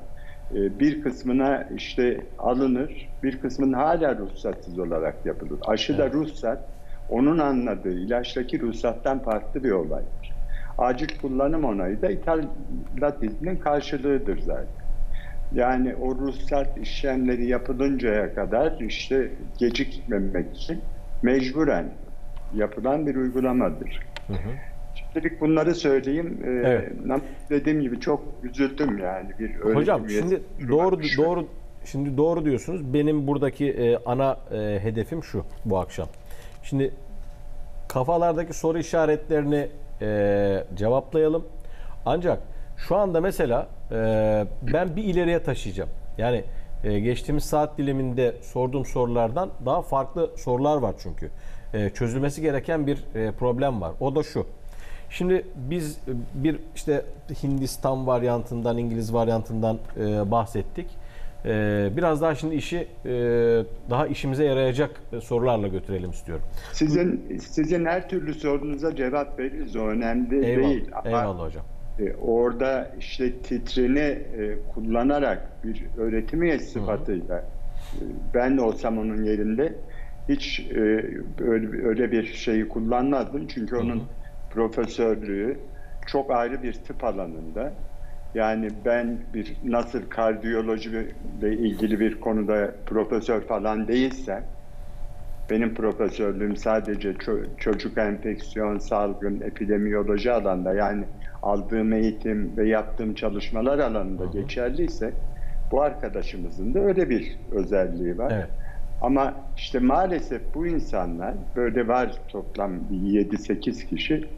bir kısmına işte alınır, bir kısmının hala ruhsatsız olarak yapılır. Aşı da ruhsat, onun anladığı ilaçtaki ruhsattan farklı bir olaydır. Acil kullanım onayı da ithalat izninin karşılığıdır zaten. Yani o ruhsat işlemleri yapılıncaya kadar işte gecikmemek için mecburen yapılan bir uygulamadır. Hı hı. Dedik bunları söyleyeyim. Ee, evet. Dediğim gibi çok üzüldüm yani bir öğretim hocam üyesi. Şimdi doğru doğru şimdi doğru diyorsunuz. Benim buradaki e, ana e, hedefim şu bu akşam. Şimdi kafalardaki soru işaretlerini e, cevaplayalım. Ancak şu anda mesela e, ben bir ileriye taşıyacağım. Yani e, geçtiğimiz saat diliminde sorduğum sorulardan daha farklı sorular var çünkü. E, çözülmesi gereken bir e, problem var. O da şu. Şimdi biz bir işte Hindistan varyantından, İngiliz varyantından e, bahsettik. E, biraz daha şimdi işi e, daha işimize yarayacak sorularla götürelim istiyorum. Sizin sizin her türlü sorunuza cevap veririz. O önemli eyvallah, değil. Ama eyvallah hocam. E, orada işte titrini e, kullanarak bir öğretim üyesi sıfatıyla e, ben olsam onun yerinde hiç e, öyle, öyle bir şeyi kullanmazdım. Çünkü onun hı hı. profesörlüğü çok ayrı bir tıp alanında. Yani ben bir nasıl kardiyolojiyle ilgili bir konuda profesör falan değilsem, benim profesörlüğüm sadece çocuk enfeksiyon, salgın, epidemiyoloji alanında, yani aldığım eğitim ve yaptığım çalışmalar alanında hı hı. geçerliyse, bu arkadaşımızın da öyle bir özelliği var. Evet. Ama işte maalesef bu insanlar, böyle var toplam yedi sekiz kişi,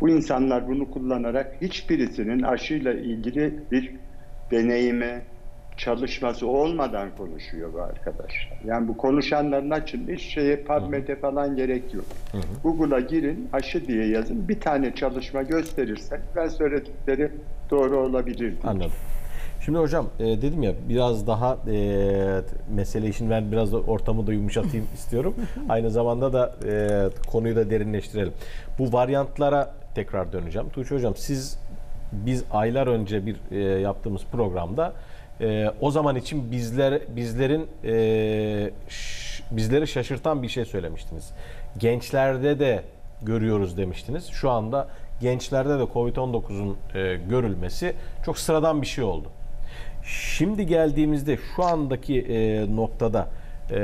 bu insanlar bunu kullanarak hiçbirisinin aşıyla ilgili bir deneyimi, çalışması olmadan konuşuyor bu arkadaşlar. Yani bu konuşanların açın hiç şeye, PubMed'e falan gerek yok. Google'a girin, aşı diye yazın, bir tane çalışma gösterirsek ben söyledikleri doğru olabilir. Anladım. Şimdi hocam e, dedim ya biraz daha e, mesele için ben biraz da ortamı da yumuşatayım istiyorum. Aynı zamanda da e, konuyu da derinleştirelim. Bu varyantlara tekrar döneceğim. Tuğçe hocam siz biz aylar önce bir e, yaptığımız programda e, o zaman için bizler bizlerin e, ş, bizleri şaşırtan bir şey söylemiştiniz. Gençlerde de görüyoruz demiştiniz. Şu anda gençlerde de Covid on dokuzun e, görülmesi çok sıradan bir şey oldu. Şimdi geldiğimizde şu andaki e, noktada e,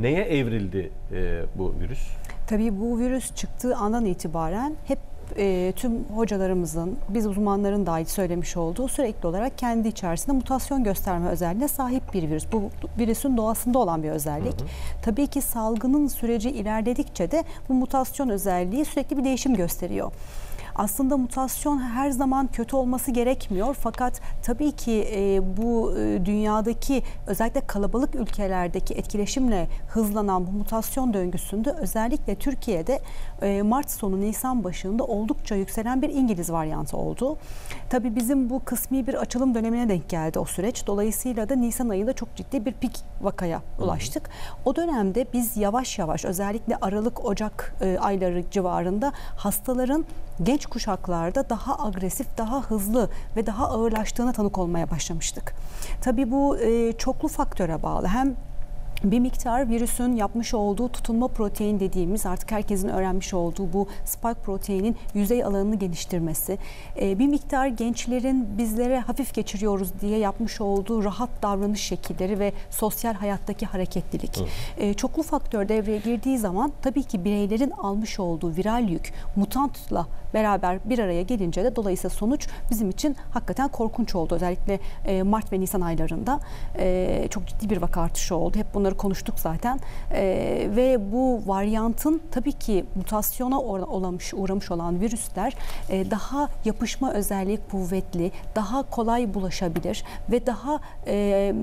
neye evrildi e, bu virüs? Tabii bu virüs çıktığı andan itibaren hep e, tüm hocalarımızın, biz uzmanların dahi söylemiş olduğu sürekli olarak kendi içerisinde mutasyon gösterme özelliğine sahip bir virüs. Bu virüsün doğasında olan bir özellik. Hı hı. Tabii ki salgının süreci ilerledikçe de bu mutasyon özelliği sürekli bir değişim gösteriyor. Aslında mutasyon her zaman kötü olması gerekmiyor. Fakat tabii ki e, bu e, dünyadaki özellikle kalabalık ülkelerdeki etkileşimle hızlanan bu mutasyon döngüsünde özellikle Türkiye'de e, Mart sonu Nisan başında oldukça yükselen bir İngiliz varyantı oldu. Tabii bizim bu kısmi bir açılım dönemine denk geldi o süreç. Dolayısıyla da Nisan ayında çok ciddi bir pik vakaya ulaştık. O dönemde biz yavaş yavaş özellikle Aralık Ocak e, ayları civarında hastaların genç kuşaklarda daha agresif, daha hızlı ve daha ağırlaştığına tanık olmaya başlamıştık. Tabii bu e, çoklu faktöre bağlı. Hem bir miktar virüsün yapmış olduğu tutunma protein dediğimiz, artık herkesin öğrenmiş olduğu bu spike proteinin yüzey alanını geniştirmesi, bir miktar gençlerin bizlere hafif geçiriyoruz diye yapmış olduğu rahat davranış şekilleri ve sosyal hayattaki hareketlilik. Evet. Çoklu faktör devreye girdiği zaman tabii ki bireylerin almış olduğu viral yük mutantla beraber bir araya gelince de dolayısıyla sonuç bizim için hakikaten korkunç oldu. Özellikle Mart ve Nisan aylarında çok ciddi bir vaka artışı oldu. Hep bunları konuştuk zaten ee, ve bu varyantın tabii ki mutasyona uğramış, uğramış olan virüsler e, daha yapışma özelliği kuvvetli, daha kolay bulaşabilir ve daha e,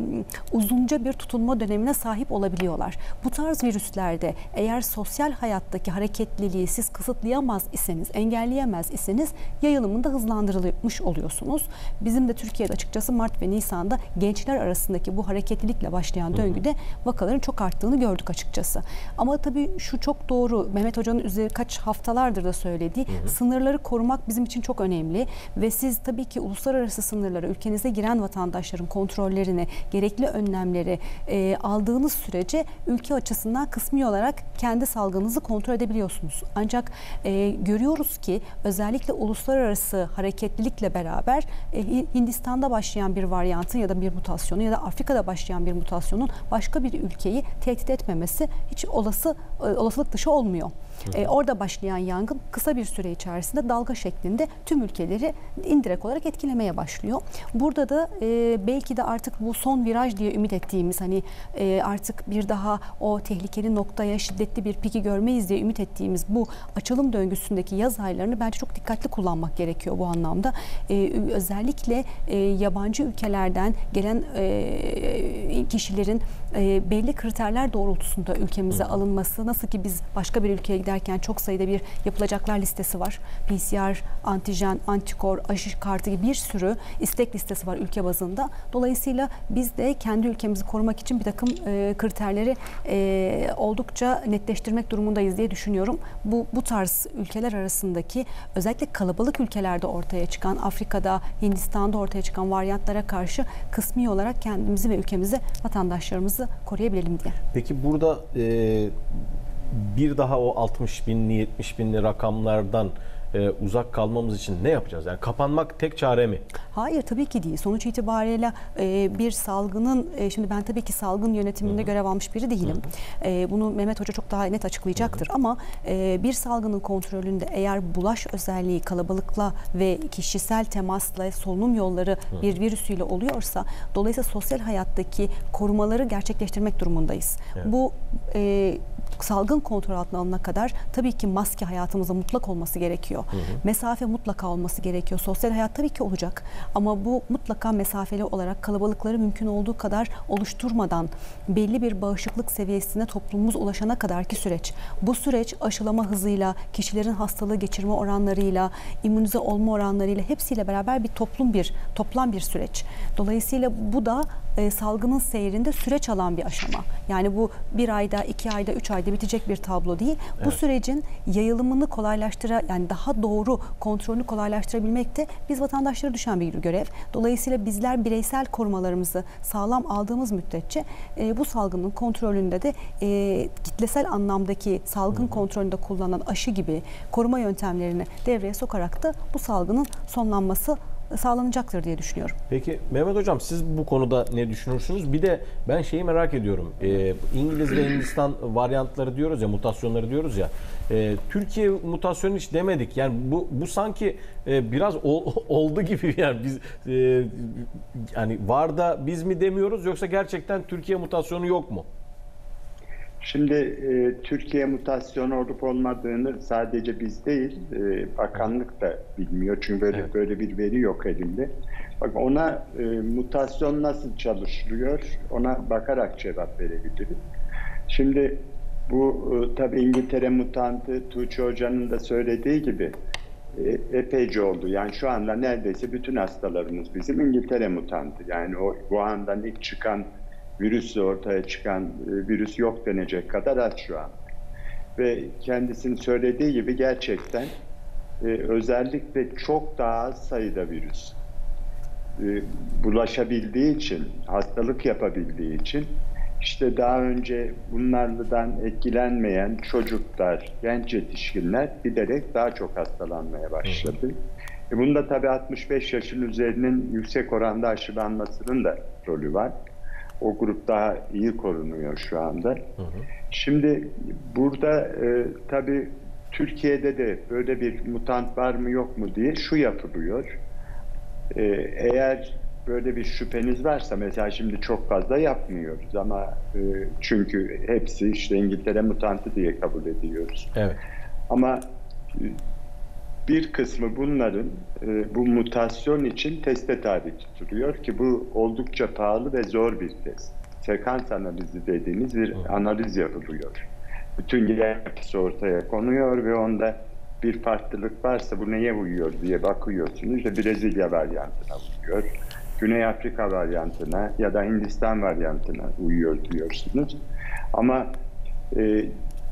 uzunca bir tutunma dönemine sahip olabiliyorlar. Bu tarz virüslerde eğer sosyal hayattaki hareketliliği siz kısıtlayamaz iseniz, engelleyemez iseniz yayılımında hızlandırılmış oluyorsunuz. Bizim de Türkiye'de açıkçası Mart ve Nisan'da gençler arasındaki bu hareketlilikle başlayan döngüde vakaların çok arttığını gördük açıkçası. Ama tabii şu çok doğru. Mehmet Hoca'nın üzeri kaç haftalardır da söylediği hı hı. sınırları korumak bizim için çok önemli. Ve siz tabii ki uluslararası sınırlara, ülkenize giren vatandaşların kontrollerini, gerekli önlemleri e, aldığınız sürece ülke açısından kısmi olarak kendi salgınınızı kontrol edebiliyorsunuz. Ancak e, görüyoruz ki özellikle uluslararası hareketlilikle beraber e, Hindistan'da başlayan bir varyantın ya da bir mutasyonun ya da Afrika'da başlayan bir mutasyonun başka bir ülkeyi tehdit etmemesi hiç olası olasılık dışı olmuyor. E, orada başlayan yangın kısa bir süre içerisinde dalga şeklinde tüm ülkeleri indirek olarak etkilemeye başlıyor. Burada da e, belki de artık bu son viraj diye ümit ettiğimiz, hani e, artık bir daha o tehlikeli noktaya şiddetli bir piki görmeyiz diye ümit ettiğimiz bu açılım döngüsündeki yaz aylarını bence çok dikkatli kullanmak gerekiyor bu anlamda. E, özellikle e, yabancı ülkelerden gelen e, kişilerin e, belli kriterler doğrultusunda ülkemize alınması, nasıl ki biz başka bir ülkeye derken çok sayıda bir yapılacaklar listesi var. P C R, antijen, antikor, aşı kartı gibi bir sürü istek listesi var ülke bazında. Dolayısıyla biz de kendi ülkemizi korumak için bir takım e, kriterleri e, oldukça netleştirmek durumundayız diye düşünüyorum. Bu, bu tarz ülkeler arasındaki, özellikle kalabalık ülkelerde ortaya çıkan, Afrika'da, Hindistan'da ortaya çıkan varyantlara karşı kısmi olarak kendimizi ve ülkemizi, vatandaşlarımızı koruyabilelim diye. Peki burada e... bir daha o altmış binli, yetmiş binli rakamlardan e, uzak kalmamız için ne yapacağız? Yani kapanmak tek çare mi? Hayır, tabii ki değil. Sonuç itibariyle e, bir salgının, e, şimdi ben tabii ki salgın yönetiminde Hı-hı. görev almış biri değilim. E, bunu Mehmet Hoca çok daha net açıklayacaktır. Hı-hı. Ama e, bir salgının kontrolünde eğer bulaş özelliği kalabalıkla ve kişisel temasla, solunum yolları Hı-hı. bir virüsüyle oluyorsa, dolayısıyla sosyal hayattaki korumaları gerçekleştirmek durumundayız. Evet. Bu e, salgın kontrol altına alınana kadar tabii ki maske hayatımızda mutlak olması gerekiyor. Hı hı. Mesafe mutlaka olması gerekiyor. Sosyal hayat tabii ki olacak ama bu mutlaka mesafeli olarak, kalabalıkları mümkün olduğu kadar oluşturmadan, belli bir bağışıklık seviyesine toplumumuz ulaşana kadarki süreç. Bu süreç aşılama hızıyla, kişilerin hastalığı geçirme oranlarıyla, immünize olma oranlarıyla, hepsiyle beraber bir toplum bir toplam bir süreç. Dolayısıyla bu da e, salgının seyrinde süreç alan bir aşama. Yani bu bir ayda, iki ayda, üç ayda bitecek bir tablo değil. Evet. Bu sürecin yayılımını kolaylaştıra, yani daha doğru kontrolünü kolaylaştırabilmek de biz vatandaşlara düşen bir görev. Dolayısıyla bizler bireysel korumalarımızı sağlam aldığımız müddetçe e, bu salgının kontrolünde de e, kitlesel anlamdaki salgın Hı. kontrolünde kullanılan aşı gibi koruma yöntemlerini devreye sokarak da bu salgının sonlanması sağlanacaktır diye düşünüyorum. Peki Mehmet Hocam, siz bu konuda ne düşünürsünüz? Bir de ben şeyi merak ediyorum. Ee, İngiliz ve Hindistan varyantları diyoruz ya, mutasyonları diyoruz ya. E, Türkiye mutasyonu hiç demedik. Yani bu bu sanki e, biraz ol, oldu gibi, yani biz e, yani var da biz mi demiyoruz, yoksa gerçekten Türkiye mutasyonu yok mu? Şimdi e, Türkiye mutasyonu olup olmadığını sadece biz değil, e, bakanlık da bilmiyor. Çünkü böyle, evet. böyle bir veri yok elinde. Bak, ona e, mutasyon nasıl çalışılıyor, ona bakarak cevap verebiliriz. Şimdi bu e, tabii İngiltere mutantı, Tuğçe Hoca'nın da söylediği gibi e, epeyce oldu. Yani şu anda neredeyse bütün hastalarımız bizim İngiltere mutantı. Yani o Wuhan'dan ilk çıkan virüsle ortaya çıkan virüs yok denecek kadar az şu an. Ve kendisinin söylediği gibi gerçekten e, özellikle çok daha az sayıda virüs e, bulaşabildiği için, hastalık yapabildiği için, işte daha önce bunlardan etkilenmeyen çocuklar, genç yetişkinler giderek daha çok hastalanmaya başladı. E, bunda tabii altmış beş yaşın üzerinin yüksek oranda aşılanmasının da rolü var. O grup daha iyi korunuyor şu anda. Hı hı. Şimdi burada e, tabii Türkiye'de de böyle bir mutant var mı yok mu diye şu yapılıyor. E, eğer böyle bir şüpheniz varsa, mesela şimdi çok fazla yapmıyoruz ama e, çünkü hepsi işte İngiltere mutantı diye kabul ediyoruz. Evet. Ama e, bir kısmı bunların e, bu mutasyon için teste tabi tutuluyor ki bu oldukça pahalı ve zor bir test. Sekans analizi dediğimiz bir Hı. analiz yapılıyor. Bütün gen yapısı ortaya konuyor ve onda bir farklılık varsa bu neye uyuyor diye bakıyorsunuz. İşte Brezilya varyantına uyuyor, Güney Afrika varyantına ya da Hindistan varyantına uyuyor diyorsunuz. Ama e,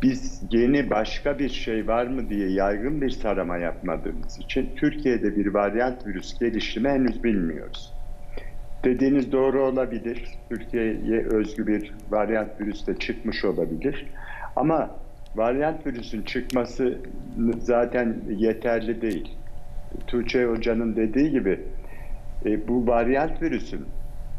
biz yeni başka bir şey var mı diye yaygın bir tarama yapmadığımız için Türkiye'de bir varyant virüs gelişimi henüz bilmiyoruz. Dediğiniz doğru olabilir. Türkiye'ye özgü bir varyant virüs de çıkmış olabilir. Ama varyant virüsün çıkması zaten yeterli değil. Tuğçe Hoca'nın dediği gibi bu varyant virüsün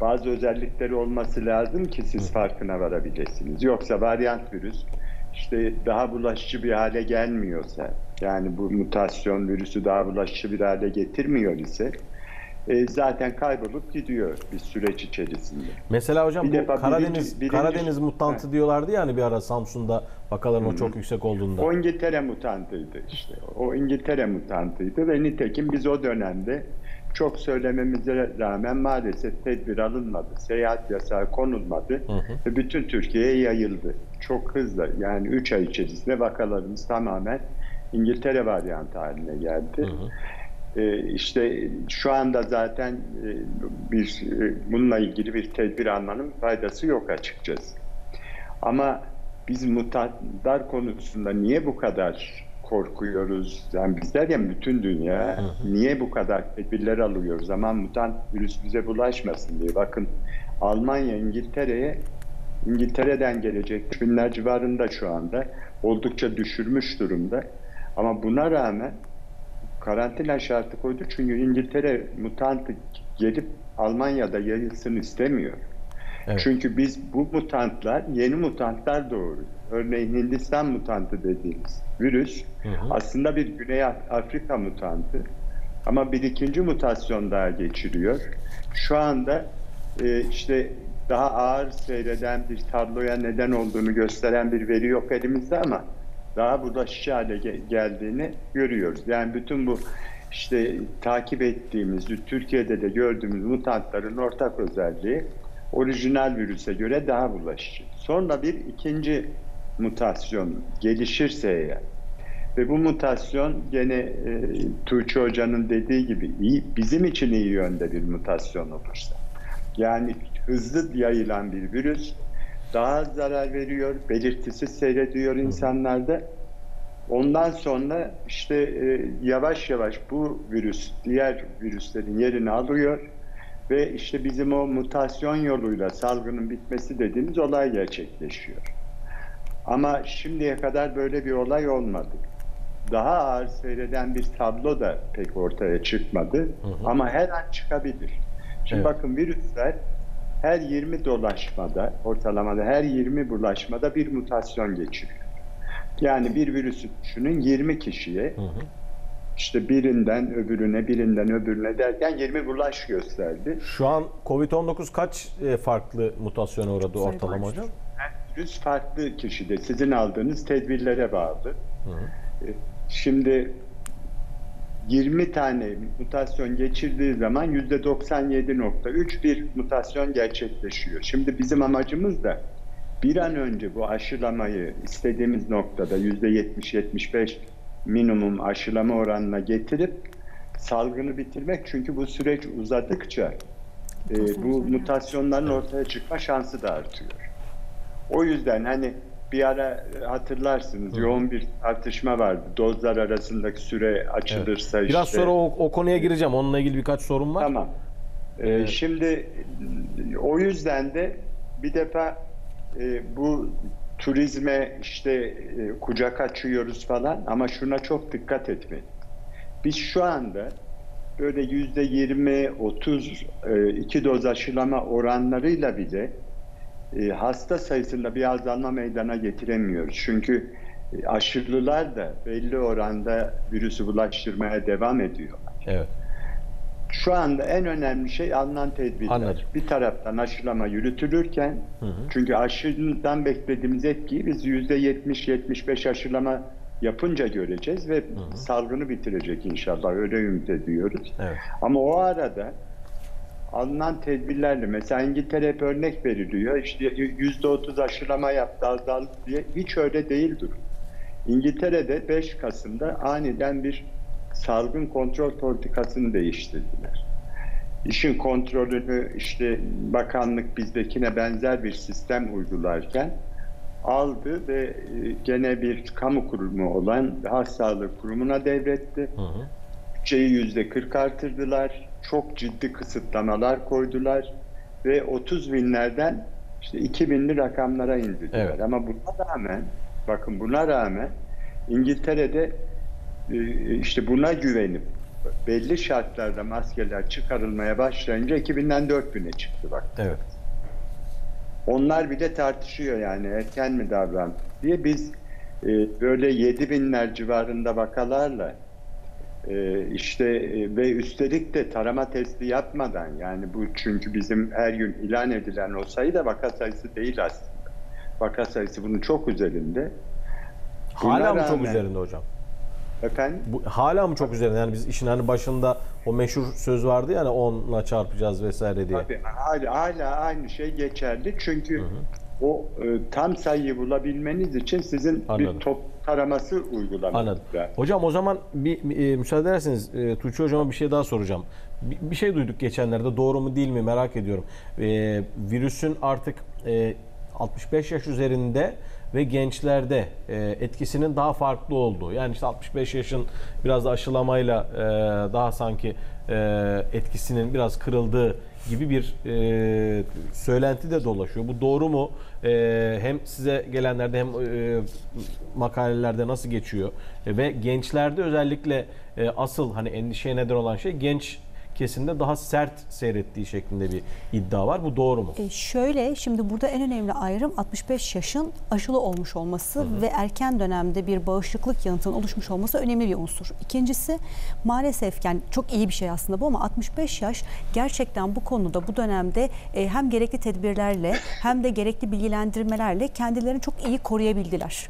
bazı özellikleri olması lazım ki siz farkına varabilirsiniz. Yoksa varyant virüs işte daha bulaşıcı bir hale gelmiyorsa, yani bu mutasyon virüsü daha bulaşıcı bir hale getirmiyor ise e, zaten kaybolup gidiyor bir süreç içerisinde. Mesela hocam bu Karadeniz birinci, birinci, Karadeniz mutantı he. diyorlardı yani bir ara Samsun'da vakaların o çok yüksek olduğunda. O İngiltere mutantıydı işte. O İngiltere mutantıydı ve nitekim biz o dönemde çok söylememize rağmen maalesef tedbir alınmadı. Seyahat yasağı konulmadı. Hı hı. Ve bütün Türkiye'ye yayıldı. Çok hızlı. Yani üç ay içerisinde vakalarımız tamamen İngiltere varyantı haline geldi. Hı hı. Ee, işte şu anda zaten bir bununla ilgili bir tedbir almanın faydası yok açıkçası. Ama biz mutantlar konusunda niye bu kadar korkuyoruz? Yani bizler ya bütün dünya niye bu kadar tedbirler alıyoruz? Aman mutant virüs bize bulaşmasın diye. Bakın Almanya, İngiltere'ye İngiltere'den gelecek binler civarında şu anda. Oldukça düşürmüş durumda. Ama buna rağmen karantina şartı koydu. Çünkü İngiltere mutantı gelip Almanya'da yayılsın istemiyor. Evet. Çünkü biz bu mutantlar, yeni mutantlar doğuruyor. Örneğin Hindistan mutantı dediğimiz virüs hı hı. aslında bir Güney Afrika mutantı. Ama bir ikinci mutasyon daha geçiriyor. Şu anda e, işte daha ağır seyreden bir tabloya neden olduğunu gösteren bir veri yok elimizde ama daha bulaşıcı hale gel- geldiğini görüyoruz. Yani bütün bu işte takip ettiğimiz, Türkiye'de de gördüğümüz mutantların ortak özelliği orijinal virüse göre daha bulaşıcı. Sonra bir ikinci mutasyon gelişirse eğer yani. Ve bu mutasyon gene e, Tuğçe Hoca'nın dediği gibi iyi, bizim için iyi yönde bir mutasyon olursa. Yani hızlı yayılan bir virüs daha zarar veriyor, belirtisiz seyrediyor insanlarda. Ondan sonra işte e, yavaş yavaş bu virüs diğer virüslerin yerini alıyor. Ve işte bizim o mutasyon yoluyla salgının bitmesi dediğimiz olay gerçekleşiyor. Ama şimdiye kadar böyle bir olay olmadı. Daha ağır seyreden bir tablo da pek ortaya çıkmadı. Hı hı. Ama her an çıkabilir. Şimdi evet. Bakın virüsler her yirmi dolaşmada, ortalamada her yirmi bulaşmada bir mutasyon geçiriyor. Yani bir virüsü düşünün yirmi kişiye. Hı hı. İşte birinden öbürüne, birinden öbürüne derken yirmi bulaş gösterdi. Şu an covid on dokuz kaç farklı mutasyona uğradı ortalama hocam? yüz farklı kişide. Sizin aldığınız tedbirlere bağlı. Hı. Şimdi yirmi tane mutasyon geçirdiği zaman yüzde doksan yedi nokta üç bir mutasyon gerçekleşiyor. Şimdi bizim amacımız da bir an önce bu aşılamayı istediğimiz noktada yüzde yetmiş yetmiş beş minimum aşılama oranına getirip salgını bitirmek. Çünkü bu süreç uzadıkça e, bu mutasyonların ortaya çıkma şansı da artıyor. O yüzden hani bir ara hatırlarsınız Hı. yoğun bir tartışma vardı. Dozlar arasındaki süre açılırsa evet. Biraz işte. Biraz sonra o, o konuya gireceğim. Onunla ilgili birkaç sorun var. Tamam. Ee, evet. Şimdi o yüzden de bir defa e, bu turizme işte e, kucak açıyoruz falan ama şuna çok dikkat etmeyin. Biz şu anda böyle yüzde yirmi otuz iki doz aşılama oranlarıyla bile e, hasta sayısında bir azalma meydana getiremiyoruz. Çünkü e, aşırılılar da belli oranda virüsü bulaştırmaya devam ediyorlar. Evet. Şu anda en önemli şey alınan tedbirler. Anladım. Bir taraftan aşılama yürütülürken hı hı. çünkü aşıdan beklediğimiz etkiyi biz yüzde yetmiş yetmiş beş aşılama yapınca göreceğiz ve hı hı. salgını bitirecek inşallah. Öyle ümit ediyoruz. Evet. Ama o arada alınan tedbirlerle mesela İngiltere hep örnek veriliyor. İşte yüzde otuz aşılama yaptı azaldı diye. Hiç öyle değil durum. İngiltere'de beş Kasım'da aniden bir salgın kontrol politikasını değiştirdiler. İşin kontrolünü işte bakanlık bizdekine benzer bir sistem uygularken aldı ve gene bir kamu kurumu olan Halk Sağlık Kurumu'na devretti. Hı hı. Bütçeyi yüzde kırk artırdılar. Çok ciddi kısıtlamalar koydular ve otuz binlerden işte iki binli rakamlara indirdiler. Evet. Ama buna rağmen bakın buna rağmen İngiltere'de İşte buna güvenip belli şartlarda maskeler çıkarılmaya başlayınca iki binden dört bine çıktı bak. Evet. Onlar bir de tartışıyor yani erken mi davran diye. Biz e, böyle yedi binler civarında vakalarla e, işte e, ve üstelik de tarama testi yapmadan, yani bu çünkü bizim her gün ilan edilen o sayı da vaka sayısı değil aslında. Vaka sayısı bunun çok üzerinde. Hala mı çok üzerinde hocam? Efendim? Bu, hala mı çok üzerinde? Yani biz işin hani başında o meşhur söz vardı yani onla çarpacağız vesaire diye. Tabii, hala, hala aynı şey geçerli. Çünkü hı hı. o e, tam sayıyı bulabilmeniz için sizin Anladım. bir top taraması uygulamanız. Hocam o zaman bir e, müsaade ederseniz e, Tuğçe hocama bir şey daha soracağım. Bir, bir şey duyduk geçenlerde, doğru mu değil mi merak ediyorum. E, virüsün artık e, altmış beş yaş üzerinde ve gençlerde etkisinin daha farklı olduğu. Yani işte altmış beş yaşın biraz da aşılamayla daha sanki etkisinin biraz kırıldığı gibi bir söylenti de dolaşıyor. Bu doğru mu? Hem size gelenlerde hem makalelerde nasıl geçiyor? Ve gençlerde özellikle asıl hani endişeye neden olan şey genç kesimde daha sert seyrettiği şeklinde bir iddia var. Bu doğru mu? E şöyle, şimdi burada en önemli ayrım altmış beş yaşın aşılı olmuş olması hı hı. ve erken dönemde bir bağışıklık yanıtının oluşmuş olması önemli bir unsur. İkincisi maalesef yani çok iyi bir şey aslında bu ama altmış beş yaş gerçekten bu konuda bu dönemde hem gerekli tedbirlerle hem de gerekli bilgilendirmelerle kendilerini çok iyi koruyabildiler.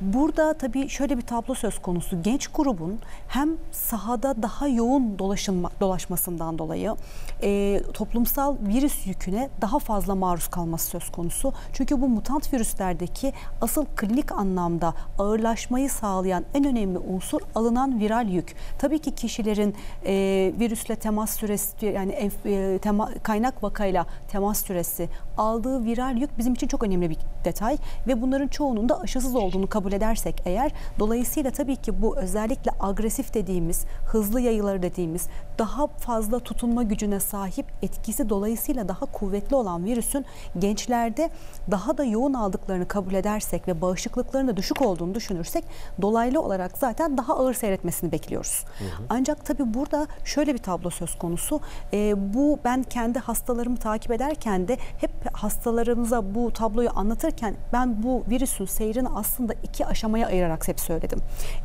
Burada tabii şöyle bir tablo söz konusu. Genç grubun hem sahada daha yoğun dolaşım, dolaşmasından dolayı e, toplumsal virüs yüküne daha fazla maruz kalması söz konusu. Çünkü bu mutant virüslerdeki asıl klinik anlamda ağırlaşmayı sağlayan en önemli unsur alınan viral yük. Tabii ki kişilerin e, virüsle temas süresi, yani e, tema, kaynak vakayla temas süresi, aldığı viral yük bizim için çok önemli bir detay ve bunların çoğunun da aşısız olduğunu kabul edersek eğer, dolayısıyla tabii ki bu özellikle agresif dediğimiz, hızlı yayıları dediğimiz, daha fazla tutunma gücüne sahip, etkisi dolayısıyla daha kuvvetli olan virüsün gençlerde daha da yoğun aldıklarını kabul edersek ve bağışıklıklarının da düşük olduğunu düşünürsek dolaylı olarak zaten daha ağır seyretmesini bekliyoruz. Hı hı. Ancak tabii burada şöyle bir tablo söz konusu. E, bu ben kendi hastalarımı takip ederken de hep hastalarımıza bu tabloyu anlatırken ben bu virüsün seyrini aslında iki aşamaya ayırarak hep söyledim.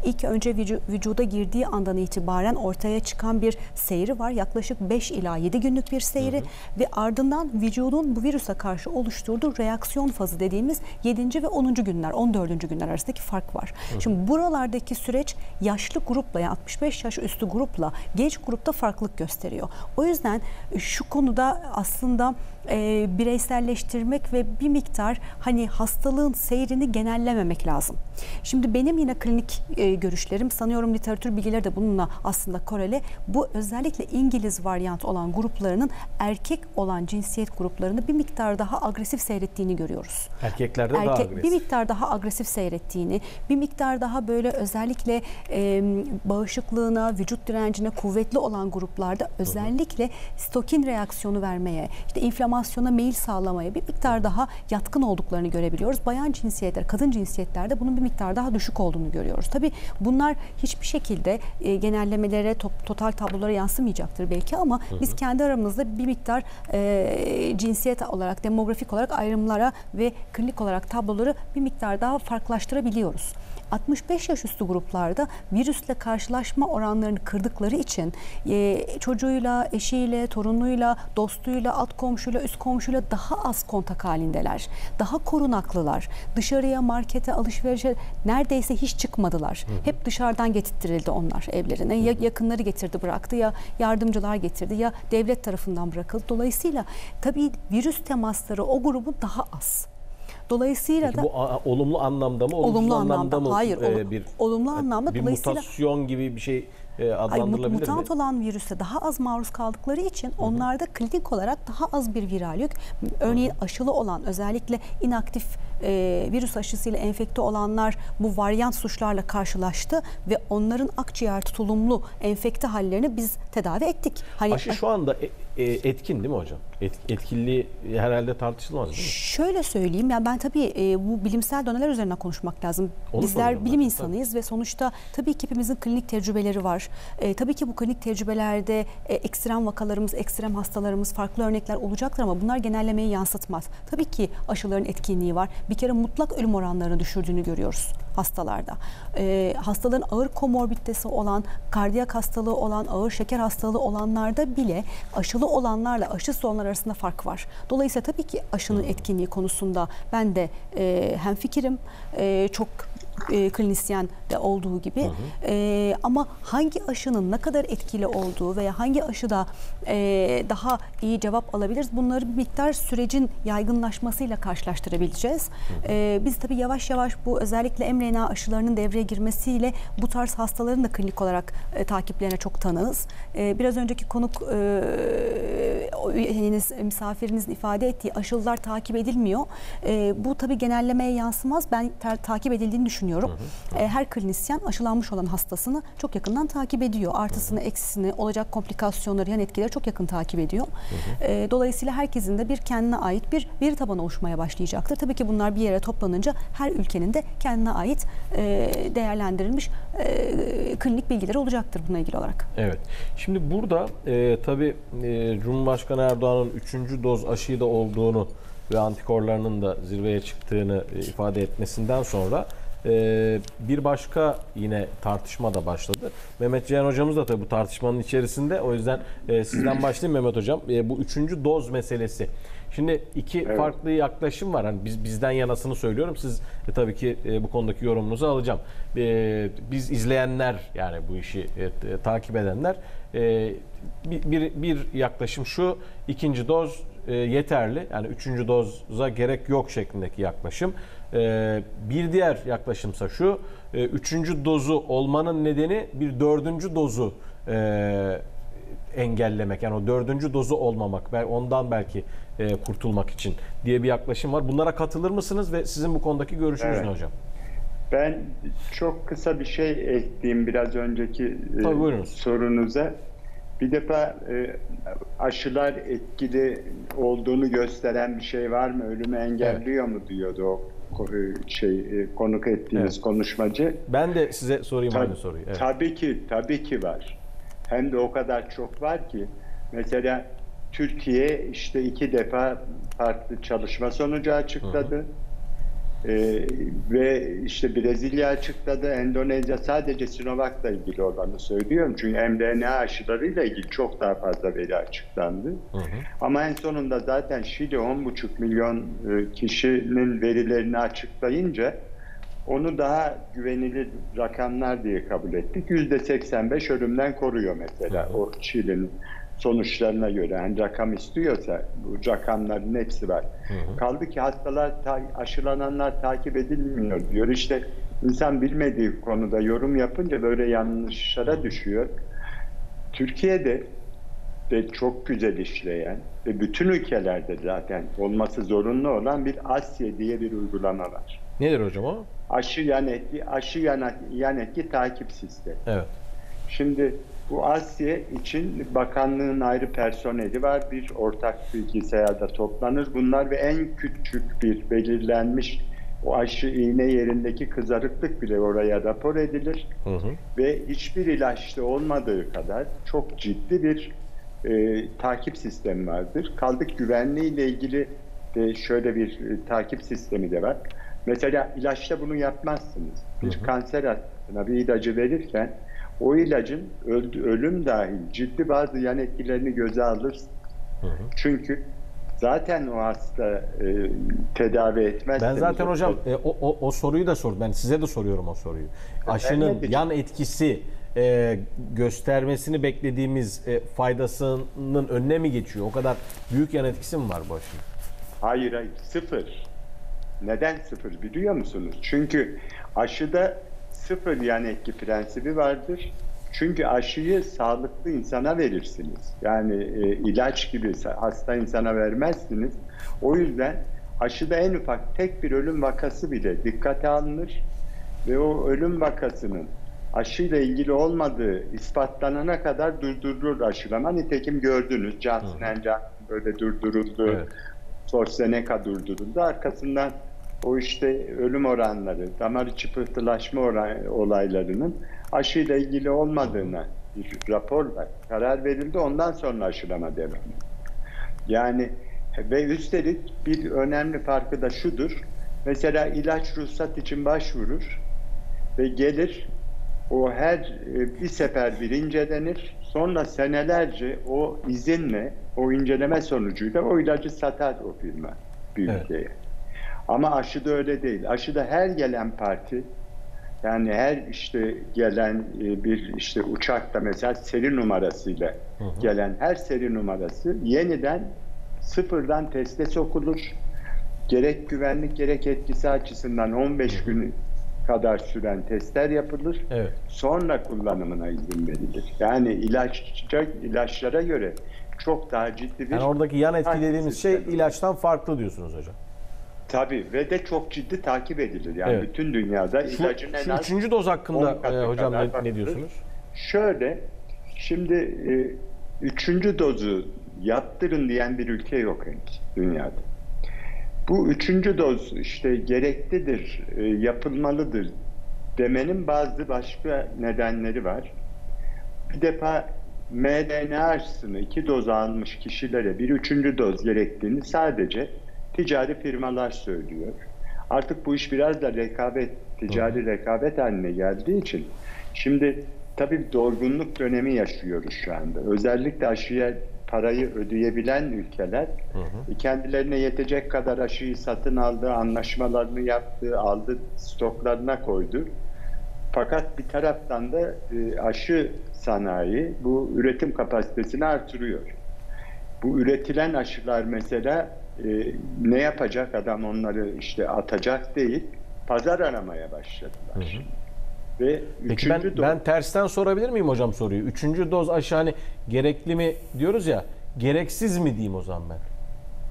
İlk önce vücuda girdiği andan itibaren ortaya çıkan bir seyri var. Yaklaşık beş ila yedi günlük bir seyri hı hı. ve ardından vücudun bu virüse karşı oluşturduğu reaksiyon fazı dediğimiz yedinci ve onuncu günler, on dördüncü günler arasındaki fark var. Hı hı. Şimdi buralardaki süreç yaşlı grupla, yani altmış beş yaş üstü grupla genç grupta farklılık gösteriyor. O yüzden şu konuda aslında e, bireyselleştirmek ve bir miktar hani hastalığın seyrini genellememek lazım. Şimdi benim yine klinik e, görüşlerim, sanıyorum literatür bilgileri de bununla aslında koreli. Bu özellikle İngiliz varyant olan gruplarının erkek olan cinsiyet gruplarını bir miktar daha agresif seyrettiğini görüyoruz. Erkeklerde Erke, daha agresif. Bir miktar daha agresif seyrettiğini, bir miktar daha böyle özellikle e, bağışıklığına, vücut direncine kuvvetli olan gruplarda özellikle stokin reaksiyonu vermeye, işte inflamasyona meyil sağlamaya bir miktar daha yatkın olduklarını görebiliyoruz. Bayan cinsiyetler, kadın cinsiyetlerde bunun bir miktar daha düşük olduğunu görüyoruz. Tabii bunlar hiçbir şekilde e, genellemelere, top, total tablolara yansımayacaktır belki ama hı hı. biz kendi aramızda bir miktar e, cinsiyet olarak, demografik olarak ayrımlara ve klinik olarak tabloları bir miktar daha farklılaştırabiliyoruz. altmış beş yaş üstü gruplarda virüsle karşılaşma oranlarını kırdıkları için e, çocuğuyla, eşiyle, torunuyla, dostuyla, alt komşuyla, üst komşuyla daha az kontak halindeler. Daha korunaklılar. Dışarıya, markete, alışverişe neredeyse hiç çıkmadılar. Hı hı. Hep dışarıdan getirtildi onlar evlerine. Hı hı. Ya yakınları getirdi bıraktı, ya yardımcılar getirdi, ya devlet tarafından bırakıldı. Dolayısıyla tabii virüs temasları o grubun daha az. Dolayısıyla da, bu olumlu anlamda mı? Olumlu anlamda mı? Hayır, e, bir, olumlu anlamda. Bir mutasyon gibi bir şey adlandırılabilir mi? Mutant olan virüse daha az maruz kaldıkları için hı hı. onlarda klinik olarak daha az bir viral yük. Örneğin hı hı. aşılı olan, özellikle inaktif e, virüs aşısıyla enfekte olanlar bu varyant suçlarla karşılaştı ve onların akciğer tutulumlu enfekte hallerini biz tedavi ettik. Hani, aşı şu anda e, e, etkin değil mi hocam? Et, etkilliği herhalde tartışılmaz değil mi? Şöyle söyleyeyim, yani ben tabii e, bu bilimsel doneler üzerine konuşmak lazım. Onu Bizler bilim ben. insanıyız tabii. ve sonuçta tabii ki hepimizin klinik tecrübeleri var. var. E, tabii ki bu klinik tecrübelerde e, ekstrem vakalarımız, ekstrem hastalarımız, farklı örnekler olacaktır ama bunlar genellemeyi yansıtmaz. Tabii ki aşıların etkinliği var. Bir kere mutlak ölüm oranlarını düşürdüğünü görüyoruz hastalarda. E, hastaların ağır komorbiditesi olan, kardiyak hastalığı olan, ağır şeker hastalığı olanlarda bile aşılı olanlarla aşısız olanlar arasında fark var. Dolayısıyla tabii ki aşının etkinliği konusunda ben de e, hemfikirim. E, çok E, klinisyen de olduğu gibi, hı hı. E, ama hangi aşının ne kadar etkili olduğu veya hangi aşıda e, daha iyi cevap alabiliriz, bunları bir miktar sürecin yaygınlaşmasıyla karşılaştırabileceğiz. Hı hı. E, biz tabii yavaş yavaş bu özellikle em R N A aşılarının devreye girmesiyle bu tarz hastaların da klinik olarak e, takiplerine çok tanığız. E, biraz önceki konuk e, misafirinizin ifade ettiği aşılar takip edilmiyor. E, bu tabii genellemeye yansımaz. Ben ta takip edildiğini düşünüyorum. Hı hı. Her klinisyen aşılanmış olan hastasını çok yakından takip ediyor. Artısını, eksisini, olacak komplikasyonları, yan etkileri çok yakın takip ediyor. Hı hı. Dolayısıyla herkesin de bir kendine ait bir veri tabanı oluşmaya başlayacaktır. Tabii ki bunlar bir yere toplanınca her ülkenin de kendine ait değerlendirilmiş klinik bilgileri olacaktır buna ilgili olarak. Evet. Şimdi burada e, tabii e, Cumhurbaşkanı Erdoğan'ın üçüncü doz aşıyı da olduğunu ve antikorlarının da zirveye çıktığını ifade etmesinden sonra Ee, bir başka yine tartışma da başladı. Mehmet Cihan hocamız da tabii bu tartışmanın içerisinde. O yüzden e, sizden başlayayım Mehmet hocam. E, bu üçüncü doz meselesi. Şimdi iki evet. farklı yaklaşım var. Hani biz bizden yanasını söylüyorum. Siz e, tabii ki e, bu konudaki yorumunuzu alacağım. E, biz izleyenler, yani bu işi e, takip edenler e, bir, bir, bir yaklaşım şu: ikinci doz e, yeterli. Yani üçüncü doza gerek yok şeklindeki yaklaşım. Bir diğer yaklaşımsa şu: üçüncü dozu olmanın nedeni bir dördüncü dozu engellemek, yani o dördüncü dozu olmamak, ondan belki kurtulmak için diye bir yaklaşım var. Bunlara katılır mısınız ve sizin bu konudaki görüşünüz evet. ne hocam? Ben çok kısa bir şey ekleyeyim biraz önceki Tabii, sorunuza. Bir defa aşılar etkili olduğunu gösteren bir şey var mı, ölümü engelliyor evet. mu diyordu o şey konuk ettiğimiz evet. konuşmacı. Ben de size sorayım aynı soruyu. Evet. Tabii ki, tabii ki var. Hem de o kadar çok var ki. Mesela Türkiye işte iki defa farklı çalışma sonucu açıkladı. Ee, ve işte Brezilya açıkladı, Endonezya sadece Sinovac'la ilgili olanı söylüyorum. Çünkü em R N A aşılarıyla ilgili çok daha fazla veri açıklandı. Hı hı. Ama en sonunda zaten Şili on buçuk milyon kişinin verilerini açıklayınca onu daha güvenilir rakamlar diye kabul ettik. yüzde seksen beş ölümden koruyor mesela, hı hı. o Şili'nin sonuçlarına göre. Yani rakam istiyorsa bu rakamların hepsi var. Hı hı. Kaldı ki hastalar, ta, aşılananlar takip edilmiyor diyor. İşte insan bilmediği konuda yorum yapınca böyle yanlışlara düşüyor. Türkiye'de de çok güzel işleyen ve bütün ülkelerde zaten olması zorunlu olan bir A S Y E diye bir uygulama var. Nedir hocam o? Aşı yan etki, aşı yan, yan etki takip sistemi. Evet. Şimdi bu A S Y E için bakanlığın ayrı personeli var. Bir ortak bilgisayarda toplanır bunlar ve en küçük bir belirlenmiş o aşı iğne yerindeki kızarıklık bile oraya rapor edilir. Hı hı. Ve hiçbir ilaçta olmadığı kadar çok ciddi bir e, takip sistemi vardır. Kaldık güvenliğiyle ilgili de şöyle bir e, takip sistemi de var. Mesela ilaçta bunu yapmazsınız. Bir hı hı. kanser hastasına bir ilacı verirken o ilacın ölüm dahil ciddi bazı yan etkilerini göze alırsın. Hı hı. Çünkü zaten o hasta e, tedavi etmez. Ben zaten hocam e, o, o, o soruyu da sordum. Ben size de soruyorum o soruyu. Aşının yan etkisi e, göstermesini beklediğimiz e, faydasının önüne mi geçiyor? O kadar büyük yan etkisi mi var bu aşının? Hayır, hayır. Sıfır. Neden sıfır biliyor musunuz? Çünkü aşıda sıfır yan etki prensibi vardır. Çünkü aşıyı sağlıklı insana verirsiniz. Yani e, ilaç gibi hasta insana vermezsiniz. O yüzden aşıda en ufak tek bir ölüm vakası bile dikkate alınır ve o ölüm vakasının aşıyla ilgili olmadığı ispatlanana kadar durdurulur aşılama. Nitekim gördünüz, Johnson and Johnson böyle durduruldu. Evet. Source ne kadar durduruldu. Arkasından o işte ölüm oranları, damar içi pıhtılaşma oran, olaylarının aşıyla ilgili olmadığına bir rapor var. Karar verildi, ondan sonra aşılama devam. Yani ve üstelik bir önemli farkı da şudur. Mesela ilaç ruhsat için başvurur ve gelir, o her bir sefer bir incelenir. Sonra senelerce o izinle, o inceleme sonucuyla o ilacı satar o firma bir ülkeye. Evet. Ama aşıda öyle değil. Aşıda her gelen parti, yani her işte gelen bir işte uçakta mesela seri numarasıyla hı hı. gelen her seri numarası yeniden sıfırdan teste sokulur. Gerek güvenlik gerek etkisi açısından on beş gün kadar süren testler yapılır. Evet. Sonra kullanımına izin verilir. Yani ilaçça, ilaçlara göre çok daha ciddi bir... Yani oradaki yan etki dediğimiz şey ilaçtan farklı diyorsunuz hocam. Tabii ve de çok ciddi takip edilir. Yani evet. bütün dünyada şu, ilacın en az... Üçüncü doz hakkında e, hocam ne, ne diyorsunuz? Şöyle, şimdi e, üçüncü dozu yaptırın diyen bir ülke yok henüz dünyada. Bu üçüncü doz işte gereklidir, yapılmalıdır demenin bazı başka nedenleri var. Bir defa mRNA aşısını iki doz almış kişilere bir üçüncü doz gerektiğini sadece ticari firmalar söylüyor. Artık bu iş biraz da rekabet, ticari rekabet haline geldiği için şimdi tabii dorgunluk dönemi yaşıyoruz şu anda. Özellikle aşıya parayı ödeyebilen ülkeler hı hı. kendilerine yetecek kadar aşıyı satın aldı, anlaşmalarını yaptı, aldı, stoklarına koydu. Fakat bir taraftan da aşı sanayi bu üretim kapasitesini artırıyor. Bu üretilen aşılar mesela ne yapacak adam, onları işte atacak değil, pazar aramaya başladılar. Hı hı. Ve Peki ben, doz... ben tersten sorabilir miyim hocam soruyu? Üçüncü doz aşı hani gerekli mi diyoruz ya, gereksiz mi diyeyim o zaman ben?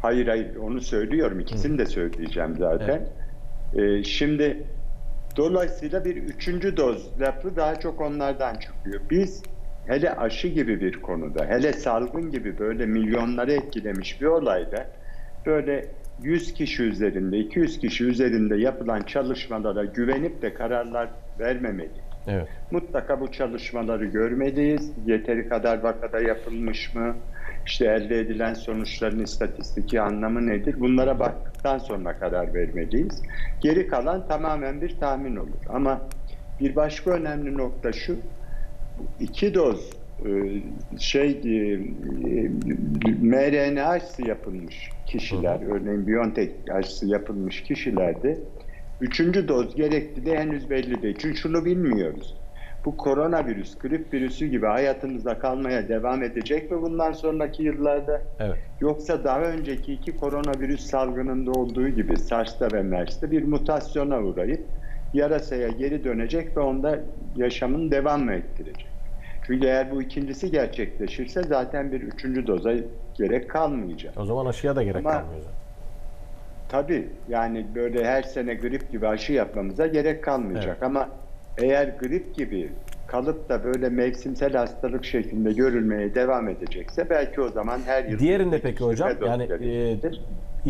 Hayır hayır, onu söylüyorum, ikisini Hı. de söyleyeceğim zaten. Evet. Ee, şimdi dolayısıyla bir üçüncü doz lafı daha çok onlardan çıkıyor. Biz hele aşı gibi bir konuda, hele salgın gibi böyle milyonları etkilemiş bir olayda böyle yüz kişi üzerinde, iki yüz kişi üzerinde yapılan çalışmalara güvenip de kararlar vermemeliyiz. Evet. Mutlaka bu çalışmaları görmeliyiz. Yeteri kadar vakada yapılmış mı? İşte elde edilen sonuçların istatistiki anlamı nedir? Bunlara baktıktan sonra karar vermeliyiz. Geri kalan tamamen bir tahmin olur. Ama bir başka önemli nokta şu, iki doz şey mRNA aşısı yapılmış kişiler, örneğin BioNTech aşısı yapılmış kişilerde üçüncü doz gerekli de henüz belli değil. Çünkü şunu bilmiyoruz. Bu koronavirüs, grip virüsü gibi hayatımızda kalmaya devam edecek mi bundan sonraki yıllarda? Evet. Yoksa daha önceki iki koronavirüs salgınında olduğu gibi SARS'ta ve MERS'te bir mutasyona uğrayıp yarasaya geri dönecek ve onda yaşamını devam mı ettirecek? Çünkü eğer bu ikincisi gerçekleşirse zaten bir üçüncü doza gerek kalmayacak. O zaman aşıya da gerek Ama, kalmıyor. Tabii yani böyle her sene grip gibi aşı yapmamıza gerek kalmayacak. Evet. Ama eğer grip gibi kalıp da böyle mevsimsel hastalık şeklinde görülmeye devam edecekse belki o zaman her yıl... Diğerinde peki hocam? Yani e,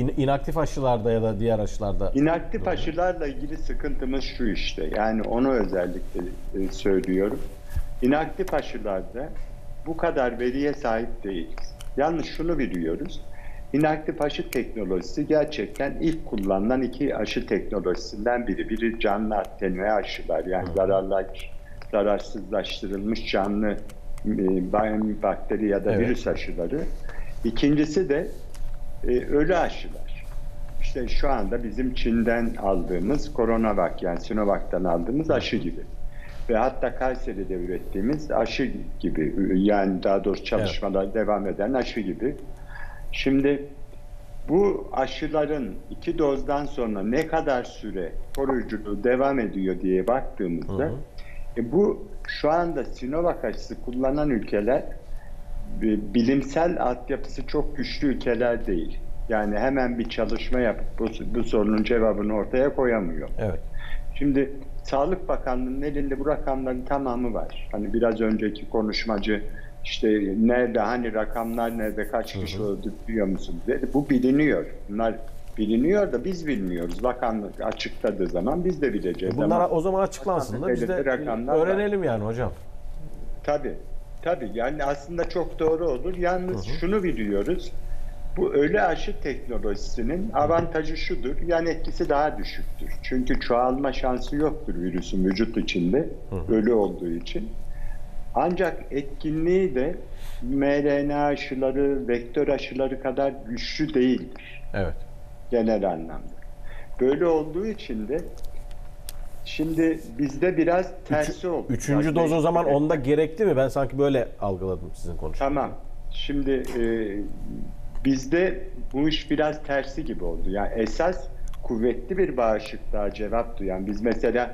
in, inaktif aşılarda ya da diğer aşılarda... İnaktif doğru. aşılarla ilgili sıkıntımız şu işte. Yani onu özellikle söylüyorum. İnaktif aşılarda bu kadar veriye sahip değiliz. Yalnız şunu biliyoruz. İnaktif aşı teknolojisi gerçekten ilk kullanılan iki aşı teknolojisinden biri. Biri canlı attenuye aşılar, yani zararsızlaştırılmış canlı bakteri ya da virüs evet. aşıları. İkincisi de ölü aşılar. İşte şu anda bizim Çin'den aldığımız CoronaVac, yani Sinovac'tan aldığımız aşı gibi. Ve hatta Kayseri'de ürettiğimiz aşı gibi, yani daha doğrusu çalışmalar evet. devam eden aşı gibi. Şimdi bu aşıların iki dozdan sonra ne kadar süre koruyuculuğu devam ediyor diye baktığımızda hı hı. E bu şu anda Sinovac aşısı kullanan ülkeler bilimsel altyapısı çok güçlü ülkeler değil. Yani hemen bir çalışma yapıp bu, bu sorunun cevabını ortaya koyamıyor. Evet. Şimdi Sağlık Bakanlığı'nın elinde bu rakamların tamamı var. Hani biraz önceki konuşmacı İşte nerede, hani rakamlar nerede, kaç kişi öldü biliyor musunuz? Bu biliniyor. Bunlar biliniyor da biz bilmiyoruz. Bakanlık açıkladığı zaman biz de bileceğiz. Bunlar ama o zaman açıklansın da biz de öğrenelim var. Yani hocam. Tabii. Tabii yani aslında çok doğru olur. Yalnız hı hı. şunu biliyoruz. Bu ölü aşı teknolojisinin avantajı şudur. Yan etkisi daha düşüktür. Çünkü çoğalma şansı yoktur virüsün vücut içinde. Hı hı. Ölü olduğu için. Ancak etkinliği de mRNA aşıları, vektör aşıları kadar güçlü değildir. Evet. Genel anlamda. Böyle olduğu için de şimdi bizde biraz tersi oldu. Üçüncü yani doz o zaman evet. onda gerekli mi? Ben sanki böyle algıladım sizin konuşmanızı. Tamam. Şimdi e, bizde bu iş biraz tersi gibi oldu. Yani esas kuvvetli bir bağışıklığa cevap duyan. Biz mesela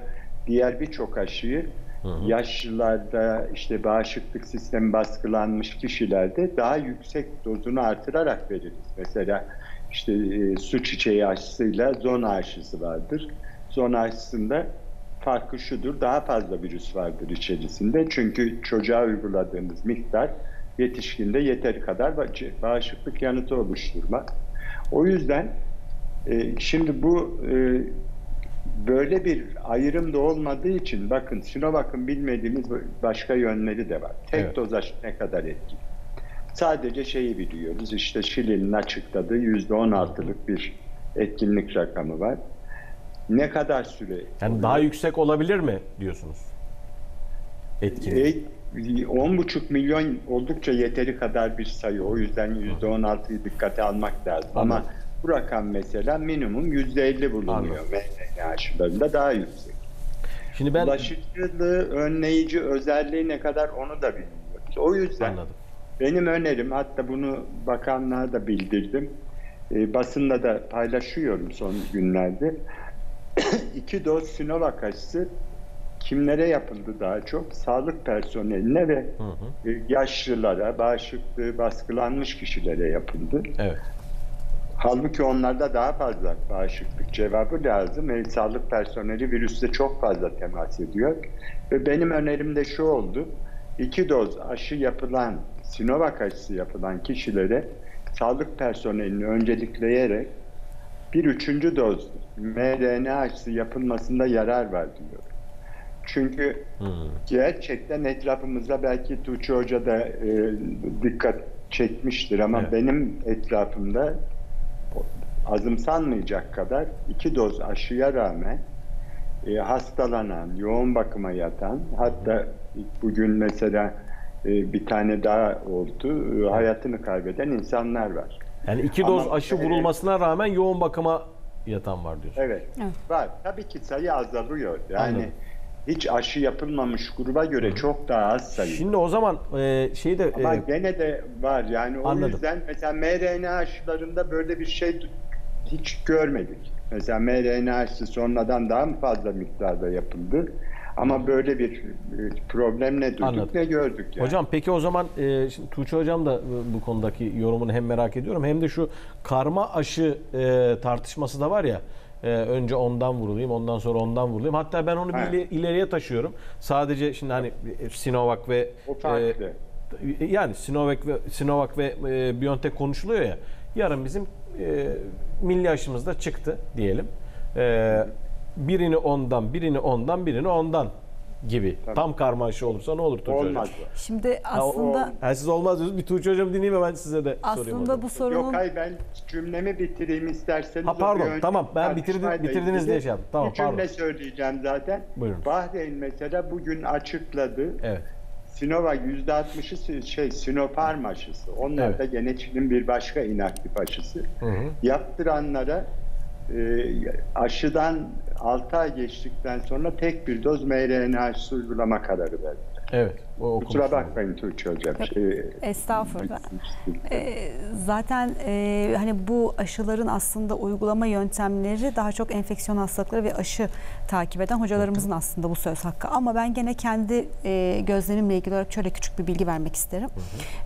diğer birçok aşıyı hı hı. yaşlılarda, işte bağışıklık sistemi baskılanmış kişilerde daha yüksek dozunu artırarak veririz. Mesela işte e, su çiçeği aşısıyla zona aşısı vardır. Zona aşısında farkı şudur, daha fazla virüs vardır içerisinde. Çünkü çocuğa uyguladığımız miktar yetişkinde yeteri kadar bağışıklık yanıtı oluşturmak. O yüzden e, şimdi bu e, böyle bir ayrım da olmadığı için bakın Sinovac'ın bilmediğimiz başka yönleri de var. Tek evet. doz aşı ne kadar etkili? Sadece şeyi biliyoruz, işte Şili'nin açıkladığı yüzde on altılık bir etkinlik rakamı var. Ne kadar süre? Yani oluyor? Daha yüksek olabilir mi diyorsunuz? Etkinlik. E, on buçuk milyon oldukça yeteri kadar bir sayı. O yüzden yüzde on altıyı dikkate almak lazım. Anladım. Ama bu rakam mesela minimum yüzde elli bulunuyor. mRNA aşılarında daha yüksek. Şimdi ben... Bulaşıcılığı, önleyici özelliği ne kadar onu da bilmiyoruz. O yüzden anladım. Benim önerim, hatta bunu bakanlığa da bildirdim. E, basında da paylaşıyorum son günlerde. İki doz Sinovac aşısı kimlere yapıldı daha çok? Sağlık personeline ve hı hı. yaşlılara, bağışıklığı baskılanmış kişilere yapıldı. Evet. Halbuki onlarda daha fazla bağışıklık cevabı lazım. E, sağlık personeli virüsle çok fazla temas ediyor. Ve benim önerim de şu oldu. İki doz aşı yapılan, Sinovac aşısı yapılan kişilere sağlık personelini öncelikleyerek bir üçüncü doz mRNA aşısı yapılmasında yarar var diyor. Çünkü hmm. gerçekten etrafımızda belki Tuğçe Hoca da e, dikkat çekmiştir ama evet. benim etrafımda azımsanmayacak kadar iki doz aşıya rağmen e, hastalanan, yoğun bakıma yatan, hatta bugün mesela e, bir tane daha oldu, e, hayatını kaybeden insanlar var. Yani iki ama, doz aşı vurulmasına rağmen yoğun bakıma yatan var diyorsun. Evet, evet. Var. Tabii ki sayı azalıyor. Yani anladım. Hiç aşı yapılmamış gruba göre çok daha az sayı. Şimdi o zaman e, şeyi de... Ama e, gene de var. Yani o anladım. Yüzden mesela mRNA aşılarında böyle bir şey hiç görmedik. Mesela mRNA aşısı sonradan daha mı fazla miktarda yapıldı? Ama böyle bir problem ne duyduk anladım. Ne gördük. Yani. Hocam peki o zaman e, şimdi Tuğçe Hocam da bu konudaki yorumunu hem merak ediyorum hem de şu karma aşı e, tartışması da var ya. E, önce ondan vurulayım ondan sonra ondan vurulayım. Hatta ben onu bir evet. ileriye taşıyorum. Sadece şimdi hani Sinovac ve... O farklı. E, yani Sinovac ve, Sinovac ve e, BioNTech konuşuluyor ya. Yarın bizim e, milli aşımız da çıktı diyelim. Evet. Birini ondan, birini ondan, birini ondan gibi. Tabii. Tam karma aşı olursa ne olur Tuğçe Hocam? Şimdi aslında... Yani siz olmaz diyorsunuz. Bir Tuğçe Hocam dinleyeyim ben size de aslında sorayım. Aslında bu sorunun... Yok hayır ben cümlemi bitireyim isterseniz. Ha pardon tamam ben bitirdim, bitirdiniz diye şey yaptım. Tamam, bir cümle pardon. Söyleyeceğim zaten. Buyurun. Bahreyn mesela bugün açıkladı. Evet. Sinovac yüzde altmışı şey, Sinopharm aşısı. Onlar evet. da gene Çin'in bir başka inaktif aşısı. Hı hı. Yaptıranlara E, aşıdan altı ay geçtikten sonra tek bir doz mRNA aşısı uygulama kararı verdiler. Evet. O kusura bakmayın Tuğçe Hocam. Şey, estağfurullah. E, zaten e, hani bu aşıların aslında uygulama yöntemleri daha çok enfeksiyon hastalıkları ve aşı takip eden hocalarımızın evet. aslında bu söz hakkı. Ama ben gene kendi e, gözlemimle ilgili olarak şöyle küçük bir bilgi vermek isterim.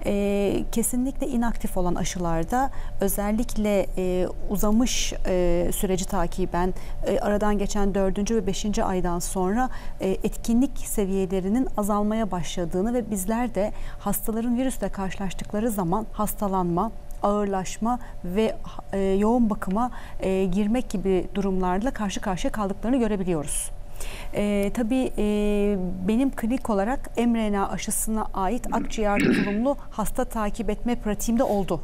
E, kesinlikle inaktif olan aşılarda özellikle e, uzamış e, süreci takiben e, aradan geçen dördüncü ve beşinci aydan sonra e, etkinlik seviyelerinin azalmaya başladığını ve bizler de hastaların virüsle karşılaştıkları zaman hastalanma, ağırlaşma ve e, yoğun bakıma e, girmek gibi durumlarla karşı karşıya kaldıklarını görebiliyoruz. E, tabii e, benim klinik olarak em R N A aşısına ait akciğer tutulumlu hasta takip etme pratiğimde oldu.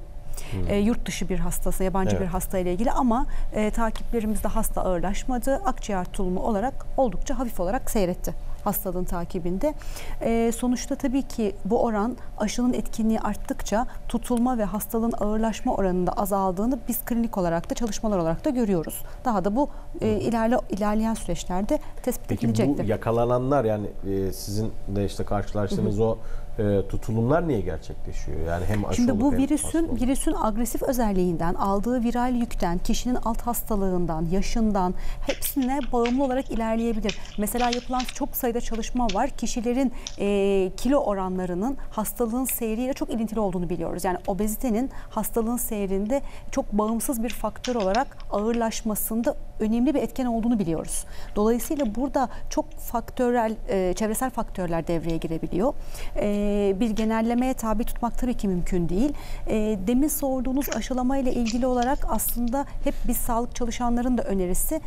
Hmm. E, yurt dışı bir hastası, yabancı evet. bir hasta ile ilgili ama e, takiplerimizde hasta ağırlaşmadı. Akciğer tutulumu olarak oldukça hafif olarak seyretti hastalığın takibinde. E, sonuçta tabii ki bu oran aşının etkinliği arttıkça tutulma ve hastalığın ağırlaşma oranında azaldığını biz klinik olarak da çalışmalar olarak da görüyoruz. Daha da bu e, ilerle, ilerleyen süreçlerde tespit edilecektir. Peki bu yakalananlar yani e, sizin de işte karşılaştığınız o tutulumlar niye gerçekleşiyor? Yani hem aşı Şimdi bu hem virüsün virüsün agresif özelliğinden, aldığı viral yükten, kişinin alt hastalığından, yaşından hepsine bağımlı olarak ilerleyebilir. Mesela yapılan çok sayıda çalışma var. Kişilerin e, kilo oranlarının hastalığın seyriyle çok ilintili olduğunu biliyoruz. Yani obezitenin hastalığın seyrinde çok bağımsız bir faktör olarak ağırlaşmasında önemli bir etken olduğunu biliyoruz. Dolayısıyla burada çok faktörel, e, çevresel faktörler devreye girebiliyor. E, bir genellemeye tabi tutmak tabii ki mümkün değil. Demin sorduğunuz aşılama ile ilgili olarak aslında hep biz sağlık çalışanların da önerisi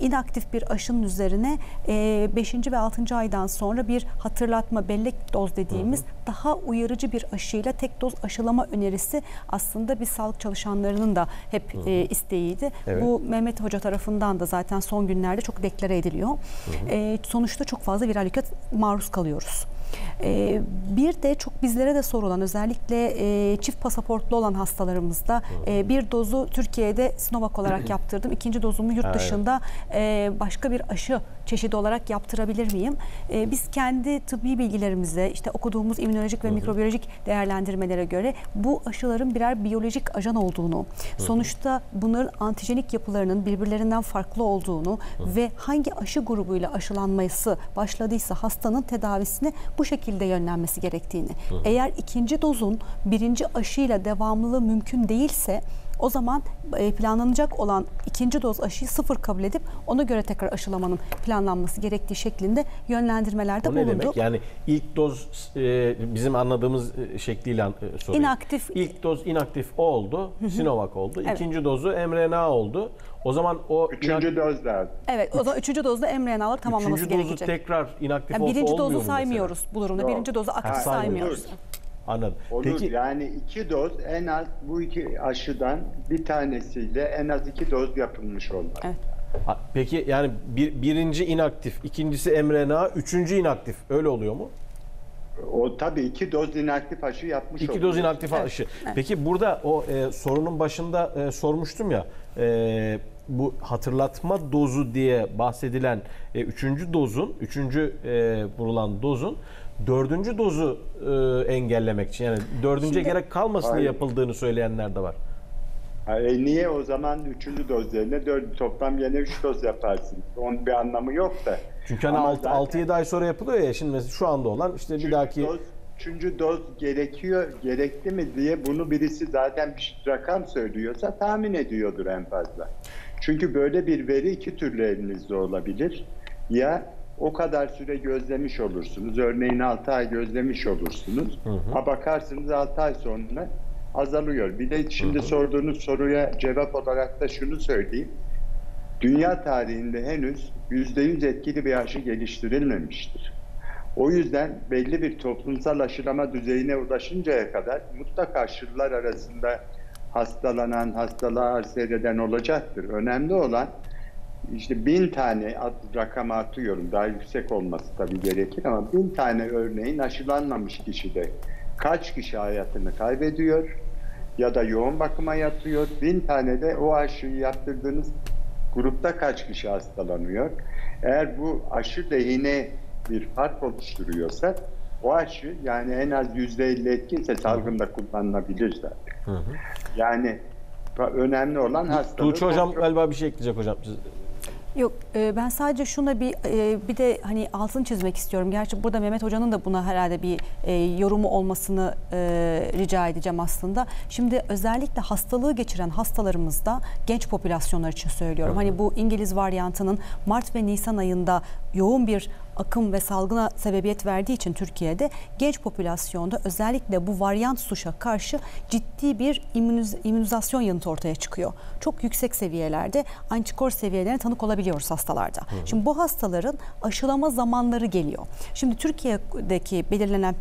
inaktif bir aşının üzerine beşinci ve altıncı aydan sonra bir hatırlatma, bellek doz dediğimiz daha uyarıcı bir aşıyla tek doz aşılama önerisi aslında biz sağlık çalışanlarının da hep isteğiydi. Evet. Bu Mehmet Hoca tarafından da zaten son günlerde çok deklare ediliyor. Hı hı. Sonuçta çok fazla viral yüke maruz kalıyoruz. Ee, bir de çok bizlere de sorulan özellikle e, çift pasaportlu olan hastalarımızda e, bir dozu Türkiye'de Sinovac olarak yaptırdım. İkinci dozumu yurt dışında e, başka bir aşı çeşidi olarak yaptırabilir miyim? E, biz kendi tıbbi bilgilerimize, işte okuduğumuz imünolojik ve mikrobiyolojik değerlendirmelere göre bu aşıların birer biyolojik ajan olduğunu, sonuçta bunların antijenik yapılarının birbirlerinden farklı olduğunu ve hangi aşı grubuyla aşılanması başladıysa hastanın tedavisini bu şekilde yönlenmesi gerektiğini. Hı hı. Eğer ikinci dozun birinci aşıyla devamlılığı mümkün değilse o zaman planlanacak olan ikinci doz aşıyı sıfır kabul edip ona göre tekrar aşılamanın planlanması gerektiği şeklinde yönlendirmelerde bulundu. O ne demek? Yani ilk doz bizim anladığımız şekliyle soruyor. İnaktif. İlk doz inaktif o oldu, hı hı. Sinovac oldu. Evet. İkinci dozu em R N A oldu. O zaman o... Üçüncü inak... doz da... Evet, o zaman üçüncü dozda em R N A'lar tamamlaması üçüncü gerekecek. Üçüncü dozu tekrar inaktif yani olsa olmuyor. Birinci dozu saymıyoruz mesela bu durumda. Yok. Birinci dozu aktif ha, saymıyoruz. Olur. Anladım. Olur. Peki, yani iki doz en az bu iki aşıdan bir tanesiyle en az iki doz yapılmış olmalı. Evet. Peki yani bir, birinci inaktif, ikincisi em R N A, üçüncü inaktif öyle oluyor mu? O tabii iki doz inaktif aşı yapmış oluyor. İki doz inaktif evet. aşı. Evet. Peki burada o e, sorunun başında e, sormuştum ya e, bu hatırlatma dozu diye bahsedilen e, üçüncü dozun, üçüncü e, vurulan dozun dördüncü dozu e, engellemek için yani dördüncüye gerek kalmasın diye yapıldığını söyleyenler de var. E niye o zaman üçüncü doz yerine dört, toplam yine üç doz yaparsın? Onun bir anlamı yok da. Çünkü hani altı yedi ay sonra yapılıyor ya şimdi mesela şu anda olan işte bir dahaki... Doz, üçüncü doz gerekiyor, gerekli mi diye bunu birisi zaten bir rakam söylüyorsa tahmin ediyordur en fazla. Çünkü böyle bir veri iki türlü elinizde olabilir. Ya o kadar süre gözlemiş olursunuz. Örneğin altı ay gözlemiş olursunuz. Hı hı. Ha bakarsınız altı ay sonra azalıyor. Bir de şimdi hı hı. sorduğunuz soruya cevap olarak da şunu söyleyeyim. Dünya tarihinde henüz yüzde yüz etkili bir aşı geliştirilmemiştir. O yüzden belli bir toplumsal aşılama düzeyine ulaşıncaya kadar mutlaka aşılar arasında hastalanan, hastalığa seyreden olacaktır. Önemli olan İşte bin tane at, rakam atıyorum, daha yüksek olması tabii gerekir ama bin tane örneğin aşılanmamış kişide kaç kişi hayatını kaybediyor ya da yoğun bakıma yatıyor, bin tane de o aşıyı yaptırdığınız grupta kaç kişi hastalanıyor. Eğer bu aşı lehine bir fark oluşturuyorsa o aşı yani en az yüzde elli etkinse salgında kullanılabilir zaten. Hı hı. Yani önemli olan hastalığı. Tuğçe hocam galiba bir şey ekleyecek hocam. Yok ben sadece şuna bir bir de hani altını çizmek istiyorum. Gerçi burada Mehmet Hoca'nın da buna herhalde bir yorumu olmasını rica edeceğim aslında. Şimdi özellikle hastalığı geçiren hastalarımızda genç popülasyonlar için söylüyorum. Hani bu İngiliz varyantının Mart ve Nisan ayında yoğun bir akım ve salgına sebebiyet verdiği için Türkiye'de genç popülasyonda özellikle bu varyant suşa karşı ciddi bir immüniz- immünizasyon yanıtı ortaya çıkıyor. Çok yüksek seviyelerde antikor seviyelerine tanık olabiliyoruz hastalarda. Hı. Şimdi bu hastaların aşılama zamanları geliyor. Şimdi Türkiye'deki belirlenen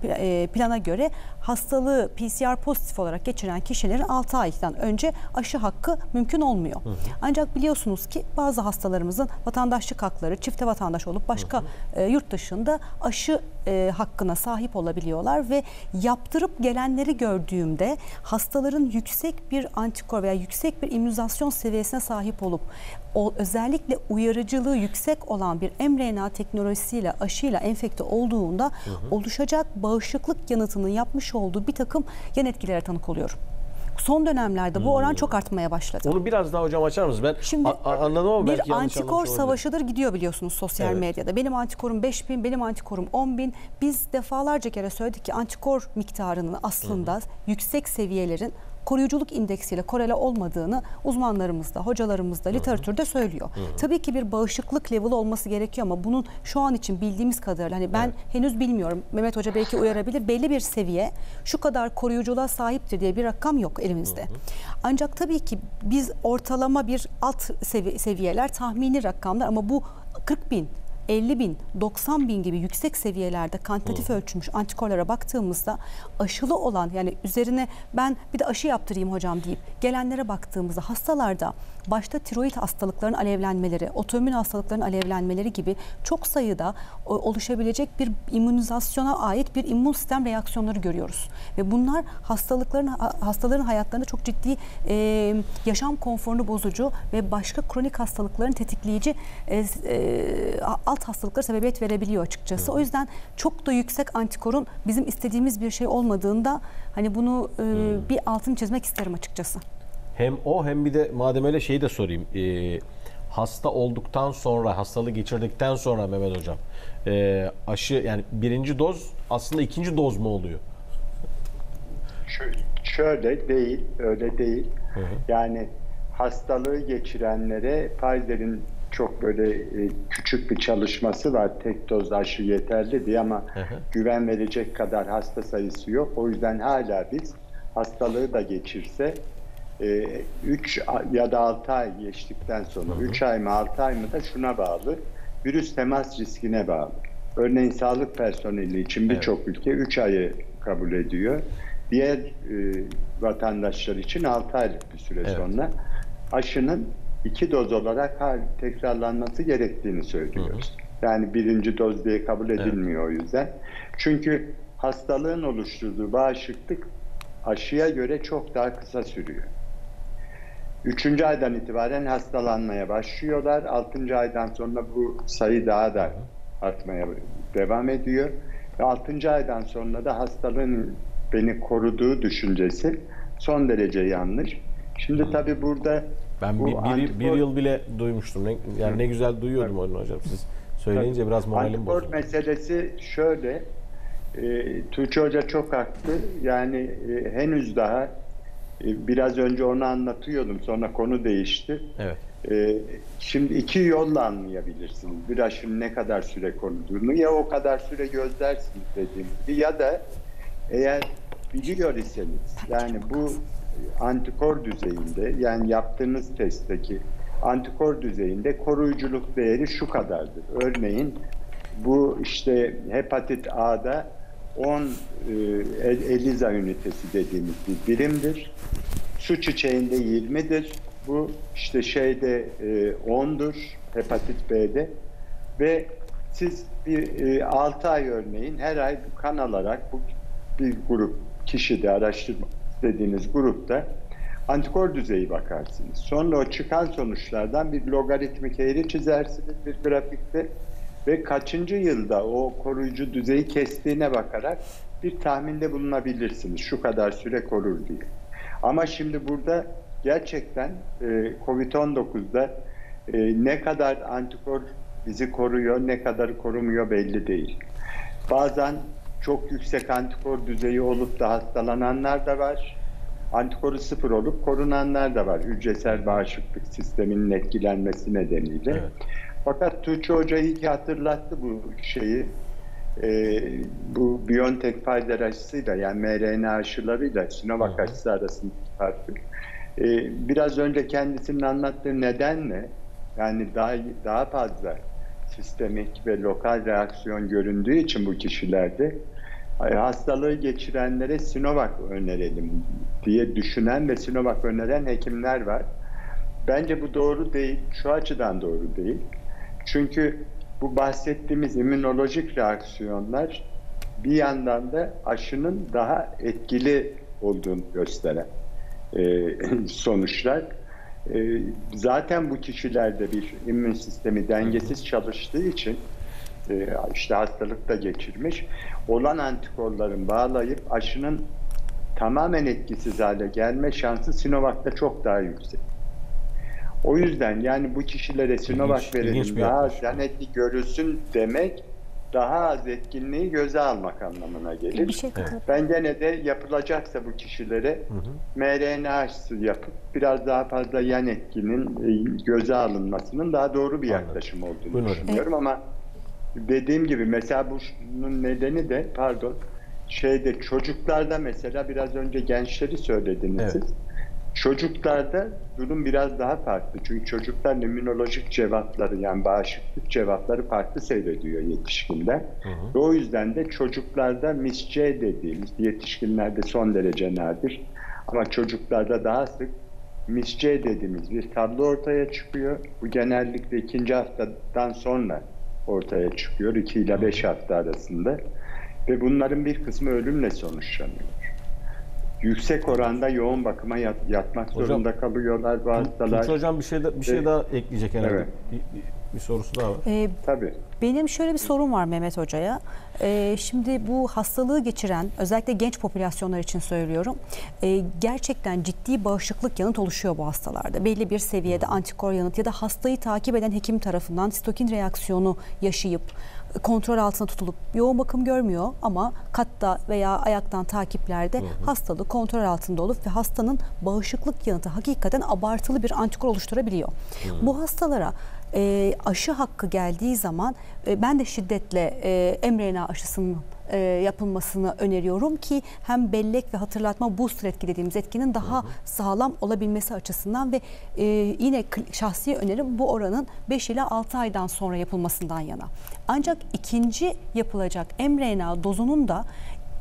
plana göre hastalığı P C R pozitif olarak geçiren kişilerin altı aydan önce aşı hakkı mümkün olmuyor. Hı. Ancak biliyorsunuz ki bazı hastalarımızın vatandaşlık hakları, çifte vatandaş olup başka hı hı. yurt dışında aşı e, hakkına sahip olabiliyorlar ve yaptırıp gelenleri gördüğümde hastaların yüksek bir antikor veya yüksek bir immünizasyon seviyesine sahip olup o, özellikle uyarıcılığı yüksek olan bir mRNA teknolojisiyle aşıyla enfekte olduğunda hı hı. oluşacak bağışıklık yanıtının yapmış olduğu bir takım yan etkilere tanık oluyorum. Son dönemlerde hmm. bu oran çok artmaya başladı. Onu biraz daha hocam açar mısınız? Ben şimdi anladım ama belki bir antikor savaşıdır gidiyor biliyorsunuz sosyal evet. medyada. Benim antikorum beş bin, benim antikorum on bin. Biz defalarca kere söyledik ki antikor miktarının aslında hmm. yüksek seviyelerin koruyuculuk indeksiyle korele olmadığını uzmanlarımız da, hocalarımız da, Hı-hı. literatürde söylüyor. Hı-hı. Tabii ki bir bağışıklık level olması gerekiyor ama bunun şu an için bildiğimiz kadarıyla, hani ben evet. henüz bilmiyorum, Mehmet Hoca belki uyarabilir, belli bir seviye şu kadar koruyuculuğa sahiptir diye bir rakam yok elimizde. Hı-hı. Ancak tabii ki biz ortalama bir alt sevi- seviyeler, tahmini rakamlar ama bu kırk bin, elli bin, doksan bin gibi yüksek seviyelerde kantatif hmm. ölçülmüş antikorlara baktığımızda aşılı olan, yani üzerine ben bir de aşı yaptırayım hocam deyip gelenlere baktığımızda hastalarda başta tiroid hastalıklarının alevlenmeleri, otoimmün hastalıkların alevlenmeleri gibi çok sayıda oluşabilecek bir immünizasyona ait bir immün sistem reaksiyonları görüyoruz. Ve bunlar hastalıkların hastaların hayatlarında çok ciddi e, yaşam konforunu bozucu ve başka kronik hastalıkların tetikleyici e, e, alt hastalıklara sebebiyet verebiliyor açıkçası. Hmm. O yüzden çok da yüksek antikorun bizim istediğimiz bir şey olmadığında hani bunu e, hmm. bir altını çizmek isterim açıkçası. Hem o hem bir de madem öyle şeyi de sorayım. Ee, hasta olduktan sonra, hastalığı geçirdikten sonra Mehmet Hocam e, aşı, yani birinci doz aslında ikinci doz mu oluyor? Şöyle, şöyle değil, öyle değil. Hı hı. Yani hastalığı geçirenlere Pfizer'in çok böyle küçük bir çalışması var. Tek doz aşı yeterli diye ama hı hı. güven verecek kadar hasta sayısı yok. O yüzden hala biz hastalığı da geçirse üç ya da altı ay geçtikten sonra üç ay mı altı ay mı da şuna bağlı, virüs temas riskine bağlı. Örneğin sağlık personeli için birçok evet. ülke üç ayı kabul ediyor. Diğer e, vatandaşlar için altı aylık bir süre evet. sonra aşının iki doz olarak tekrarlanması gerektiğini söylüyoruz. Hı hı. Yani birinci doz diye kabul edilmiyor evet. o yüzden. Çünkü hastalığın oluşturduğu bağışıklık aşıya göre çok daha kısa sürüyor. Üçüncü aydan itibaren hastalanmaya başlıyorlar. Altıncı aydan sonra bu sayı daha da artmaya devam ediyor. Ve altıncı aydan sonra da hastalığın beni koruduğu düşüncesi son derece yanlış. Şimdi tabii burada... Ben bu bir, bir, antikor... bir yıl bile duymuştum. Yani Hı. ne güzel duyuyordum onu hocam. Siz söyleyince Tabii. biraz moralim bozuldu. Antikor meselesi şöyle... E, Tuğçe Hoca çok haklı. Yani e, henüz daha e, biraz önce onu anlatıyordum. Sonra konu değişti. Evet. E, şimdi iki yolla anlayabilirsiniz. Bir aşının ne kadar süre koruduğunu, ya o kadar süre gözlersiniz dediğim gibi, ya da eğer biliyor iseniz, yani bu antikor düzeyinde, yani yaptığınız testteki antikor düzeyinde koruyuculuk değeri şu kadardır. Örneğin bu işte hepatit A'da on e, ELISA ünitesi dediğimiz bir birimdir. Su çiçeğinde yirmidir. Bu işte şeyde e, ondur hepatit B'de. Ve siz bir e, altı ay örneğin her ay kan alarak bu bir grup kişide, araştırma dediğiniz grupta antikor düzeyi bakarsınız. Sonra o çıkan sonuçlardan bir logaritmik eğri çizersiniz bir grafikte. Ve kaçıncı yılda o koruyucu düzeyi kestiğine bakarak bir tahminde bulunabilirsiniz. Şu kadar süre korur diye. Ama şimdi burada gerçekten e, kovid on dokuzda e, ne kadar antikor bizi koruyor, ne kadar korumuyor belli değil. Bazen çok yüksek antikor düzeyi olup da hastalananlar da var. antikoru sıfır olup korunanlar da var. Hücresel bağışıklık sisteminin etkilenmesi nedeniyle. Evet. Fakat Tuğçe Hoca iyi ki hatırlattı bu şeyi. E, bu BioNTech Pfizer aşısıyla, yani mRNA aşılarıyla Sinovac Hı -hı. aşısı arasındaki farkı. E, biraz önce kendisinin anlattığı nedenle, yani daha, daha fazla sistemik ve lokal reaksiyon göründüğü için bu kişilerde hastalığı geçirenlere Sinovac önerelim diye düşünen ve Sinovac öneren hekimler var. Bence bu doğru değil. Şu açıdan doğru değil. Çünkü bu bahsettiğimiz immünolojik reaksiyonlar bir yandan da aşının daha etkili olduğunu gösteren sonuçlar. Zaten bu kişilerde bir immün sistemi dengesiz çalıştığı için işte hastalıkta geçirmiş olan antikorların bağlayıp aşının tamamen etkisiz hale gelme şansı Sinovac'ta çok daha yüksek. O yüzden yani bu kişilere Sinovac İlginç, verelim daha az etki görülsün demek daha az etkinliği göze almak anlamına gelir. Şey ben gene de yapılacaksa bu kişilere hı hı. mRNA aşısı yapıp biraz daha fazla yan etkinin göze alınmasının daha doğru bir yaklaşım Anladım. olduğunu Buyurun. düşünüyorum evet. ama dediğim gibi mesela bunun nedeni de pardon şeyde çocuklarda mesela biraz önce gençleri söylediniz evet. siz. Çocuklarda durum biraz daha farklı. Çünkü çocukların immünolojik cevapları yani bağışıklık cevapları farklı seyrediyor yetişkinler. Hı hı. Ve o yüzden de çocuklarda misce dediğimiz yetişkinlerde son derece nadir. Ama çocuklarda daha sık misce dediğimiz bir tablo ortaya çıkıyor. Bu genellikle ikinci haftadan sonra ortaya çıkıyor. iki ile beş hafta arasında. Ve bunların bir kısmı ölümle sonuçlanıyor. Yüksek oranda yoğun bakıma yat, yatmak hocam, zorunda kalıyorlar bu hastalar. Tuğçe Hocam bir şey, da, bir şey evet. daha ekleyecek herhalde. Evet. Bir, bir, bir sorusu daha var. Ee, Tabii. Benim şöyle bir sorum var Mehmet Hoca'ya. Ee, şimdi bu hastalığı geçiren özellikle genç popülasyonlar için söylüyorum. E, gerçekten ciddi bağışıklık yanıt oluşuyor bu hastalarda. Belli bir seviyede antikor yanıt ya da hastayı takip eden hekim tarafından sitokin reaksiyonu yaşayıp kontrol altına tutulup yoğun bakım görmüyor ama katta veya ayaktan takiplerde hı hı. hastalık kontrol altında olup ve hastanın bağışıklık yanıtı hakikaten abartılı bir antikor oluşturabiliyor. Hı. Bu hastalara e, aşı hakkı geldiği zaman e, ben de şiddetle e, mRNA aşısının e, yapılmasını öneriyorum ki hem bellek ve hatırlatma booster etki dediğimiz etkinin daha hı hı. sağlam olabilmesi açısından ve e, yine şahsi önerim bu oranın beş ile altı aydan sonra yapılmasından yana. Ancak ikinci yapılacak mRNA dozunun da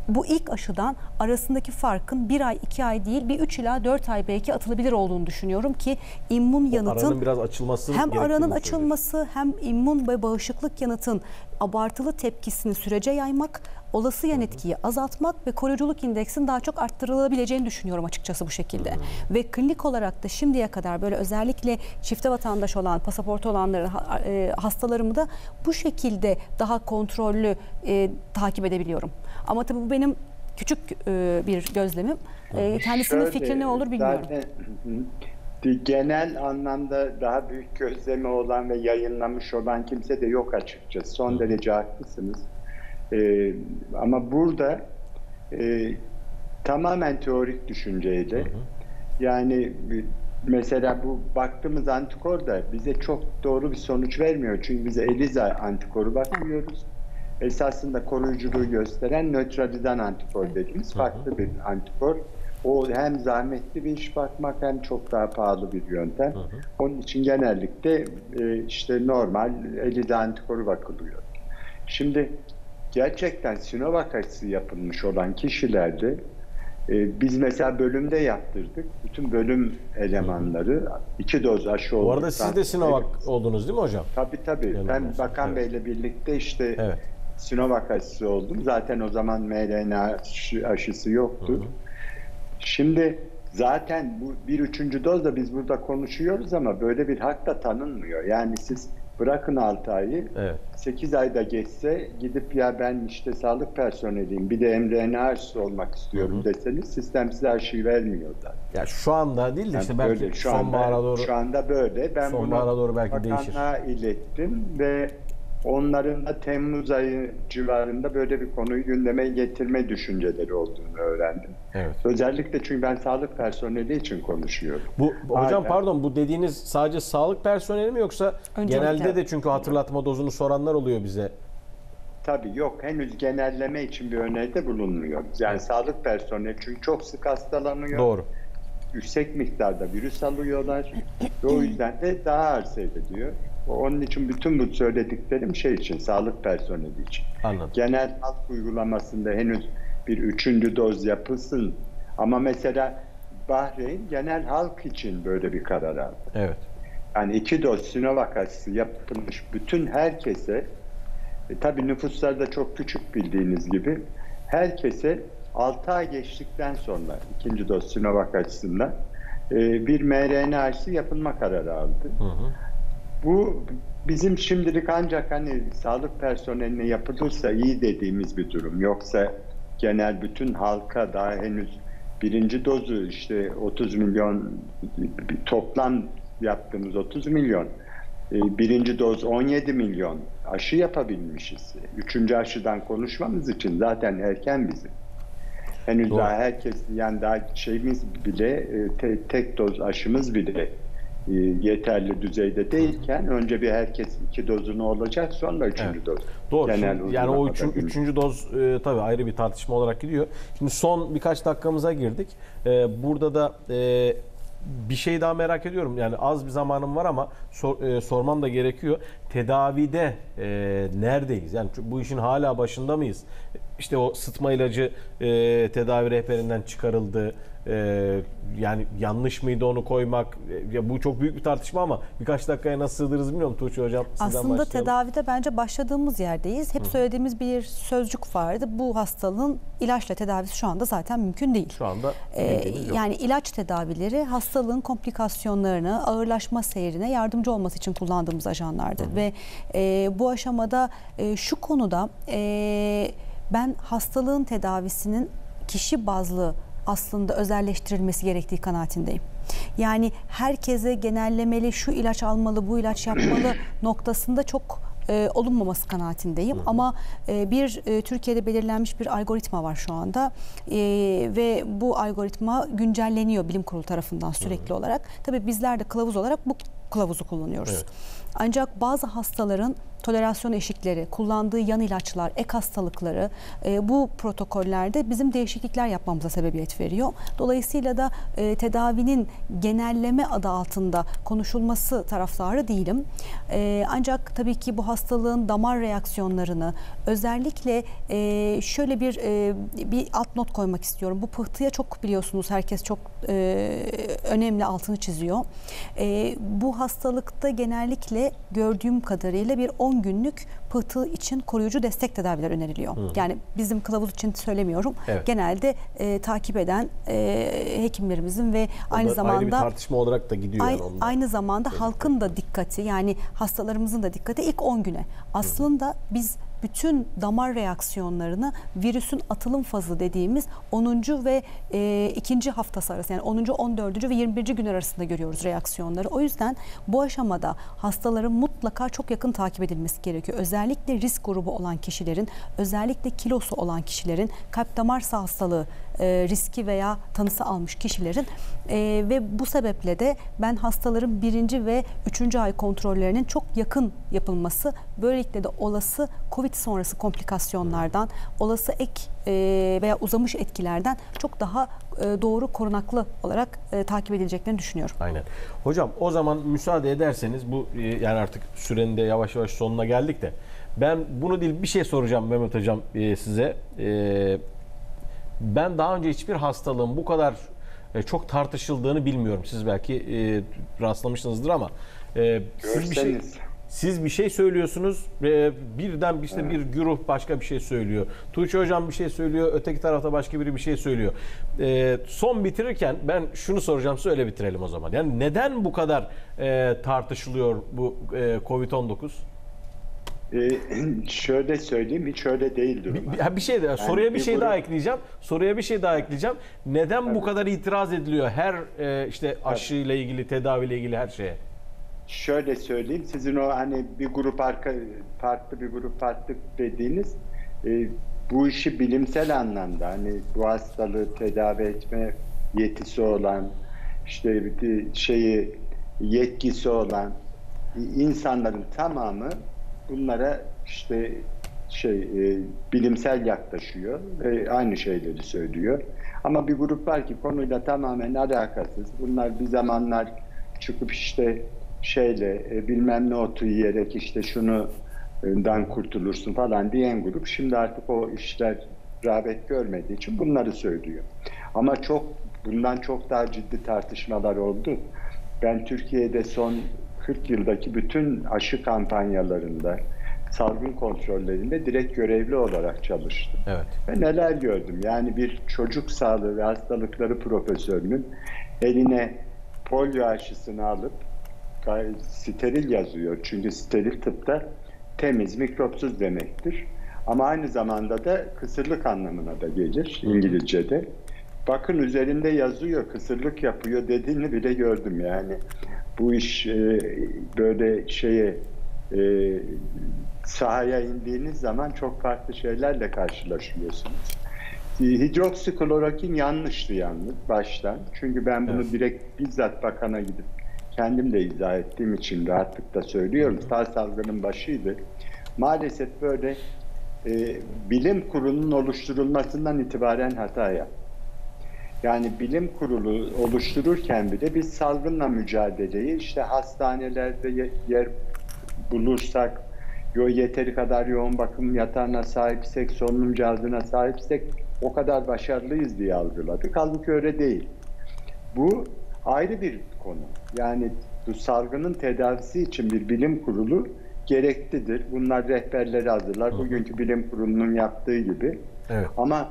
bu ilk aşıdan arasındaki farkın bir ay iki ay değil bir üç ila dört ay belki atılabilir olduğunu düşünüyorum ki immün yanıtın aranın biraz açılması hem aranın açılması hem immün ve bağışıklık yanıtın abartılı tepkisini sürece yaymak, olası yan etkiyi azaltmak ve koruyuculuk indeksin daha çok arttırılabileceğini düşünüyorum açıkçası bu şekilde. Hı hı. Ve klinik olarak da şimdiye kadar böyle özellikle çifte vatandaş olan, pasaportu olanların hastalarımı da bu şekilde daha kontrollü e, takip edebiliyorum. Ama tabii bu benim küçük e, bir gözlemim. E, kendisinin Şöyle, fikri ne olur bilmiyorum. Zaten, genel anlamda daha büyük gözlemi olan ve yayınlamış olan kimse de yok açıkçası. Son derece haklısınız. Ee, ama burada e, tamamen teorik düşünceyle hı hı. yani mesela bu baktığımız antikor da bize çok doğru bir sonuç vermiyor. Çünkü bize ELISA antikoru bakmıyoruz. Esasında koruyuculuğu gösteren nötralizan antikor dediğimiz farklı bir antikor. O hem zahmetli bir iş bakmak hem çok daha pahalı bir yöntem. Hı hı. Onun için genellikle e, işte normal ELISA antikoru bakılıyor. Şimdi gerçekten Sinovac aşısı yapılmış olan kişilerde e, biz mesela bölümde yaptırdık. Bütün bölüm elemanları iki doz aşı olduktan. Bu arada siz de Sinovac oldunuz değil mi hocam? Tabii tabii. Yanılmaz. Ben Bakan evet. Bey'le birlikte işte evet. Sinovac aşısı oldum. Zaten o zaman mRNA aşısı yoktu. Hı hı. Şimdi zaten bu bir üçüncü doz da biz burada konuşuyoruz ama böyle bir hak da tanınmıyor. Yani siz bırakın altı ayı, evet. sekiz ayda geçse gidip ya ben işte sağlık personeliyim bir de mRNA aşısı olmak istiyorum Hı-hı. deseniz sistem size aşıyı vermiyor da. Ya şu anda değil de yani işte belki böyle, şu sonbahara doğru. Şu anda böyle. Ben bunu doğru belki bakanlığa değişir. ilettim ve onların da Temmuz ayı civarında böyle bir konuyu gündeme getirme düşünceleri olduğunu öğrendim. Evet. Özellikle çünkü ben sağlık personeli için konuşuyorum. Bu hocam Aynen. pardon, bu dediğiniz sadece sağlık personeli mi yoksa Öncelikle. genelde de, çünkü hatırlatma dozunu soranlar oluyor bize. Tabii yok, henüz genelleme için bir öneride bulunmuyor. Yani evet. sağlık personeli çünkü çok sık hastalanıyor. Doğru. Yüksek miktarda virüs alıyorlar. Ve o yüzden de daha arz ediliyor. Onun için bütün bu söylediklerim şey için, sağlık personeli için. Anladım. Genel halk uygulamasında henüz bir üçüncü doz yapılsın. Ama mesela Bahreyn genel halk için böyle bir karar aldı. Evet. Yani iki doz Sinovac aşısı yapılmış bütün herkese, e, tabii nüfuslar da çok küçük bildiğiniz gibi, herkese altı ay geçtikten sonra ikinci doz Sinovac aşısından e, bir mRNA aşısı yapılma kararı aldı. Hı hı. Bu bizim şimdilik ancak hani sağlık personeline yapılırsa iyi dediğimiz bir durum. Yoksa genel bütün halka daha henüz birinci dozu işte otuz milyon, toplam yaptığımız otuz milyon, birinci doz on yedi milyon aşı yapabilmişiz. Üçüncü aşıdan konuşmamız için zaten erken bizim. Henüz Doğru. daha herkes, yani daha şeyimiz bile, tek doz aşımız bile yeterli düzeyde değilken önce bir herkes iki dozunu olacak, sonra üçüncü evet. doz. Doğru. Yani o üçün, üçüncü doz e, tabii ayrı bir tartışma olarak gidiyor. Şimdi son birkaç dakikamıza girdik. E, burada da e, bir şey daha merak ediyorum. Yani az bir zamanım var ama sor, e, sormam da gerekiyor. Tedavide e, neredeyiz? Yani bu işin hala başında mıyız? İşte o sıtma ilacı e, tedavi rehberinden çıkarıldı. Ee, yani yanlış mıydı onu koymak? Ya bu çok büyük bir tartışma ama birkaç dakikaya nasıl sığdırırız bilmiyorum Tuğçe Hocam. Aslında tedavide bence başladığımız yerdeyiz. Hep Hı. söylediğimiz bir sözcük vardı. Bu hastalığın ilaçla tedavisi şu anda zaten mümkün değil. Şu anda ee, yani ilaç tedavileri hastalığın komplikasyonlarına, ağırlaşma seyrine yardımcı olması için kullandığımız ajanlardı. Hı hı. Ve e, bu aşamada e, şu konuda e, ben hastalığın tedavisinin kişi bazlı aslında özelleştirilmesi gerektiği kanaatindeyim. Yani herkese genellemeli, şu ilaç almalı, bu ilaç yapmalı noktasında çok e, olunmaması kanaatindeyim. Hı hı. Ama e, bir e, Türkiye'de belirlenmiş bir algoritma var şu anda e, ve bu algoritma güncelleniyor bilim kurulu tarafından sürekli hı hı. olarak. Tabii bizler de kılavuz olarak bu kılavuzu kullanıyoruz. Evet. Ancak bazı hastaların tolerasyon eşikleri, kullandığı yan ilaçlar, ek hastalıkları e, bu protokollerde bizim değişiklikler yapmamıza sebebiyet veriyor. Dolayısıyla da e, tedavinin genelleme adı altında konuşulması taraftarı değilim. E, ancak tabii ki bu hastalığın damar reaksiyonlarını, özellikle e, şöyle bir e, bir alt not koymak istiyorum. Bu pıhtıya çok, biliyorsunuz, herkes çok e, önemli altını çiziyor. E, bu hastalıkta genellikle gördüğüm kadarıyla bir on günlük pıhtı için koruyucu destek tedaviler öneriliyor. Hı. Yani bizim kılavuz için söylemiyorum. Evet. Genelde e, takip eden e, hekimlerimizin ve o aynı zamanda ayrı bir tartışma olarak da gidiyor. Ay, aynı zamanda evet. halkın da dikkati, yani hastalarımızın da dikkati ilk on güne. Aslında Hı. biz bütün damar reaksiyonlarını virüsün atılım fazı dediğimiz onuncu ve ikinci haftası arası, yani onuncu, on dördüncü ve yirmi birinci gün arasında görüyoruz reaksiyonları. O yüzden bu aşamada hastaların mutlaka çok yakın takip edilmesi gerekiyor. Özellikle risk grubu olan kişilerin, özellikle kilosu olan kişilerin, kalp damar hastalığı e, riski veya tanısı almış kişilerin e, ve bu sebeple de ben hastaların birinci ve üçüncü ay kontrollerinin çok yakın yapılması, böylelikle de olası COVID sonrası komplikasyonlardan, olası ek veya uzamış etkilerden çok daha doğru, korunaklı olarak takip edileceklerini düşünüyorum. Aynen. Hocam o zaman müsaade ederseniz, bu yani artık sürenin de yavaş yavaş sonuna geldik de, ben bunu değil bir şey soracağım Mehmet Hocam size. Ben daha önce hiçbir hastalığın bu kadar çok tartışıldığını bilmiyorum. Siz belki rastlamışsınızdır ama siz bir şey... Siz bir şey söylüyorsunuz ve birden işte evet. bir güruh başka bir şey söylüyor. Tuğçe Hocam bir şey söylüyor, öteki tarafta başka biri bir şey söylüyor. E, son bitirirken ben şunu soracağım size, öyle bitirelim o zaman. Yani neden bu kadar e, tartışılıyor bu e, COVID on dokuz? E, şöyle söyleyeyim, hiç öyle değil durum. Bir, bir şey daha, yani soruya bir şey bir daha ekleyeceğim. Soruya bir şey daha ekleyeceğim. Neden evet. bu kadar itiraz ediliyor her e, işte aşıyla ilgili, tedaviyle ilgili her şeye? Şöyle söyleyeyim, sizin o hani bir grup arka, farklı bir grup farklı dediğiniz e, bu işi bilimsel anlamda, hani bu hastalığı tedavi etme yetisi olan, işte şeyi yetkisi olan insanların tamamı bunlara işte şey e, bilimsel yaklaşıyor ve aynı şeyleri söylüyor. Ama bir grup var ki konuyla tamamen alakasız. Bunlar bir zamanlar çıkıp işte şeyle e, bilmem ne otu yiyerek işte şunu dan kurtulursun falan diyen grup. Şimdi artık o işler rağbet görmediği için bunları söylüyor. Ama çok bundan çok daha ciddi tartışmalar oldu. Ben Türkiye'de son kırk yıldaki bütün aşı kampanyalarında, salgın kontrollerinde direkt görevli olarak çalıştım. Evet. Ve neler gördüm. Yani bir çocuk sağlığı ve hastalıkları profesörünün eline polio aşısını alıp steril yazıyor. Çünkü steril tıpta temiz, mikropsuz demektir. Ama aynı zamanda da kısırlık anlamına da gelir İngilizce'de. Bakın üzerinde yazıyor, kısırlık yapıyor dediğini bile gördüm yani. Bu iş e, böyle şeye e, sahaya indiğiniz zaman çok farklı şeylerle karşılaşıyorsunuz. Hidroksiklorokin yanlıştı yalnız baştan. Çünkü ben bunu evet. direkt bizzat bakana gidip kendim de izah ettiğim için rahatlıkla söylüyorum. Sağ salgının başıydı. Maalesef böyle e, bilim kurulunun oluşturulmasından itibaren hata yaptı. Yani bilim kurulu oluştururken bile biz salgınla mücadeleyi işte hastanelerde yer bulursak, yeteri kadar yoğun bakım yatağına sahipsek, solunum cihazına sahipsek o kadar başarılıyız diye algıladık. Halbuki öyle değil. Bu ayrı bir konu. Yani bu salgının tedavisi için bir bilim kurulu gereklidir. Bunlar rehberleri hazırlar. Hı. Bugünkü bilim kurulunun yaptığı gibi. Evet. Ama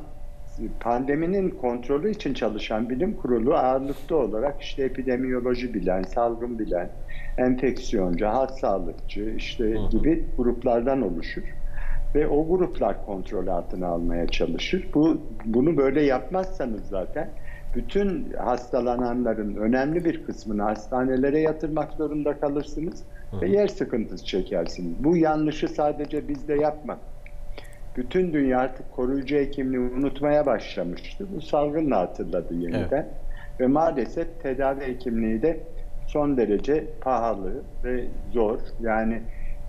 pandeminin kontrolü için çalışan bilim kurulu ağırlıklı olarak işte epidemiyoloji bilen, salgın bilen, enfeksiyoncu, halk sağlıkçı işte Hı. gibi gruplardan oluşur. Ve o gruplar kontrol altına almaya çalışır. Bu, bunu böyle yapmazsanız zaten bütün hastalananların önemli bir kısmını hastanelere yatırmak zorunda kalırsınız Hı. ve yer sıkıntısı çekersiniz. Bu yanlışı sadece bizde yapmak. Bütün dünya artık koruyucu hekimliği unutmaya başlamıştı. Bu salgınla hatırladı yeniden. Evet. Ve maalesef tedavi hekimliği de son derece pahalı ve zor. Yani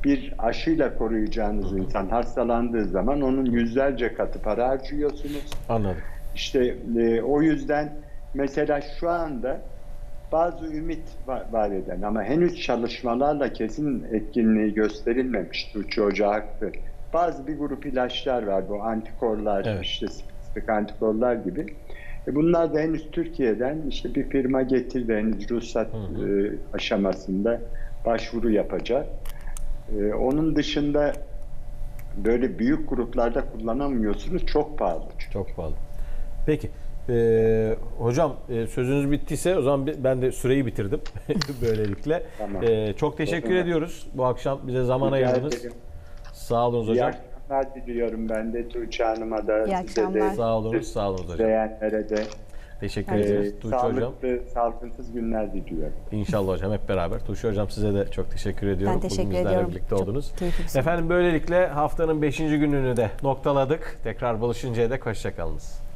bir aşıyla koruyacağınız Hı. insan hastalandığı zaman onun yüzlerce katı para harcıyorsunuz. Anladım. İşte e, o yüzden mesela şu anda bazı ümit var, var eden ama henüz çalışmalarla kesin etkinliği gösterilmemiş. Tuğçe Hoca haklı. Bazı bir grup ilaçlar var, bu antikorlar, evet. işte spesifik antikorlar gibi. E bunlar da henüz Türkiye'den işte bir firma getirdi, henüz ruhsat hı hı. E, aşamasında başvuru yapacak. E, onun dışında böyle büyük gruplarda kullanamıyorsunuz, çok pahalı. Çünkü. Çok pahalı. Peki. Ee, hocam sözünüz bittiyse o zaman ben de süreyi bitirdim böylelikle. Tamam. Ee, çok teşekkür Doğru. ediyoruz bu akşam bize zaman Rica ayırdınız. Ederim. Sağ olun hocam. İyi akşamlar diliyorum ben de Tuğçe Hanım'a da. İyi akşamlar. De, sağ olun, sağ olun hocam. Beğenlere de. Teşekkür ederiz ee, Tuğçe hocam. Sağlıklı, günler diliyorum. İnşallah hocam hep beraber. Tuğçe hocam size de çok teşekkür ediyorum. Ben teşekkür Bugün ediyorum. Birlikte oldunuz. Efendim böylelikle haftanın beşinci gününü de noktaladık. Tekrar buluşuncaya dek hoşçakalınız.